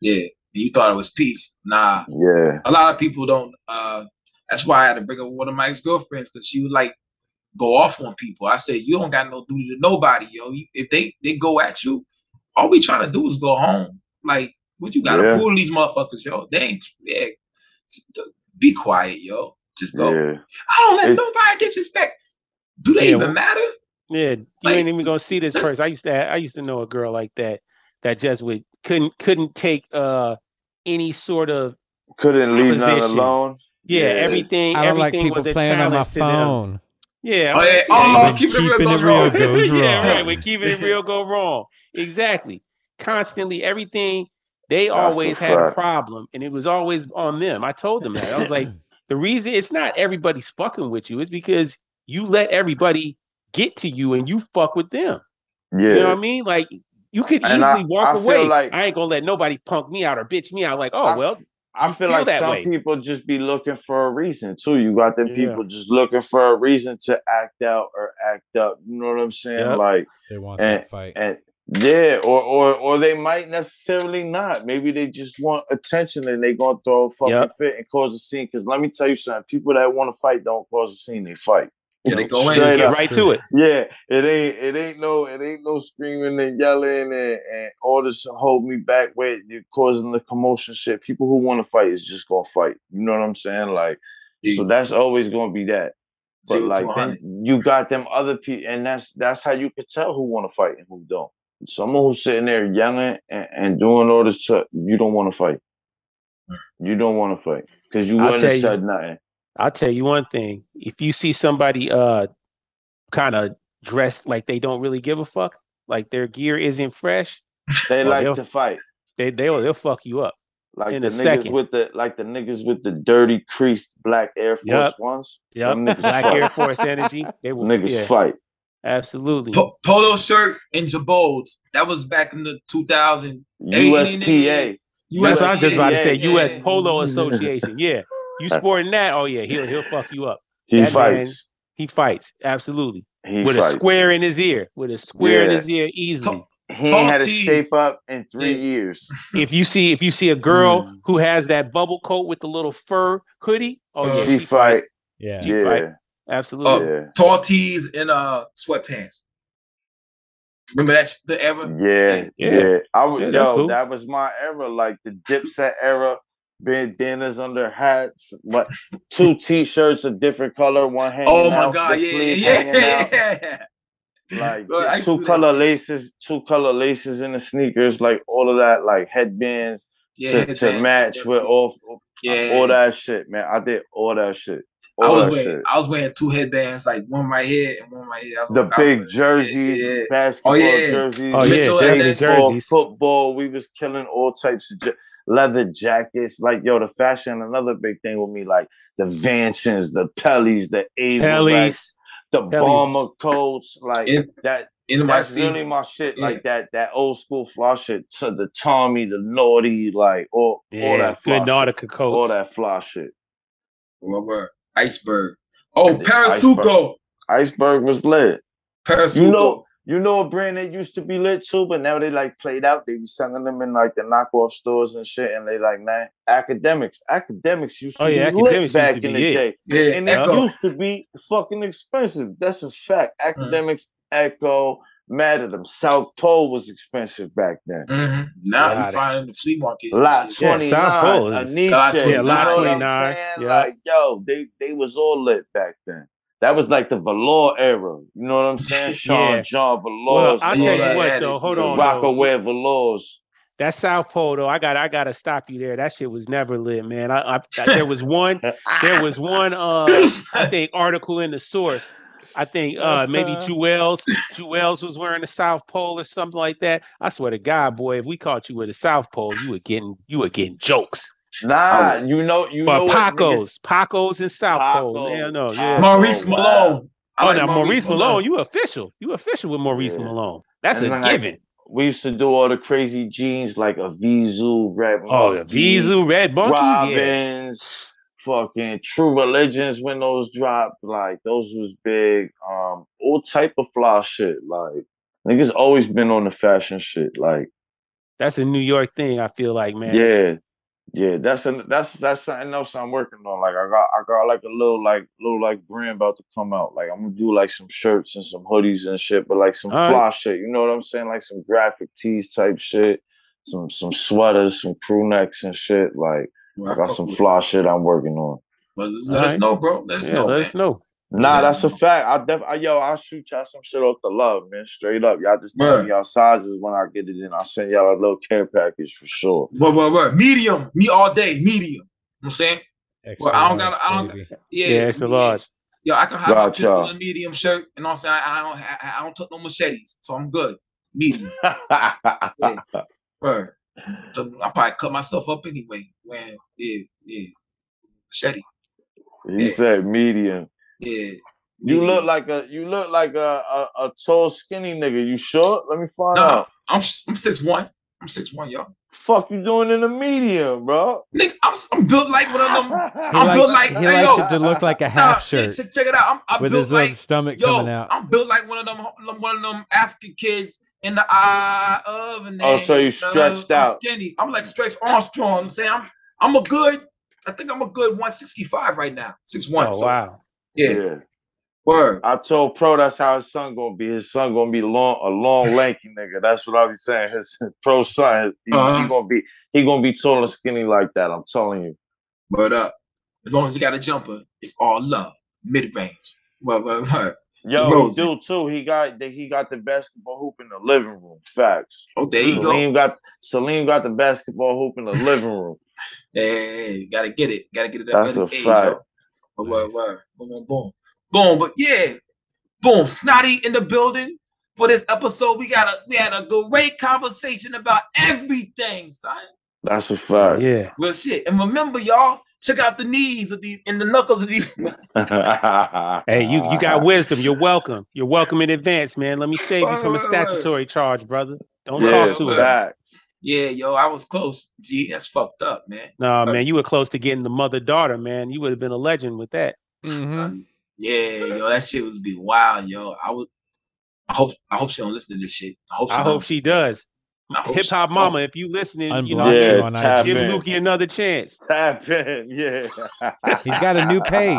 Yeah, you thought it was peace. Nah. Yeah. A lot of people don't. Uh, That's why I had to bring up one of my ex-girlfriends because she would like go off on people. I said, you don't got no duty to nobody, yo. If they, they go at you, all we trying to do is go home. Like, what you got to yeah. pull these motherfuckers, yo? They ain't, yeah. Be quiet, yo. Just go. Yeah. I don't let it, nobody disrespect. Do they yeah, even matter? Yeah, you like, ain't even going to see this person. I used to I used to know a girl like that that just would, couldn't, couldn't take uh, any sort of Couldn't leave none alone. Yeah, yeah, everything. I don't everything like people was a playing on my phone. Yeah, oh, yeah. oh keep keeping it real, real goes wrong. Yeah, right. When keeping it real go wrong. Exactly. Constantly, everything. They That's always had fact. a problem, and it was always on them. I told them that. I was like, the reason it's not everybody's fucking with you is because you let everybody get to you, and you fuck with them. Yeah, you know what I mean? Like you could and easily I, walk I away. Like, I ain't gonna let nobody punk me out or bitch me out. Like, oh I, well. I feel, feel like some way. people just be looking for a reason too. You got them yeah. people just looking for a reason to act out or act up. You know what I'm saying? Yep. Like they want and, that fight, and yeah, or or or they might necessarily not. Maybe they just want attention and they gonna throw a fucking yep. fit and cause a scene. Because let me tell you something: people that want to fight don't cause a scene; they fight. Yeah, they go in and get right to it. Yeah, it ain't it ain't no it ain't no screaming and yelling and, and all this hold me back with you're causing the commotion shit. People who want to fight is just gonna fight. You know what I'm saying? Like, so that's always gonna be that. But like, then you got them other people, and that's that's how you could tell who want to fight and who don't. Someone who's sitting there yelling and, and doing all this stuff, you don't want to fight. You don't want to fight because you wouldn't have said nothing. I'll tell you one thing. If you see somebody uh, kind of dressed like they don't really give a fuck, like their gear isn't fresh, they like to fight. They they'll they'll fuck you up. Like in the a niggas second. with the like the niggas with the dirty creased black Air Force yep. ones. Yeah, black fight. Air Force energy. They will niggas yeah. fight. Absolutely. Po polo shirt and jabots. That was back in the two thousands. U S P A. That's what I was just about to say. Yeah. U S Polo Association. Yeah. You sporting that? Oh yeah, he'll he'll fuck you up. He that fights. Man, he fights absolutely he with fights. a square in his ear. With a square yeah. in his ear, easily. T he ain't had a shape up in three yeah. years. If you see if you see a girl mm. who has that bubble coat with the little fur hoodie, oh yeah, she, she fight. fight. Yeah, she yeah. fight. Absolutely. Uh, yeah. Tall tees and uh sweatpants. Remember that shit, the era? Yeah, yeah. yeah. I was yeah, yo. Cool. That was my era, like the Dipset era. Bandanas under hats, but two T-shirts a different color, one hanging out. Oh my out, god, yeah, yeah, yeah. Like Bro, two color laces, two color laces in the sneakers, like all of that, like headbands yeah, to, headbands. to match yeah. with all, all, yeah. all that shit, man. I did all that shit. I was, wearing, I was wearing two headbands, like one right here and one right here. I was the like, big was, jerseys, yeah, yeah. basketball oh, yeah. jerseys, oh, yeah. dirty jerseys, football. We was killing all types of jer- leather jackets. Like, yo, the fashion, another big thing with me, like the Vansons, the Pellies, the A's, the Pellies. Bomber coats, like in, that. In that's my really my shit, yeah. like that that old school fly shit. So the Tommy, the Naughty, like all, yeah, all that fly good Nautica coats, all that fly shit. My word. Iceberg. Oh, Parasuco. Iceberg. Iceberg was lit. Parasuco. You know, you know a brand that used to be lit too, but now they like played out. They be selling them in like the knockoff stores and shit, and they like, man, academics. Academics used to oh, yeah, be lit back in the yeah. day. Yeah, and it used to be fucking expensive. That's a fact. Academics, mm-hmm. Echo, mad at them. South Pole was expensive back then. Mm-hmm. Now yeah, you find it in the flea market. Lot twenty-nine. Yeah, South Pole is. Aniche, yeah, Lot twenty-nine. Yeah. Like, yo, they, they was all lit back then. That was like the velour era. You know what I'm saying? Sean yeah. John velours. Well, I'll tell you what, though. Hold on. Rockaway velours. That South Pole, though, I got I got to stop you there. That shit was never lit, man. I, I, I There was one, there was one, uh, I think, article in the source. I think uh, maybe Jewels, Jewels was wearing the South Pole or something like that. I swear to God, boy, if we caught you with a South Pole, you were getting you were getting jokes. Nah, um, you know you but know Pacos, Pacos and South Pacos. Pole. Hell no, yeah. Maurice oh, Malone. Wow. Oh, like now Maurice, Maurice Malone. Malone, you official. You official with Maurice yeah. Malone. That's and a given. I, we used to do all the crazy jeans like a Vizu Red. Oh, the Vizu Red Monkeys, Robbins. Yeah. Fucking True Religions when those dropped, like those was big. Um, all type of fly shit. Like niggas always been on the fashion shit. Like that's a New York thing. I feel like, man. Yeah, yeah. That's a, that's that's something else I'm working on. Like I got I got like a little like little like brand about to come out. Like I'm gonna do like some shirts and some hoodies and shit, but like some all fly right. shit. You know what I'm saying? Like some graphic tees type shit. Some some sweaters, some crew necks and shit. Like. I got some fly shit I'm working on. Well, let us right. know, bro. Let us yeah, know. Let us know. Nah, that's a fact. I def, I, yo, I'll shoot y'all some shit off the love, man. Straight up, y'all just tell me y'all sizes when I get it in. I'll send y'all a little care package for sure. What, what, what? Medium, me all day, medium. You know what I'm saying? Well, I don't got, I don't. Yeah, yeah, extra large. Yo, I can have my pistol in a medium shirt, and you know what I'm saying, I, I don't, I, I don't took no machetes, so I'm good. Medium. yeah. Word. So I probably cut myself up anyway. When yeah, yeah, Shetty. He yeah. said medium. Yeah, medium. You look like a you look like a, a, a tall skinny nigga. You short? Let me find nah, out. I'm I'm six one. I'm six one, y'all. Fuck you doing in the medium, bro? Nigga, I'm I'm built like one of them. I'm likes, built like he hey, likes yo, it to look like a half nah, shirt. Check, check it out. I'm, I'm with built his like, stomach yo, coming out. I'm built like one of them one of them African kids. In the eye of and oh, so you stretched uh, out. I'm skinny. I'm like stretched Armstrong. I'm saying I'm I'm a good. I think I'm a good one sixty-five right now. six one. Oh so. Wow. Yeah. yeah. Word. I told Pro that's how his son gonna be. His son gonna be long, a long lanky nigga. That's what I be saying. His, his Pro son, he, uh-huh. he gonna be he gonna be tall and skinny like that. I'm telling you. But uh, as long as you got a jumper, it's all love. Mid range. Well, well, well. Yo, dude, too. He got the, he got the basketball hoop in the living room. Facts. Oh, there you Salim go. Got, Salim got the basketball hoop in the living room. Hey, gotta get it. Gotta get it. That That's a age, fact. Boom, boom, boom, boom, boom. But yeah, boom. Snotty in the building for this episode. We got a we had a great conversation about everything, son. That's a fact. Yeah. Well, shit. And remember, y'all. Check out the knees of these and the knuckles of these. Hey, you, you got wisdom. You're welcome. You're welcome in advance, man. Let me save you from a statutory charge, brother. Don't yeah, talk to it. Yeah, yo, I was close. Gee, that's fucked up, man. Nah, uh, man, you were close to getting the mother-daughter, man. You would have been a legend with that. Mm-hmm. Um, yeah, yo, that shit would be wild, yo. I would. I hope. I hope she don't listen to this shit. I hope she, I hope she does. Hip Hop Mama, if you listening, you know, yeah, give in. Lukey another chance. Tap in, yeah. He's got a new page.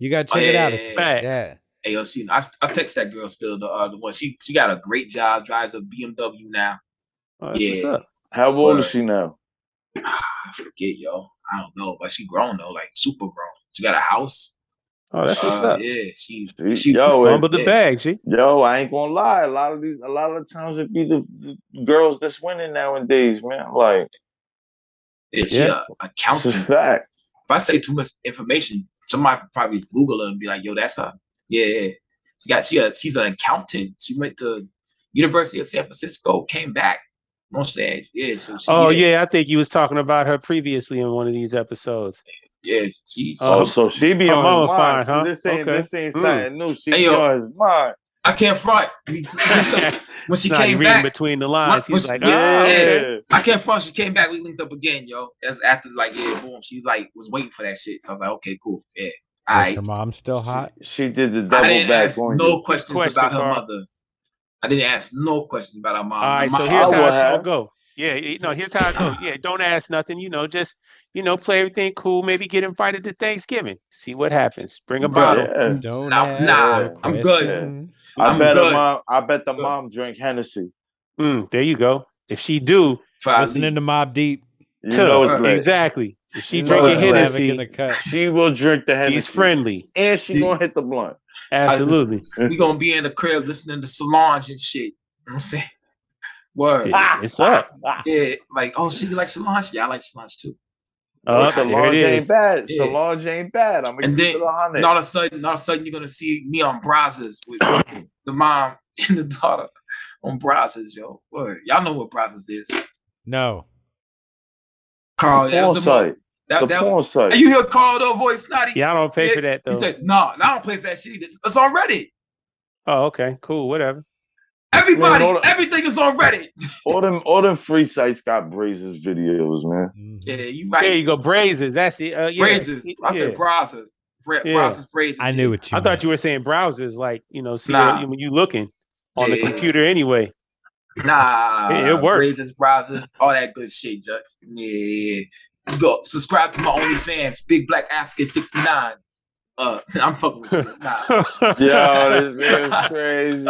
You gotta check oh, yeah, it out. It's facts. Yeah. Hey, yo, she, I, I text that girl still the uh, the one. She she got a great job. Drives a B M W now. Oh, yeah. What's up? How old but, is she now? I forget, yo. I don't know, but she grown though, like super grown. She got a house. Oh, that's what's uh, up. Yeah, she, she yo, fumbled the bag, she. Yo, I ain't gonna lie. A lot of these, a lot of the times it be the, the girls that's winning nowadays, man. Like, it's yeah, accounting. If I say too much information, somebody probably Google her and be like, yo, that's her. Yeah, yeah. She got, she a, she's an accountant. She went to University of San Francisco, came back. Most yeah, so she, oh yeah. yeah, I think you was talking about her previously in one of these episodes. Yeah, she. Oh, so she be oh, on his mind, huh? So this ain't okay. this ain't something new. She hey, be on his mind. I can't front. When she came back, between the lines, he's like, yeah. yeah. I can't front. She came back. We linked up again, yo. That was after like yeah, boom. She was like was waiting for that shit. So I was like, okay, cool, yeah. All right. Your mom's still hot. She did the double back. No questions question about her card. mother. I didn't ask no questions about our mom. All right, so here's how it's gonna go. Yeah, no, here's how it goes. Yeah, don't ask nothing. You know, just you know, play everything cool. Maybe get invited to Thanksgiving. See what happens. Bring a bottle. Yeah. Don't nah, ask nah no I'm questions. good. I'm I bet good. mom. I bet the good. mom drink Hennessy. Mm, there you go. If she do, Five listening deep. to Mobb Deep. You know it's right. Exactly. If she you drinking Hennessy, right. she will drink the Hennessy. She's friendly, and she, she gonna hit the blunt. Absolutely. I, we gonna be in the crib listening to Solange and shit. You know what I'm saying? Word. Yeah, it's up. Yeah, like, oh, she like Solange? Yeah, I like Solange too. Uh, Solange ain't bad. Yeah. Solange ain't bad. I'm gonna keep it on it. All of a sudden, all of a sudden, you're gonna see me on Brazzers with the mom and the daughter on Brazzers, yo. Word. Y'all know what Brazzers is? No. Carl, that was a That, that was, and you hear Carl though voice Snotty. Yeah, I don't pay it, for that though. He said, "No, I don't pay for that shit either. It's on Reddit." Oh, okay, cool, whatever. Everybody, man, everything them, is on Reddit. All them, all them free sites got Brazzers videos, man. Yeah, you right. There you go, Brazzers. That's it. Uh, yeah. Brazzers. I said yeah. Brazzers. Bra yeah. Brazzers. Brazzers. I knew what you. I meant. thought you were saying browsers, like you know, see nah. when you looking on yeah. the computer anyway. Nah, it, it works. Brazzers, browsers, all that good shit, Jux. Yeah. Go subscribe to my OnlyFans, Big Black African sixty-nine. Uh, I'm fucking with you. Nah. Yo, this man is crazy.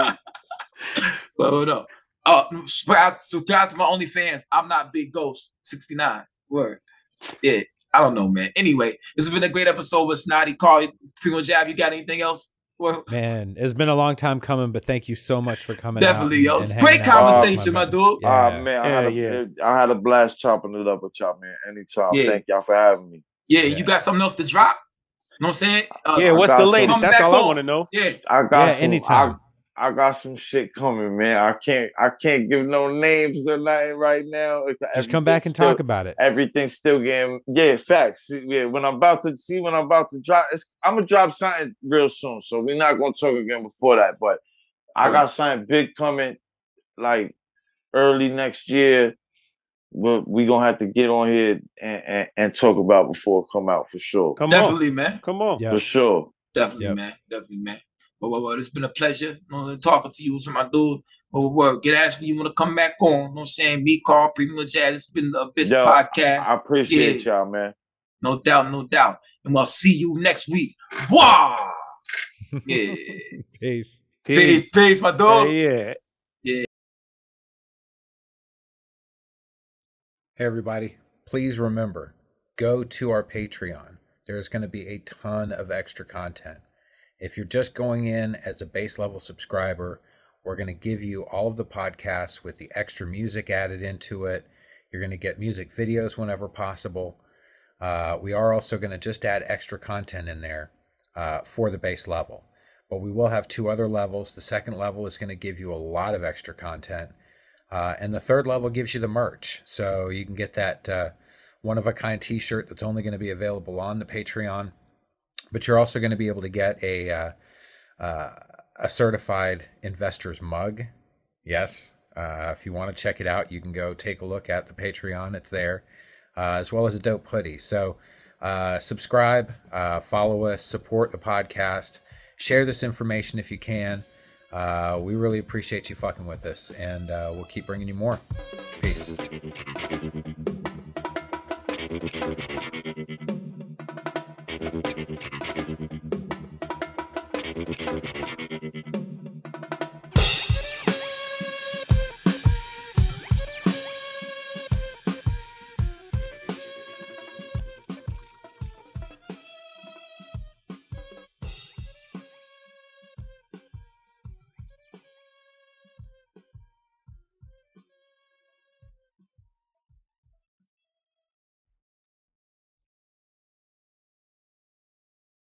But hold up. Uh, subscribe to my OnlyFans. I'm not Big Ghost sixty-nine. Word. Yeah, I don't know, man. Anyway, this has been a great episode with Snotty. Carl, Primo Jab, you got anything else? Word. Man, it's been a long time coming, but thank you so much for coming. Definitely, out yo. And, and great conversation, out. Oh, my, my dude. Yeah. Uh, man, I, yeah, had a, yeah. I had a blast chopping it up with y'all, man. Anytime. Yeah. Thank y'all for having me. Yeah, yeah, you got something else to drop? You know what I'm saying? Uh, yeah, what's the latest? Some, That's all home. I want to know. Yeah, I got yeah, some, anytime. I, I got some shit coming, man. I can't I can't give no names or nothing right now. Just come back and still, talk about it. Everything's still getting yeah, facts. Yeah, when I'm about to see when I'm about to drop, it's, I'm gonna drop something real soon. So we're not gonna talk again before that. But I got something big coming, like early next year. But we gonna have to get on here and and, and talk about before it come out for sure. Come Definitely, on. man. Come on, yep. for sure. Definitely, yep. man. Definitely, man. Well, well, well, it's been a pleasure you know, talking to you, to my dude. Well, well, get asked when you want to come back on. You know what I'm saying? Me, Carl, Primo Jab. It's been the best Yo, podcast. I, I appreciate yeah. y'all, man. No doubt, no doubt. And we'll see you next week. Wow. Yeah. Peace. Peace. Peace, peace, my dog. Uh, yeah. Yeah. Hey, everybody. Please remember, go to our Patreon. There's going to be a ton of extra content. If you're just going in as a base level subscriber, we're going to give you all of the podcasts with the extra music added into it. You're going to get music videos whenever possible. Uh, we are also going to just add extra content in there uh, for the base level. But we will have two other levels. The second level is going to give you a lot of extra content. Uh, and the third level gives you the merch. So you can get that uh, one-of-a-kind t-shirt that's only going to be available on the Patreon. But you're also going to be able to get a uh, uh, a certified investor's mug. Yes. Uh, if you want to check it out, you can go take a look at the Patreon. It's there, uh, as well as a dope hoodie. So uh, subscribe, uh, follow us, support the podcast, share this information if you can. Uh, we really appreciate you fucking with us, and uh, we'll keep bringing you more. Peace.